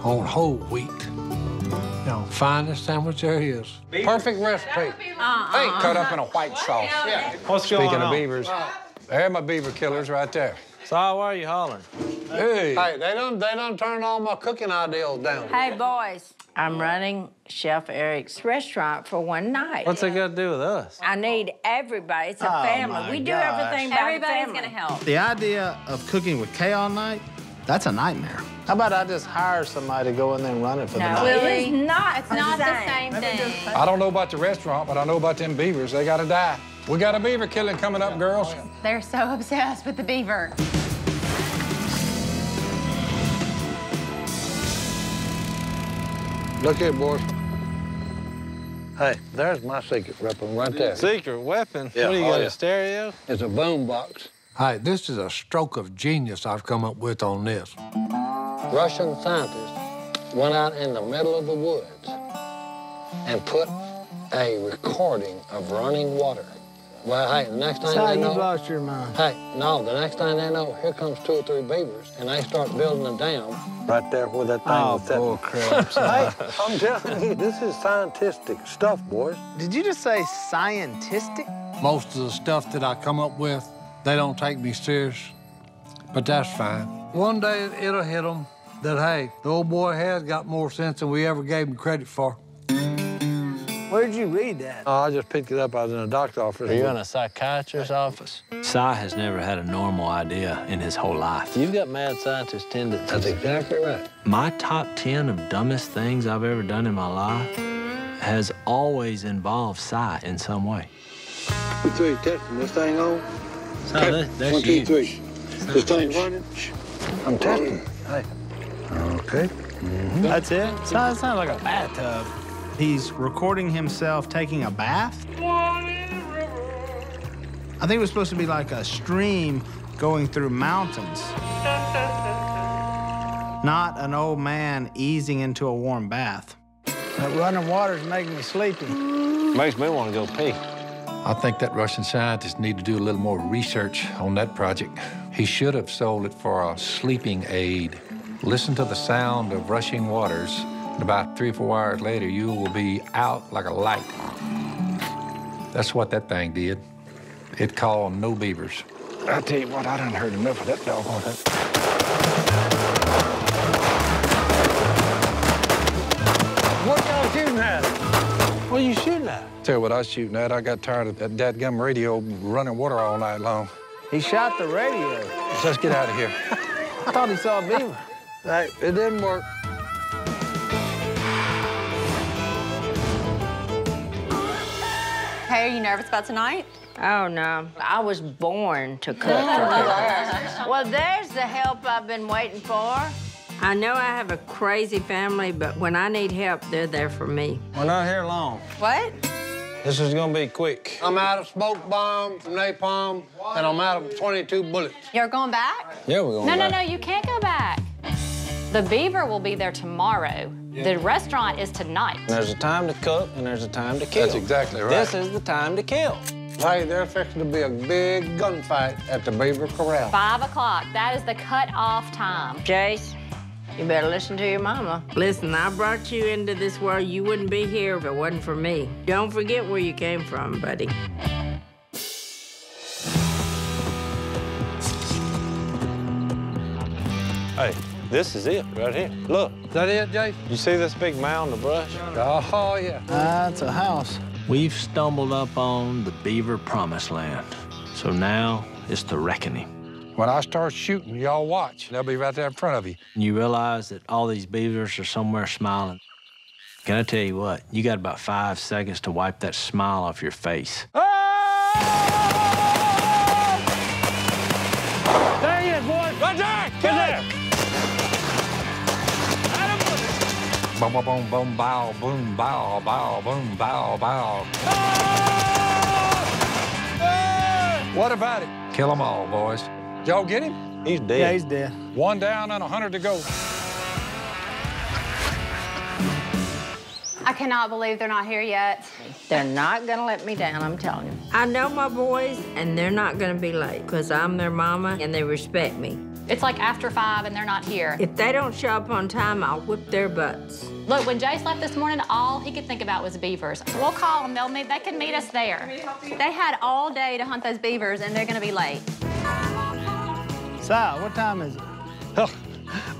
on whole wheat. You know, finest sandwich there is. Beaver. Perfect recipe. Like uh, hey, uh, cut uh, up in a white what? sauce. Yeah. What's Speaking going on? Speaking of beavers, uh, they're my beaver killers right there. So why are you hollering? Hey. Hey, they done, they done turned all my cooking ideals down. Hey, boys, I'm running Chef Eric's restaurant for one night. What's it got to do with us? I need everybody. It's a oh family. We do gosh. everything by Everybody's the family. Everybody's going to help. The idea of cooking with Kay all night, that's a nightmare. How about I just hire somebody to go in there and run it for no, the night? No, really? It's not. It's not the same thing. I don't know about the restaurant, but I know about them beavers. They gotta die. We got a beaver killing coming up, girls. They're so obsessed with the beaver. Look here, boys. Hey, there's my secret weapon right there. Secret weapon? Yeah. What do you oh, got, yeah. a stereo? It's a boom box. Hey, this is a stroke of genius I've come up with on this. Russian scientists went out in the middle of the woods and put a recording of running water. Well, hey, the next thing they know... you lost your mind. Hey, no, the next thing they know, here comes two or three beavers, and they start building a dam. Right there where that thing oh, was Oh, crap. Hey, I'm telling you, this is scientific stuff, boys. Did you just say scientific? Most of the stuff that I come up with, they don't take me serious, but that's fine. One day it'll hit them that, hey, the old boy has got more sense than we ever gave him credit for. Where'd you read that? Oh, I just picked it up. I was in a doctor's office. Are you in a psychiatrist's office? Cy has never had a normal idea in his whole life. You've got mad scientist tendencies. That's exactly right. My top ten of dumbest things I've ever done in my life has always involved Cy in some way. We three testing this thing on. So that, that's One, two, huge. three. This thing running. I'm testing. Hey. Okay. Mm-hmm. That's it? It sounds like a bathtub. He's recording himself taking a bath. I think it was supposed to be like a stream going through mountains. Not an old man easing into a warm bath. That running water's making me sleepy. Makes me want to go pee. I think that Russian scientist needs to do a little more research on that project. He should have sold it for a sleeping aid. Listen to the sound of rushing waters, and about three or four hours later, you will be out like a light. That's what that thing did. It called no beavers. I tell you what, I done heard enough of that dog on that. What y'all shooting at? What are you shooting at? Tell you what I was shooting at, I got tired of that dadgum radio running water all night long. He shot the radio. Let's get out of here. I thought he saw a beaver. Hey, it didn't work. Hey, are you nervous about tonight? Oh, no. I was born to cook. Well, there's the help I've been waiting for. I know I have a crazy family, but when I need help, they're there for me. We're not here long. What? This is gonna be quick. I'm out of smoke bombs, napalm, and I'm out of twenty-two bullets. You're going back? Yeah, we're going no, back. No, no, no, you can't go back. The beaver will be there tomorrow. The restaurant is tonight. There's a time to cook and there's a time to kill. That's exactly right. This is the time to kill. Hey, there's fixing to be a big gunfight at the Beaver Corral. Five o'clock, that is the cut-off time. Jace, you better listen to your mama. Listen, I brought you into this world. You wouldn't be here if it wasn't for me. Don't forget where you came from, buddy. Hey, this is it right here. Look. Is that it, Jace? You see this big mound of brush? Oh, yeah. That's a house. We've stumbled up on the Beaver Promised Land. So now it's the reckoning. When I start shooting, y'all watch. They'll be right there in front of you. And you realize that all these beavers are somewhere smiling. Can I tell you what? You got about five seconds to wipe that smile off your face. Oh! There he is, boy. Right there. Get there. Boom, boom, boom, boom, bow, boom, bow, bow, boom, bow, bow. Ah! Ah! What about it? Kill them all, boys. Did y'all get him? He's dead. Yeah, he's dead. One down and a hundred to go. I cannot believe they're not here yet. They're not going to let me down, I'm telling you. I know my boys, and they're not going to be late, because I'm their mama, and they respect me. It's like after five and they're not here. If they don't show up on time, I'll whip their butts. Look, when Jace left this morning, all he could think about was beavers. We'll call them, they'll meet, they can meet us there. They had all day to hunt those beavers and they're gonna be late. Sal, what time is it? Oh,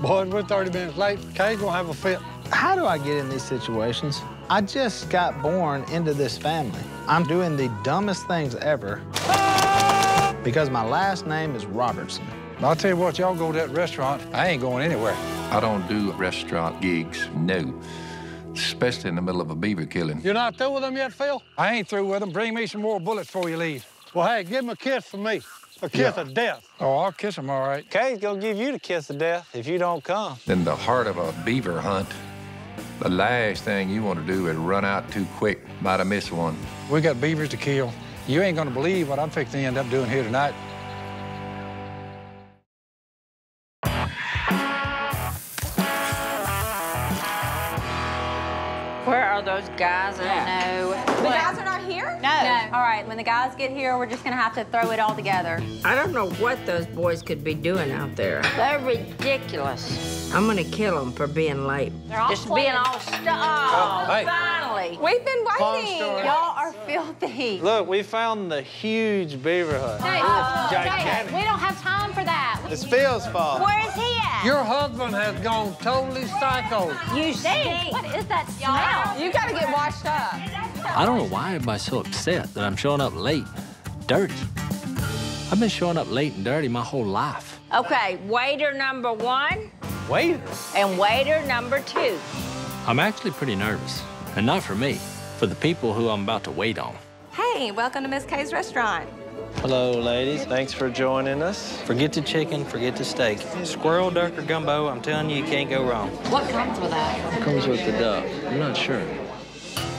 boys, we're thirty minutes late. Kay's gonna have a fit. How do I get in these situations? I just got born into this family. I'm doing the dumbest things ever because my last name is Robertson. I'll tell you what, y'all go to that restaurant, I ain't going anywhere. I don't do restaurant gigs, no. Especially in the middle of a beaver killing. You're not through with them yet, Phil? I ain't through with them. Bring me some more bullets before you leave. Well, hey, give them a kiss for me. A kiss yeah. of death. Oh, I'll kiss them all right. Kay's gonna give you the kiss of death if you don't come. In the heart of a beaver hunt, the last thing you want to do is run out too quick. Might have missed one. We got beavers to kill. You ain't gonna believe what I'm fixing to end up doing here tonight. Where are those guys at? I don't know. The guys are not here? No. no. All right, when the guys get here, we're just gonna have to throw it all together. I don't know what those boys could be doing out there. They're ridiculous. I'm gonna kill them for being late. They're all just playing. being all stuck. Oh, oh hey. Finally. We've been waiting. Y'all are filthy. Look, we found the huge beaver hut. Hey, oh, gigantic. We don't have time for that. It's Phil's fault. Where is he at? Your husband has gone totally psycho. You stink. What is that smell? You gotta get washed up. I don't know why everybody's so upset that I'm showing up late, dirty. I've been showing up late and dirty my whole life. Okay, waiter number one. Waiter? And waiter number two. I'm actually pretty nervous, and not for me, for the people who I'm about to wait on. Hey, welcome to Miss Kay's restaurant. Hello, ladies. Thanks for joining us. Forget the chicken, forget the steak. Squirrel, duck, or gumbo, I'm telling you, you can't go wrong. What comes with that? What comes with the duck? I'm not sure.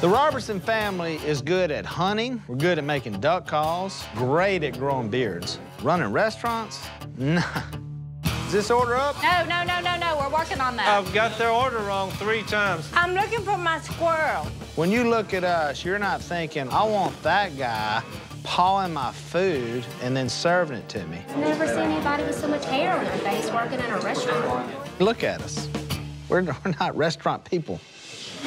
The Robertson family is good at hunting. We're good at making duck calls. Great at growing beards. Running restaurants? Nah. Is this order up? No, no, no, no, no. We're working on that. I've got their order wrong three times. I'm looking for my squirrel. When you look at us, you're not thinking, I want that guy pawing my food and then serving it to me. I've never seen anybody with so much hair on their face working in a restaurant. Look at us. We're, we're not restaurant people.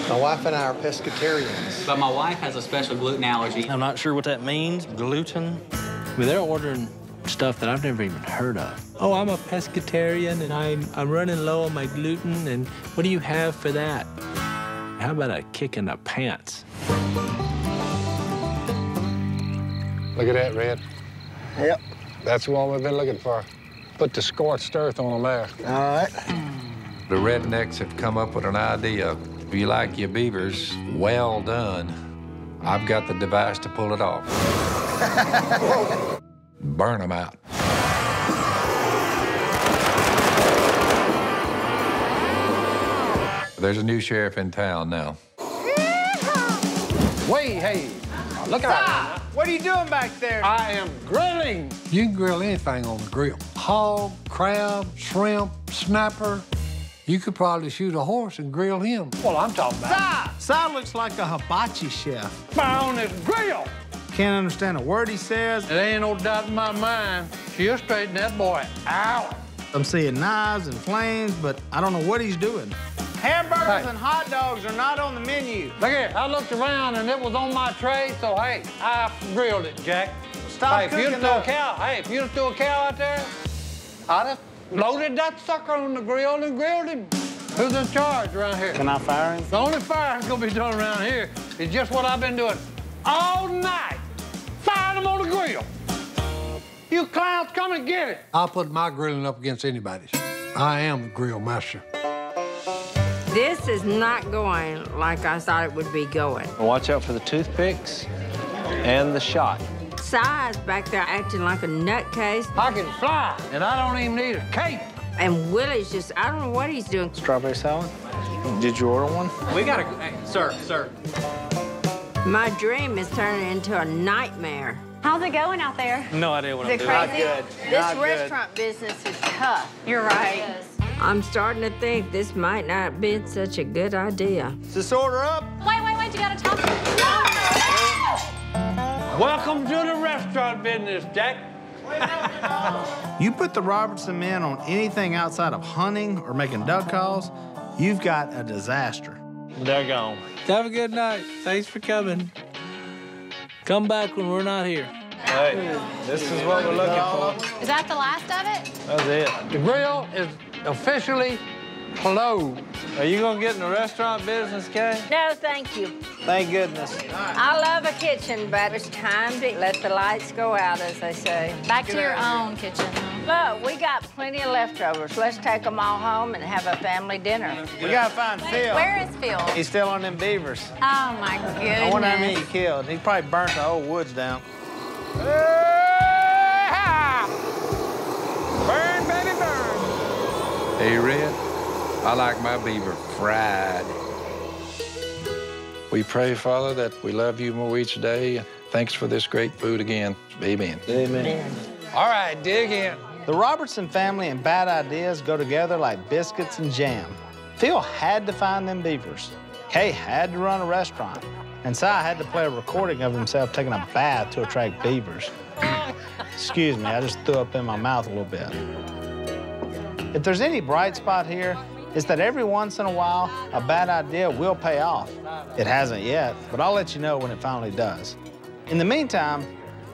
My wife and I are pescatarians. But my wife has a special gluten allergy. I'm not sure what that means. Gluten. I mean, they're ordering stuff that I've never even heard of. Oh, I'm a pescatarian, and I'm, I'm running low on my gluten, and what do you have for that? How about a kick in the pants? Look at that, Red. Yep. That's the one we've been looking for. Put the scorched earth on them there. All right. The rednecks have come up with an idea. If you like your beavers, well done. I've got the device to pull it off. Burn them out. There's a new sheriff in town now. Way, hey. Look at that. What are you doing back there? I am grilling. You can grill anything on the grill. Hog, crab, shrimp, snapper. You could probably shoot a horse and grill him. Well, I'm talking about Si! Si looks like a hibachi chef. My own is grill! Can't understand a word he says. There ain't no doubt in my mind. She'll straighten that boy out. I'm seeing knives and flames, but I don't know what he's doing. Hamburgers hey. and hot dogs are not on the menu. Look here, I looked around and it was on my tray, so hey, I grilled it, Jack. Stop hey, cooking if you'd throw a cow, Hey, if you'd throw a cow out there, I'd have loaded that sucker on the grill and grilled him. Who's in charge around here? Can I fire him? The only firing's gonna be done around here is just what I've been doing all night. Firing him on the grill. You clowns, come and get it. I'll put my grilling up against anybody's. I am the grill master. This is not going like I thought it would be going. Watch out for the toothpicks and the shot. Si's back there acting like a nutcase. I can fly, and I don't even need a cape. And Willie's just, I don't know what he's doing. Strawberry salad? Did you order one? We gotta, hey, sir, sir. My dream is turning into a nightmare. How's it going out there? No idea what I'm doing. Not good. This restaurant business is tough. You're right. I'm starting to think this might not have been such a good idea. Is this order up? Wait, wait, wait, you gotta talk to me. No! Welcome to the restaurant business, Jack. You put the Robertson men on anything outside of hunting or making duck calls, you've got a disaster. They're gone. Have a good night. Thanks for coming. Come back when we're not here. Hey, this is what we're looking for. Is that the last of it? That's it. The grill is officially closed. Are you gonna get in the restaurant business, Kay? No, thank you. Thank goodness. I love a kitchen, but it's time to let the lights go out, as they say. Back to your own kitchen. Look, we got plenty of leftovers. Let's take them all home and have a family dinner. We gotta find Phil. Where is Phil? He's still on them beavers. Oh, my goodness. I wonder how many he killed. He probably burnt the old woods down. Burn, baby, burn. Hey, Red, I like my beaver fried. We pray, Father, that we love you more each day. Thanks for this great food again. Amen. Amen. Amen. All right, dig in. The Robertson family and bad ideas go together like biscuits and jam. Phil had to find them beavers. Kay had to run a restaurant. And Si had to play a recording of himself taking a bath to attract beavers. Excuse me, I just threw up in my mouth a little bit. If there's any bright spot here, it's that every once in a while, a bad idea will pay off. It hasn't yet, but I'll let you know when it finally does. In the meantime,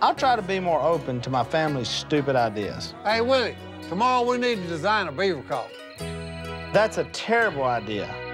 I'll try to be more open to my family's stupid ideas. Hey, Willie, tomorrow we need to design a beaver call. That's a terrible idea.